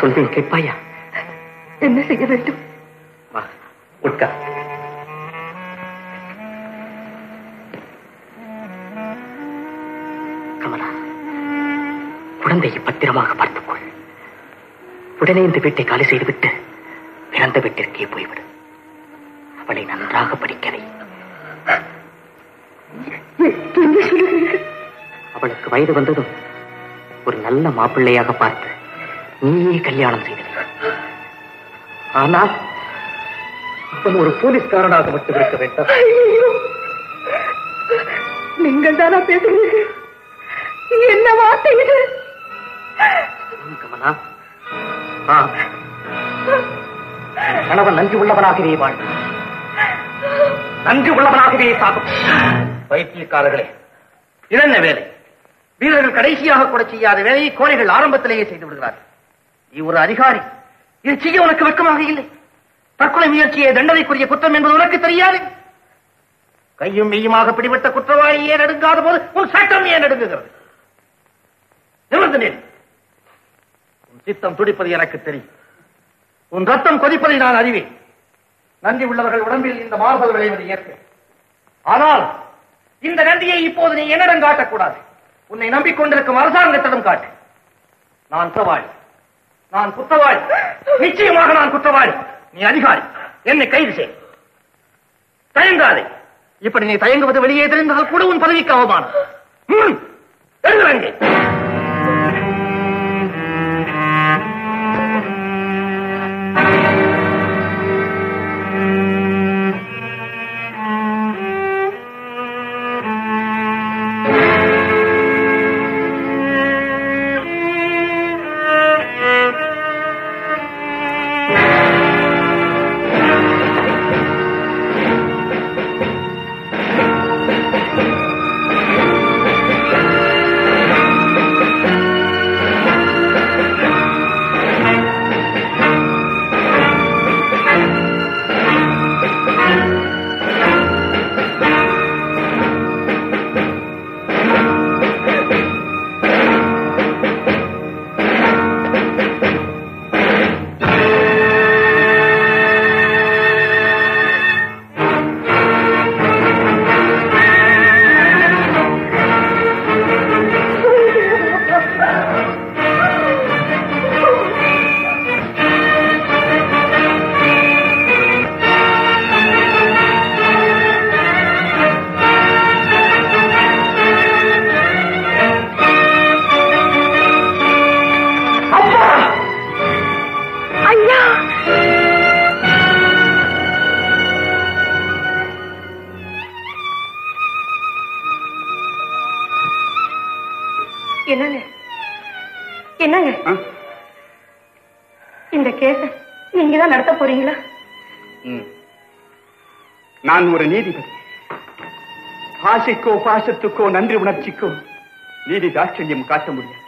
சொல்வேன், கேட்பாயா? என்ன செய்ய வேண்டும்? உட்கார். கமலா, குழந்தையை பத்திரமாக பார்த்துக்கொள். உடனே இந்த வீட்டை காலி செய்துவிட்டு பிறந்த வீட்டிற்கே போய்விடு. அவளை நன்றாக படிக்கவே. அவளுக்கு வயது வந்ததும் ஒரு நல்ல மாப்பிள்ளையாக பார்த்து நீயே கல்யாணம் செய்த. ஆனால் அவன் ஒரு போலீஸ்காரனாக மட்டும் இருக்க வேண்டும். நீங்கள் தானா பேசுகிறீர்கள்? என்ன வார்த்தை இது? கமலா, கணவன் நன்றி உள்ளவனாகவே வாழ்ந்தான், நன்றி உள்ளவனாகவே சாகும். பைத்தியக்காரர்களே, இழந்த வேலை. வீரர்கள் கடைசியாக கூட செய்யாத வேலையை கோழைகள் ஆரம்பத்திலேயே செய்து விடுகிறார்கள். நீ ஒரு அதிகாரி, இது செய்ய உனக்கு வெட்கமாக இல்லை? தற்கொலை முயற்சியை தண்டனைக்குரிய குற்றம் என்பது உனக்கு தெரியாது? கையும் மெய்யுமாக பிடிபட்ட குற்றவாளியே நடுங்காத போது உன் சட்டம் ஏன் நடுங்குகிறது? நிமிர்ந்து நில். உன் சித்தம் துடிப்பது எனக்கு தெரியும், உன் ரத்தம் கொதிப்பதை நான் அறிவேன். நன்றி உள்ளவர்கள் உடம்பில் இந்த மாறுதல் விளைவது இயற்கை. ஆனால் இந்த நன்றியை இப்போது நீ என்னிடம் காட்டக்கூடாது. உன்னை நம்பிக்கொண்டிருக்கும் அரசாங்கத்திடம் காட்டு. நான் சவால், நான் குற்றவாளி, நிச்சயமாக நான் குற்றவாளி. நீ அதிகாரி, என்னை கைது செய். தயங்காதே. இப்படி நீ தயங்குவது வெளியே தெரிந்தால் கூட உன் பதவிக்கு அவமானம். சொல்லு. என்னங்க இந்த கேஸ் நீங்க தான் நடத்த போறீங்களா? நான் ஒரு நீதிபதி. பாசைக்கோ பாசத்துக்கோ நன்றி உணர்ச்சிக்கோ நீதி தாட்சண்யம் காட்ட முடியாது.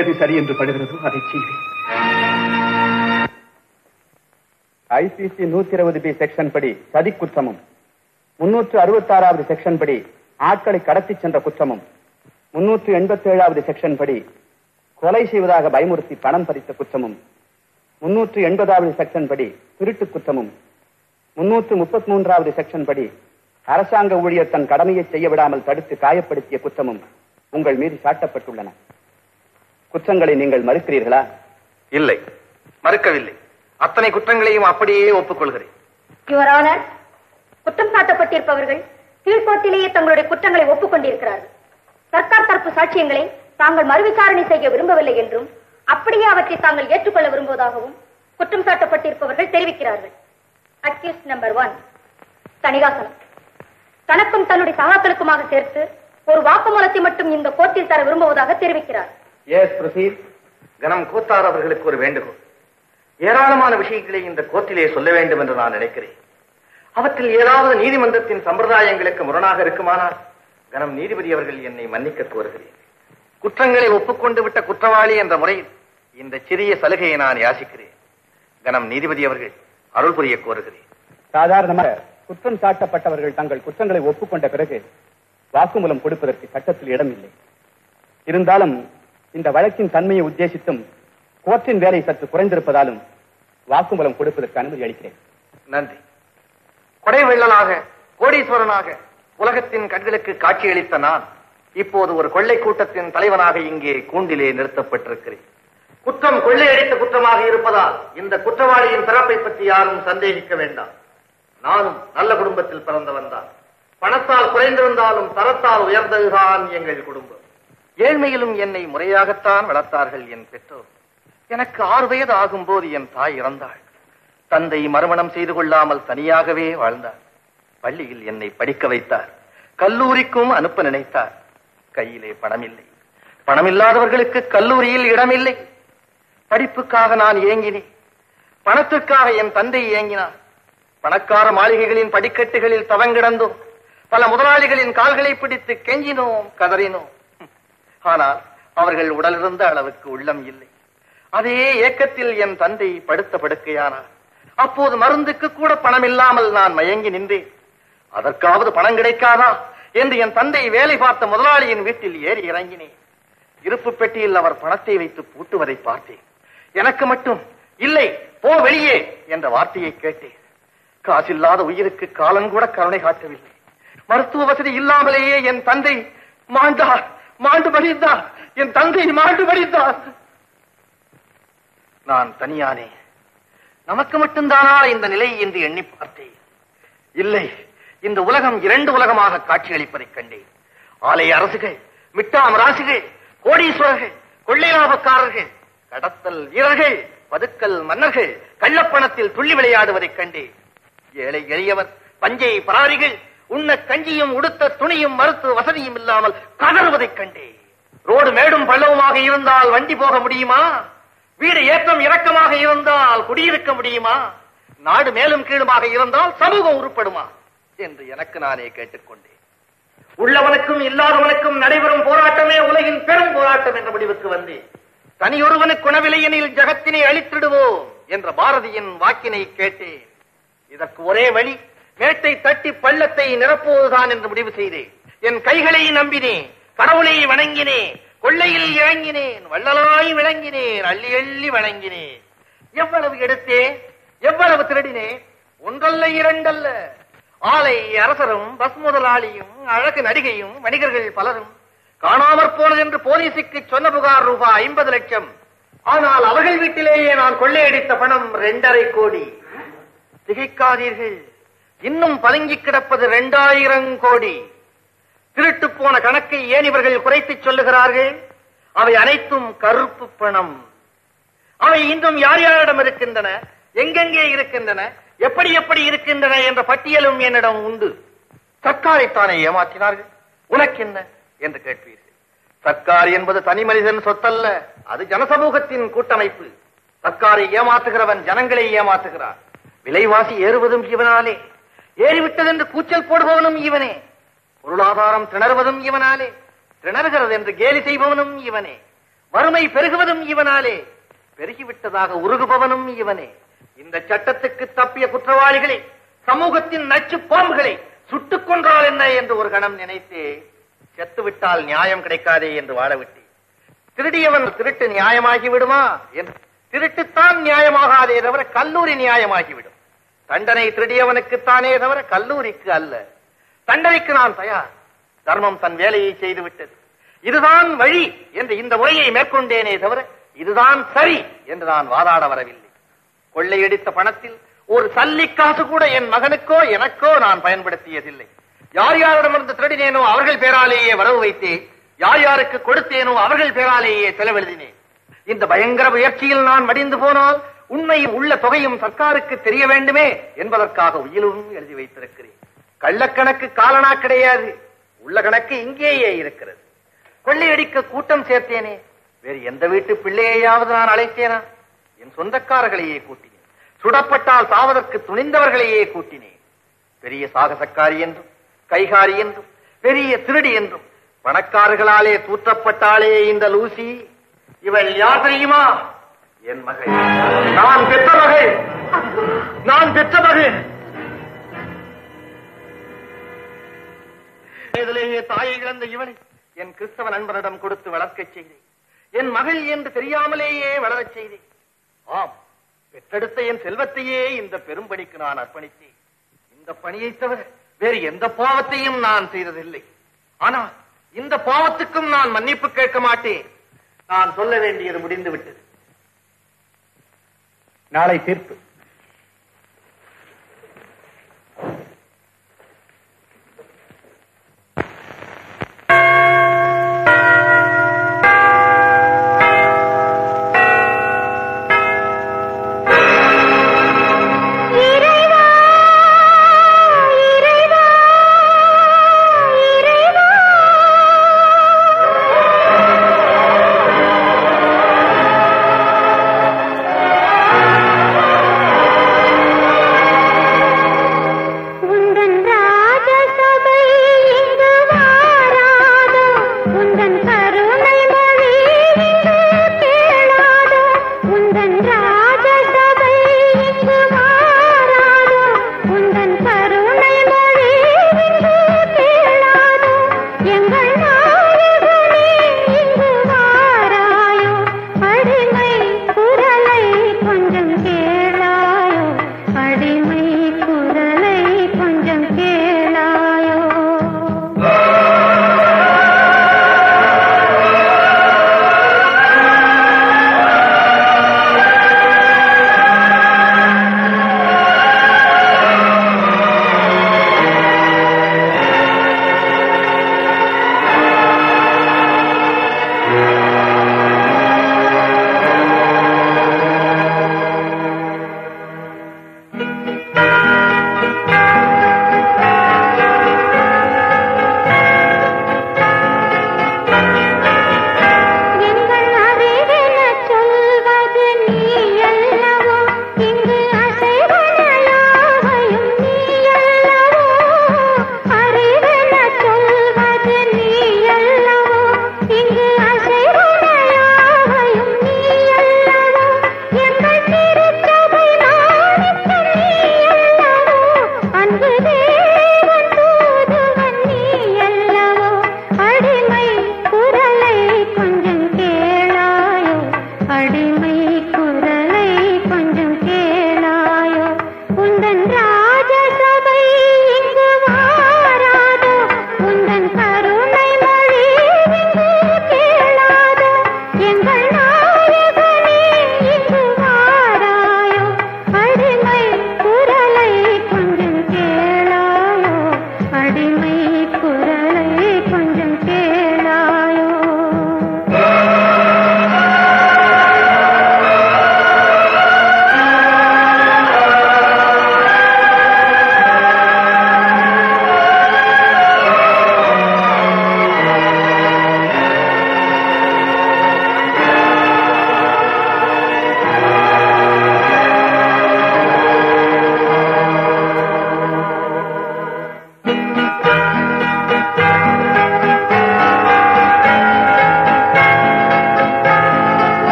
எது சரி என்று படுகிறதோ அதை செய்வேன். ஐசிசி 120B செக்ஷன் படி சதி குற்றமும் 366வது செக்ஷன் படி ஆட்களை கடத்தி சென்ற குற்றமும் 387வது செக்ஷன் படி கொலை செய்வதாக பயமுறுத்தி பணம் பறித்த குற்றமும் 380வது செக்ஷன் படி திருட்டு குற்றமும் 333வது செக்ஷன் படி அரசாங்க ஊழியர் தன் கடமையை செய்ய விடாமல் தடுத்து காயப்படுத்திய குற்றமும் உங்கள் மீது சாட்டப்பட்டுள்ளன. குற்றங்களை நீங்கள் மறுக்கிறீர்களா? இல்லை, மறுக்கவில்லை. அத்தனை குற்றங்களையும் அப்படியே ஒப்புக்கொள்கிறேன். யுவர் ஆனர், குற்றம் சாட்டப்பட்டிருப்பவர்கள் கீழ்கோட்டிலேயே தங்களுடைய குற்றங்களை ஒப்புக்கொண்டிருக்கிறார்கள். சர்க்கார் தரப்பு சாட்சியங்களை தாங்கள் மறுவிசாரணை செய்ய விரும்பவில்லை என்றும் அப்படியே அவற்றை தாங்கள் ஏற்றுக்கொள்ள விரும்புவதாகவும் குற்றம் சாட்டப்பட்டிருப்பவர்கள் தெரிவிக்கிறார்கள். அக்யூஸ் நம்பர் 1 தணிகாசலம் தனக்கும் தன்னுடைய சகாக்களுக்குமாக சேர்த்து ஒரு வாக்குமூலத்தை மட்டும் இந்த கோர்ட்டில் தர விரும்புவதாக தெரிவிக்கிறார். கனம் கூத்தார் அவர்களுக்கு ஒரு வேண்டுகோள். ஏராளமான விஷயங்களை இந்த கோர்ட்டிலே சொல்ல வேண்டும் என்று நான் நினைக்கிறேன். அவற்றில் ஏதாவது நீதிமன்றத்தின் சம்பிரதாயங்களுக்கு முரணாக இருக்குமானால் கனம் நீதிபதி அவர்கள் என்னை மன்னிக்க கோருகிறேன். குற்றங்களை ஒப்புக்கொண்டு விட்ட குற்றவாளி என்ற முறையில் இந்த சிறிய சலுகையை நான் யாசிக்கிறேன். கனம் நீதிபதி அவர்கள் அருள் புரிய கோருகிறேன். சாதாரணமாக குற்றம் சாட்டப்பட்டவர்கள் தங்கள் குற்றங்களை ஒப்புக்கொண்ட பிறகு வாக்குமூலம் கொடுப்பதற்கு சட்டத்தில் இடமில்லை. இருந்தாலும் இந்த வழக்கின் தன்மையை உத்தேசித்தும் கோர்ட்டின் வேலை சற்று குறைந்திருப்பதாலும் வாக்குமூலம் கொடுப்பதற்கு அனுமதி அளிக்கிறேன். நன்றி. கொடை வெள்ளனாக கோடீஸ்வரனாக உலகத்தின் கண்களுக்கு காட்சியளித்த நான் இப்போது ஒரு கொள்ளை கூட்டத்தின் தலைவனாக இங்கே கூண்டிலே நிறுத்தப்பட்டிருக்கிறேன். குற்றம் கொள்ளையடித்த குற்றமாக இருப்பதால் இந்த குற்றவாளியின் பிறப்பை பற்றி யாரும் சந்தேகிக்க வேண்டாம். நானும் நல்ல குடும்பத்தில் பிறந்தவன் தான். பணத்தால் குறைந்திருந்தாலும் தரத்தால் உயர்ந்ததுதான் எங்கள் குடும்பம். ஏழ்மையிலும் என்னை முறையாகத்தான் வளர்த்தார்கள் என் பெற்றோர். எனக்கு 6 வயது ஆகும்போது என் தாய் இறந்தாள். தந்தை மறுமணம் செய்து கொள்ளாமல் தனியாகவே வாழ்ந்தார். பள்ளியில் என்னை படிக்க வைத்தார். கல்லூரிக்கும் அனுப்ப நினைத்தார். கையிலே பணமில்லை. பணமில்லாதவர்களுக்கு கல்லூரியில் இடமில்லை. படிப்புக்காக நான் ஏங்கினேன். பணத்துக்காக என் தந்தை ஏங்கினார். பணக்கார மாளிகைகளின் படிக்கட்டுகளில் தவங்கிடந்தோம். பல முதலாளிகளின் கால்களை பிடித்து கெஞ்சினோம், கதறினோம். ஆனால் அவர்கள் உடலிருந்த அளவுக்கு உள்ளம் இல்லை. அதே ஏக்கத்தில் என் தந்தை படுத்த படுக்கையானார். அப்போது மருந்துக்கு கூட பணம் இல்லாமல் நான் மயங்கி நின்றேன். அதற்காவது பணம் கிடைக்காதா என்று என் தந்தை வேலை பார்த்த முதலாளியின் வீட்டில் ஏறி இறங்கினேன். இருப்பு பெட்டியில் அவர் பணத்தை வைத்து பூட்டுவதை பார்த்தேன். எனக்கு மட்டும் இல்லை, போ வெளியே என்ற வார்த்தையை கேட்டேன். காசில்லாத உயிருக்கு காலம் கூட கருணை காட்டவில்லை. மருத்துவ வசதி இல்லாமலேயே என் தந்தை மாண்டார், மாண்டு மடிந்தார். என் தந்தை மாண்டு மடிந்தார். நான் தனியானே, நமக்கு மட்டும்தானா இந்த நிலை என்று எண்ணி பார்த்தேன். இல்லை, இந்த உலகம் 2 உலகமாக காட்சியளிப்பதை கண்டேன். ஆலய அரசுகள், மிட்டாம் ராசிகள், கோடீஸ்வரர்கள், கொள்ளை லாபக்காரர்கள், கடத்தல் வீரர்கள், பதுக்கல் மன்னர்கள் கள்ளப்பணத்தில் துள்ளி விளையாடுவதை கண்டேன். ஏழை எளியவர், பஞ்சை பராரிகள் உண்ண கஞ்சியும் உடுத்த துணியும் மருத்துவ வசதியும் இல்லாமல் கதறுவதை கண்டேன். ரோடு மேடும் பள்ளவுமாக இருந்தால் வண்டி போக முடியுமா? வீடு ஏற்றம் இறக்கமாக இருந்தால் குடியிருக்க முடியுமா? நாடு மேலும் கீழுமாக இருந்தால் சமூகம் உருப்படுமா என்று எனக்கு நானே கேட்டுக்கொண்டேன். உள்ளவனுக்கும் இல்லாதவனுக்கும் நடைபெறும் போராட்டமே உலகின் பெரும் போராட்டம் என்ற முடிவுக்கு வந்தேன். தனியொருவனுக்கு உணவிலையெனில் ஜகத்தினை அழித்திடுவோம் என்ற பாரதியின் வாக்கினை கேட்டேன். இதற்கு ஒரே வழி மேட்டை தட்டி பள்ளத்தை நிரப்புவதுதான் என்று முடிவு செய்தேன். என் கைகளை நம்பினேன், கடவுளை வணங்கினேன், கொள்ளையில் இறங்கினேன், வள்ளலாய் விளங்கினேன், அள்ளி அள்ளி வணங்கினேன். எவ்வளவு எடுத்தேன், எவ்வளவு திருடினேன்? 1 அல்ல 2 அல்ல. ஆலை அரசரும் பஸ் முதலாளியும் அழகு நடிகையும் வணிகர்கள் பலரும் காணாமற் போனது என்று போலீசுக்கு சொன்ன புகார் ரூபாய் 50 லட்சம். ஆனால் அவர்கள் வீட்டிலேயே நான் கொள்ளையடித்த பணம் 2.5 கோடி. திகைக்காதீர்கள், இன்னும் பதுங்கி கிடப்பது 2000 கோடி. திருட்டு போன கணக்கை ஏன் இவர்கள் குறைத்து சொல்லுகிறார்கள்? அவை அனைத்தும் கருப்பு பணம். அவை இன்றும் யார் யாரிடம் இருக்கின்றன, எங்கெங்கே இருக்கின்றன, எப்படி எப்படி இருக்கின்றன என்ற பட்டியலும் என்னிடம் உண்டு. சர்க்காரைத்தானே ஏமாற்றினார்கள், உனக்கு என்ன என்று கேட்பீர்கள். சர்க்கார் என்பது தனி மனிதன் சொத்தல்ல, அது ஜனசமூகத்தின் கூட்டமைப்பு. சர்க்காரை ஏமாற்றுகிறவன் ஜனங்களை ஏமாற்றுகிறார். விலைவாசி ஏறுவதும் இவனாலே, ஏறிவிட்டது என்று கூச்சல் போடுபவனும் இவனே. பொருளாதாரம் திணறுவதும் இவனாலே, திணறுகிறது என்று கேலி செய்பவனும் இவனே. வறுமை பெருகுவதும் இவனாலே, பெருகிவிட்டதாக உருகுபவனும் இவனே. இந்த சட்டத்துக்கு தப்பிய குற்றவாளிகளை, சமூகத்தின் நச்சு பாம்புகளை சுட்டுக் கொன்றால் என்ன என்று ஒரு கணம் நினைத்து, செத்துவிட்டால் நியாயம் கிடைக்காதே என்று வாழவிட்டு, திருடியவன் திருட்டு நியாயமாகி விடுமா என்று, திருட்டுத்தான் நியாயமாகாதே தவிர கல்லூரி நியாயமாகிவிடும். தண்டனை திருடியவனுக்குத்தானே தவிர கல்லூரிக்கு அல்ல. தண்டனைக்கு நான் தயார், தர்மம் தன் வேலையை செய்துவிட்டது, இதுதான் வழி என்று இந்த முறையை மேற்கொண்டேனே தவிர இதுதான் சரி என்று நான் வாதாட வரவில்லை. கொள்ளையடித்த பணத்தில் ஒரு சல்லி காசு கூட என் மகனுக்கோ எனக்கோ நான் பயன்படுத்தியதில்லை. யார் யாரிடமிருந்து திருடினேனோ அவர்கள் பேராலேயே வரவு வைத்தேன், யார் யாருக்கு கொடுத்தேனோ அவர்கள் பேராலேயே செலவெழுதினேன். இந்த பயங்கர முயற்சியில் நான் மடிந்து போனால் உண்மையும் உள்ள தொகையும் சர்க்காருக்கு தெரிய வேண்டுமே என்பதற்காக உயிலும் எழுதி வைத்திருக்கிறேன். கள்ளக்கணக்கு காலனா கிடையாது, உள்ள கணக்கு இங்கேயே இருக்கிறது. கொள்ளையடிக்க கூட்டம் சேர்த்தேனே, வேறு எந்த வீட்டு பிள்ளையையாவது நான் அழைத்தேனா? என் சொந்தக்காரர்களையே கூட்டினேன், சுடப்பட்டால் சாவதற்கு துணிந்தவர்களையே கூட்டினேன். பெரிய சாகசக்காரி என்றும் கைகாரி என்றும் பெரிய திருடி என்றும் பணக்காரர்களாலே தூற்றப்பட்டாலே இந்த லூசி, இவள் யார் தெரியுமா? என் மகள், நான் பெற்ற மகள். இதிலேயே தாயை இழந்த இவளை என் கிறிஸ்தவ நண்பனிடம் கொடுத்து வளர்க்கச் செய்தேன். என் மகள் என்று தெரியாமலேயே வளரச் செய்தேன். ஆம், பெற்றெடுத்த என் செல்வத்தையே இந்த பெரும்பணிக்கு நான் அர்ப்பணித்தேன். இந்த பணியை தவிர வேறு எந்த பாவத்தையும் நான் செய்ததில்லை. ஆனால் இந்த பாவத்துக்கும் நான் மன்னிப்பு கேட்க மாட்டேன். நான் சொல்ல வேண்டியது முடிந்து விட்டது. நாளை தீர்ப்பு.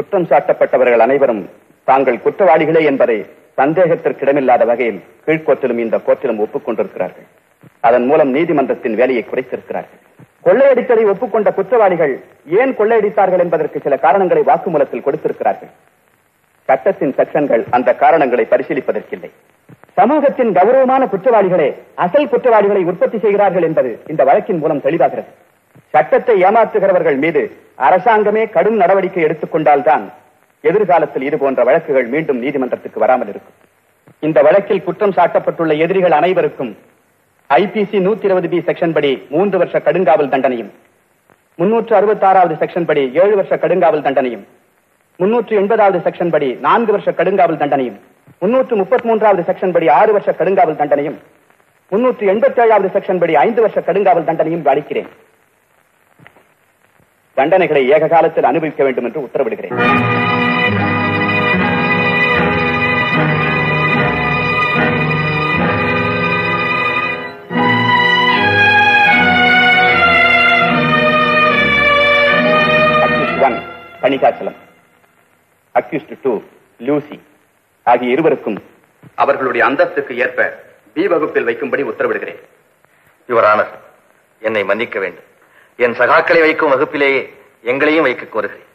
குற்றம் சாட்டப்பட்டவர்கள் அனைவரும் தாங்கள் குற்றவாளிகளே என்பதை சந்தேகத்திற்கிடமில்லாத வகையில் கீழ்கோர்ட்டிலும் இந்த கோர்ட்டிலும் ஒப்புக்கொண்டிருக்கிறார்கள். அதன் மூலம் நீதிமன்றத்தின் வேலையை குறைத்திருக்கிறார்கள். கொள்ளையடித்ததை ஒப்புக்கொண்ட குற்றவாளிகள் ஏன் கொள்ளையடித்தார்கள் என்பதற்கு சில காரணங்களை வாக்குமூலத்தில் கொடுத்திருக்கிறார்கள். சட்டத்தின் செக்ஷன்கள் அந்த காரணங்களை பரிசீலிப்பதற்கில்லை. சமூகத்தின் கௌரவமான குற்றவாளிகளே அசல் குற்றவாளிகளை உற்பத்தி செய்கிறார்கள் என்பது இந்த வழக்கின் மூலம் தெளிவாகிறது. சட்டத்தை ஏமாற்றுகிறவர்கள் மீது அரசாங்கமே கடும் நடவடிக்கை எடுத்துக்கொண்டால்தான் எதிர்காலத்தில் இதுபோன்ற வழக்குகள் மீண்டும் நீதிமன்றத்துக்கு வராமல் இருக்கும். இந்த வழக்கில் குற்றம் சாட்டப்பட்டுள்ள எதிரிகள் அனைவருக்கும் ஐபிசி 120B செக்ஷன் படி 3 வருஷ கடுங்காவல் தண்டனையும், 366வது செக்ஷன் படி 7 வருஷ கடுங்காவல் தண்டனையும், 380வது செக்ஷன் படி 4 வருஷ கடுங்காவல் தண்டனையும், 333வது செக்ஷன் படி 6 வருஷ கடுங்காவல் தண்டனையும், 387வது செக்ஷன் படி 5 வருஷ கடுங்காவல் தண்டனையும் அளிக்கிறேன். தண்டனைகளை ஏக காலத்தில் அனுபவிக்க வேண்டும் என்று உத்தரவிடுகிறேன். பணிகாச்சலம், அக்யூஸ்ட் 2 லூசி ஆகிய இருவருக்கும் அவர்களுடைய அந்தஸ்துக்கு ஏற்ப பி வகுப்பில் வைக்கும்படி உத்தரவிடுகிறேன். யுவர் ஆனர், என்னை மன்னிக்க வேண்டும். என் சகாக்களை வைக்கும் வகுப்பிலேயே எங்களையும் வைக்க கோருகிறேன்.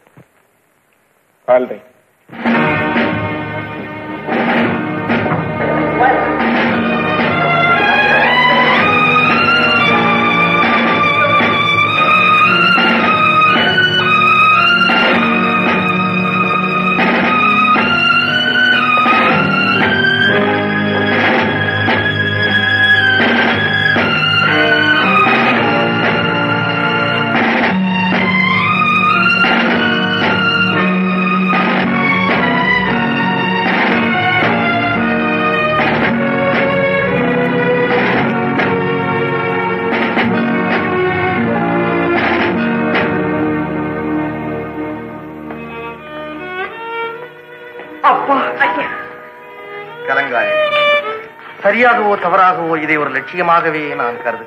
சரியாகவோ தவறாகவோ இதை ஒரு லட்சியமாகவே நான் கருதுகிறேன்.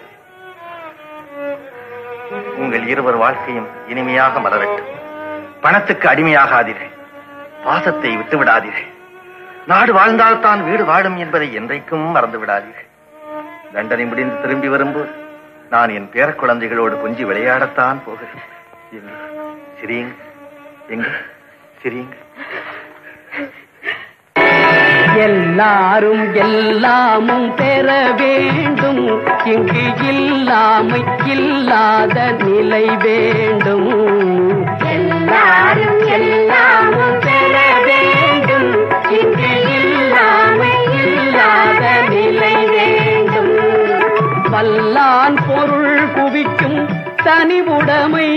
உங்கள் இருவர் வாழ்க்கையும் இனிமையாக மலரட்டும். பணத்துக்கு அடிமையாகாதீரே, பாசத்தை விட்டுவிடாதீரே, நாடு வாழ்ந்தால்தான் வீடு வாழும் என்பதை என்றைக்கும் மறந்துவிடாதீர்கள். தண்டனை முடிந்து திரும்பி வரும்போது நான் என் பேர குழந்தைகளோடு கொஞ்சி விளையாடத்தான் போகிறேன். சிரிங்க, எங்க சிரிங்க. எல்லாரும் எல்லாமும் பெற வேண்டும், இங்கு இல்லாமை இல்லாத நிலை வேண்டும். எல்லாரும் எல்லாமும் பெற வேண்டும், இங்கு இல்லாமை இல்லாத நிலை வேண்டும். வல்லான் பொருள் குவிக்கும் தனிவுடைமை,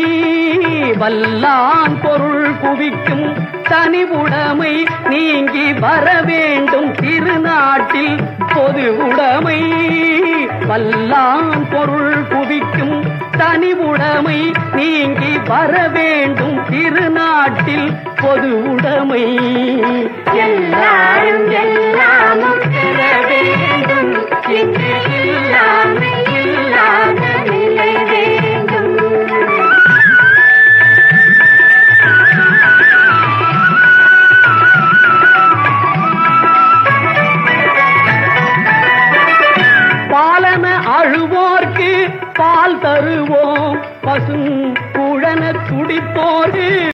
வல்லான் பொருள் குவிக்கும் தனிவுடைமை நீங்கி வர வேண்டும். திருநாட்டில் பொது உடைமை, வல்லான் பொருள் குவிக்கும் தனிவுடைமை நீங்கி வர வேண்டும். திருநாட்டில் பொது உடைமை எல்லாரும் எல்லாமும் பெற வேண்டும், இங்கு இல்லாமை இல்லாத நிலை வேண்டும். பாலன அழுவோர்க்கு பால் தருவோம், பசும் குழன துடிப்போர்க்கு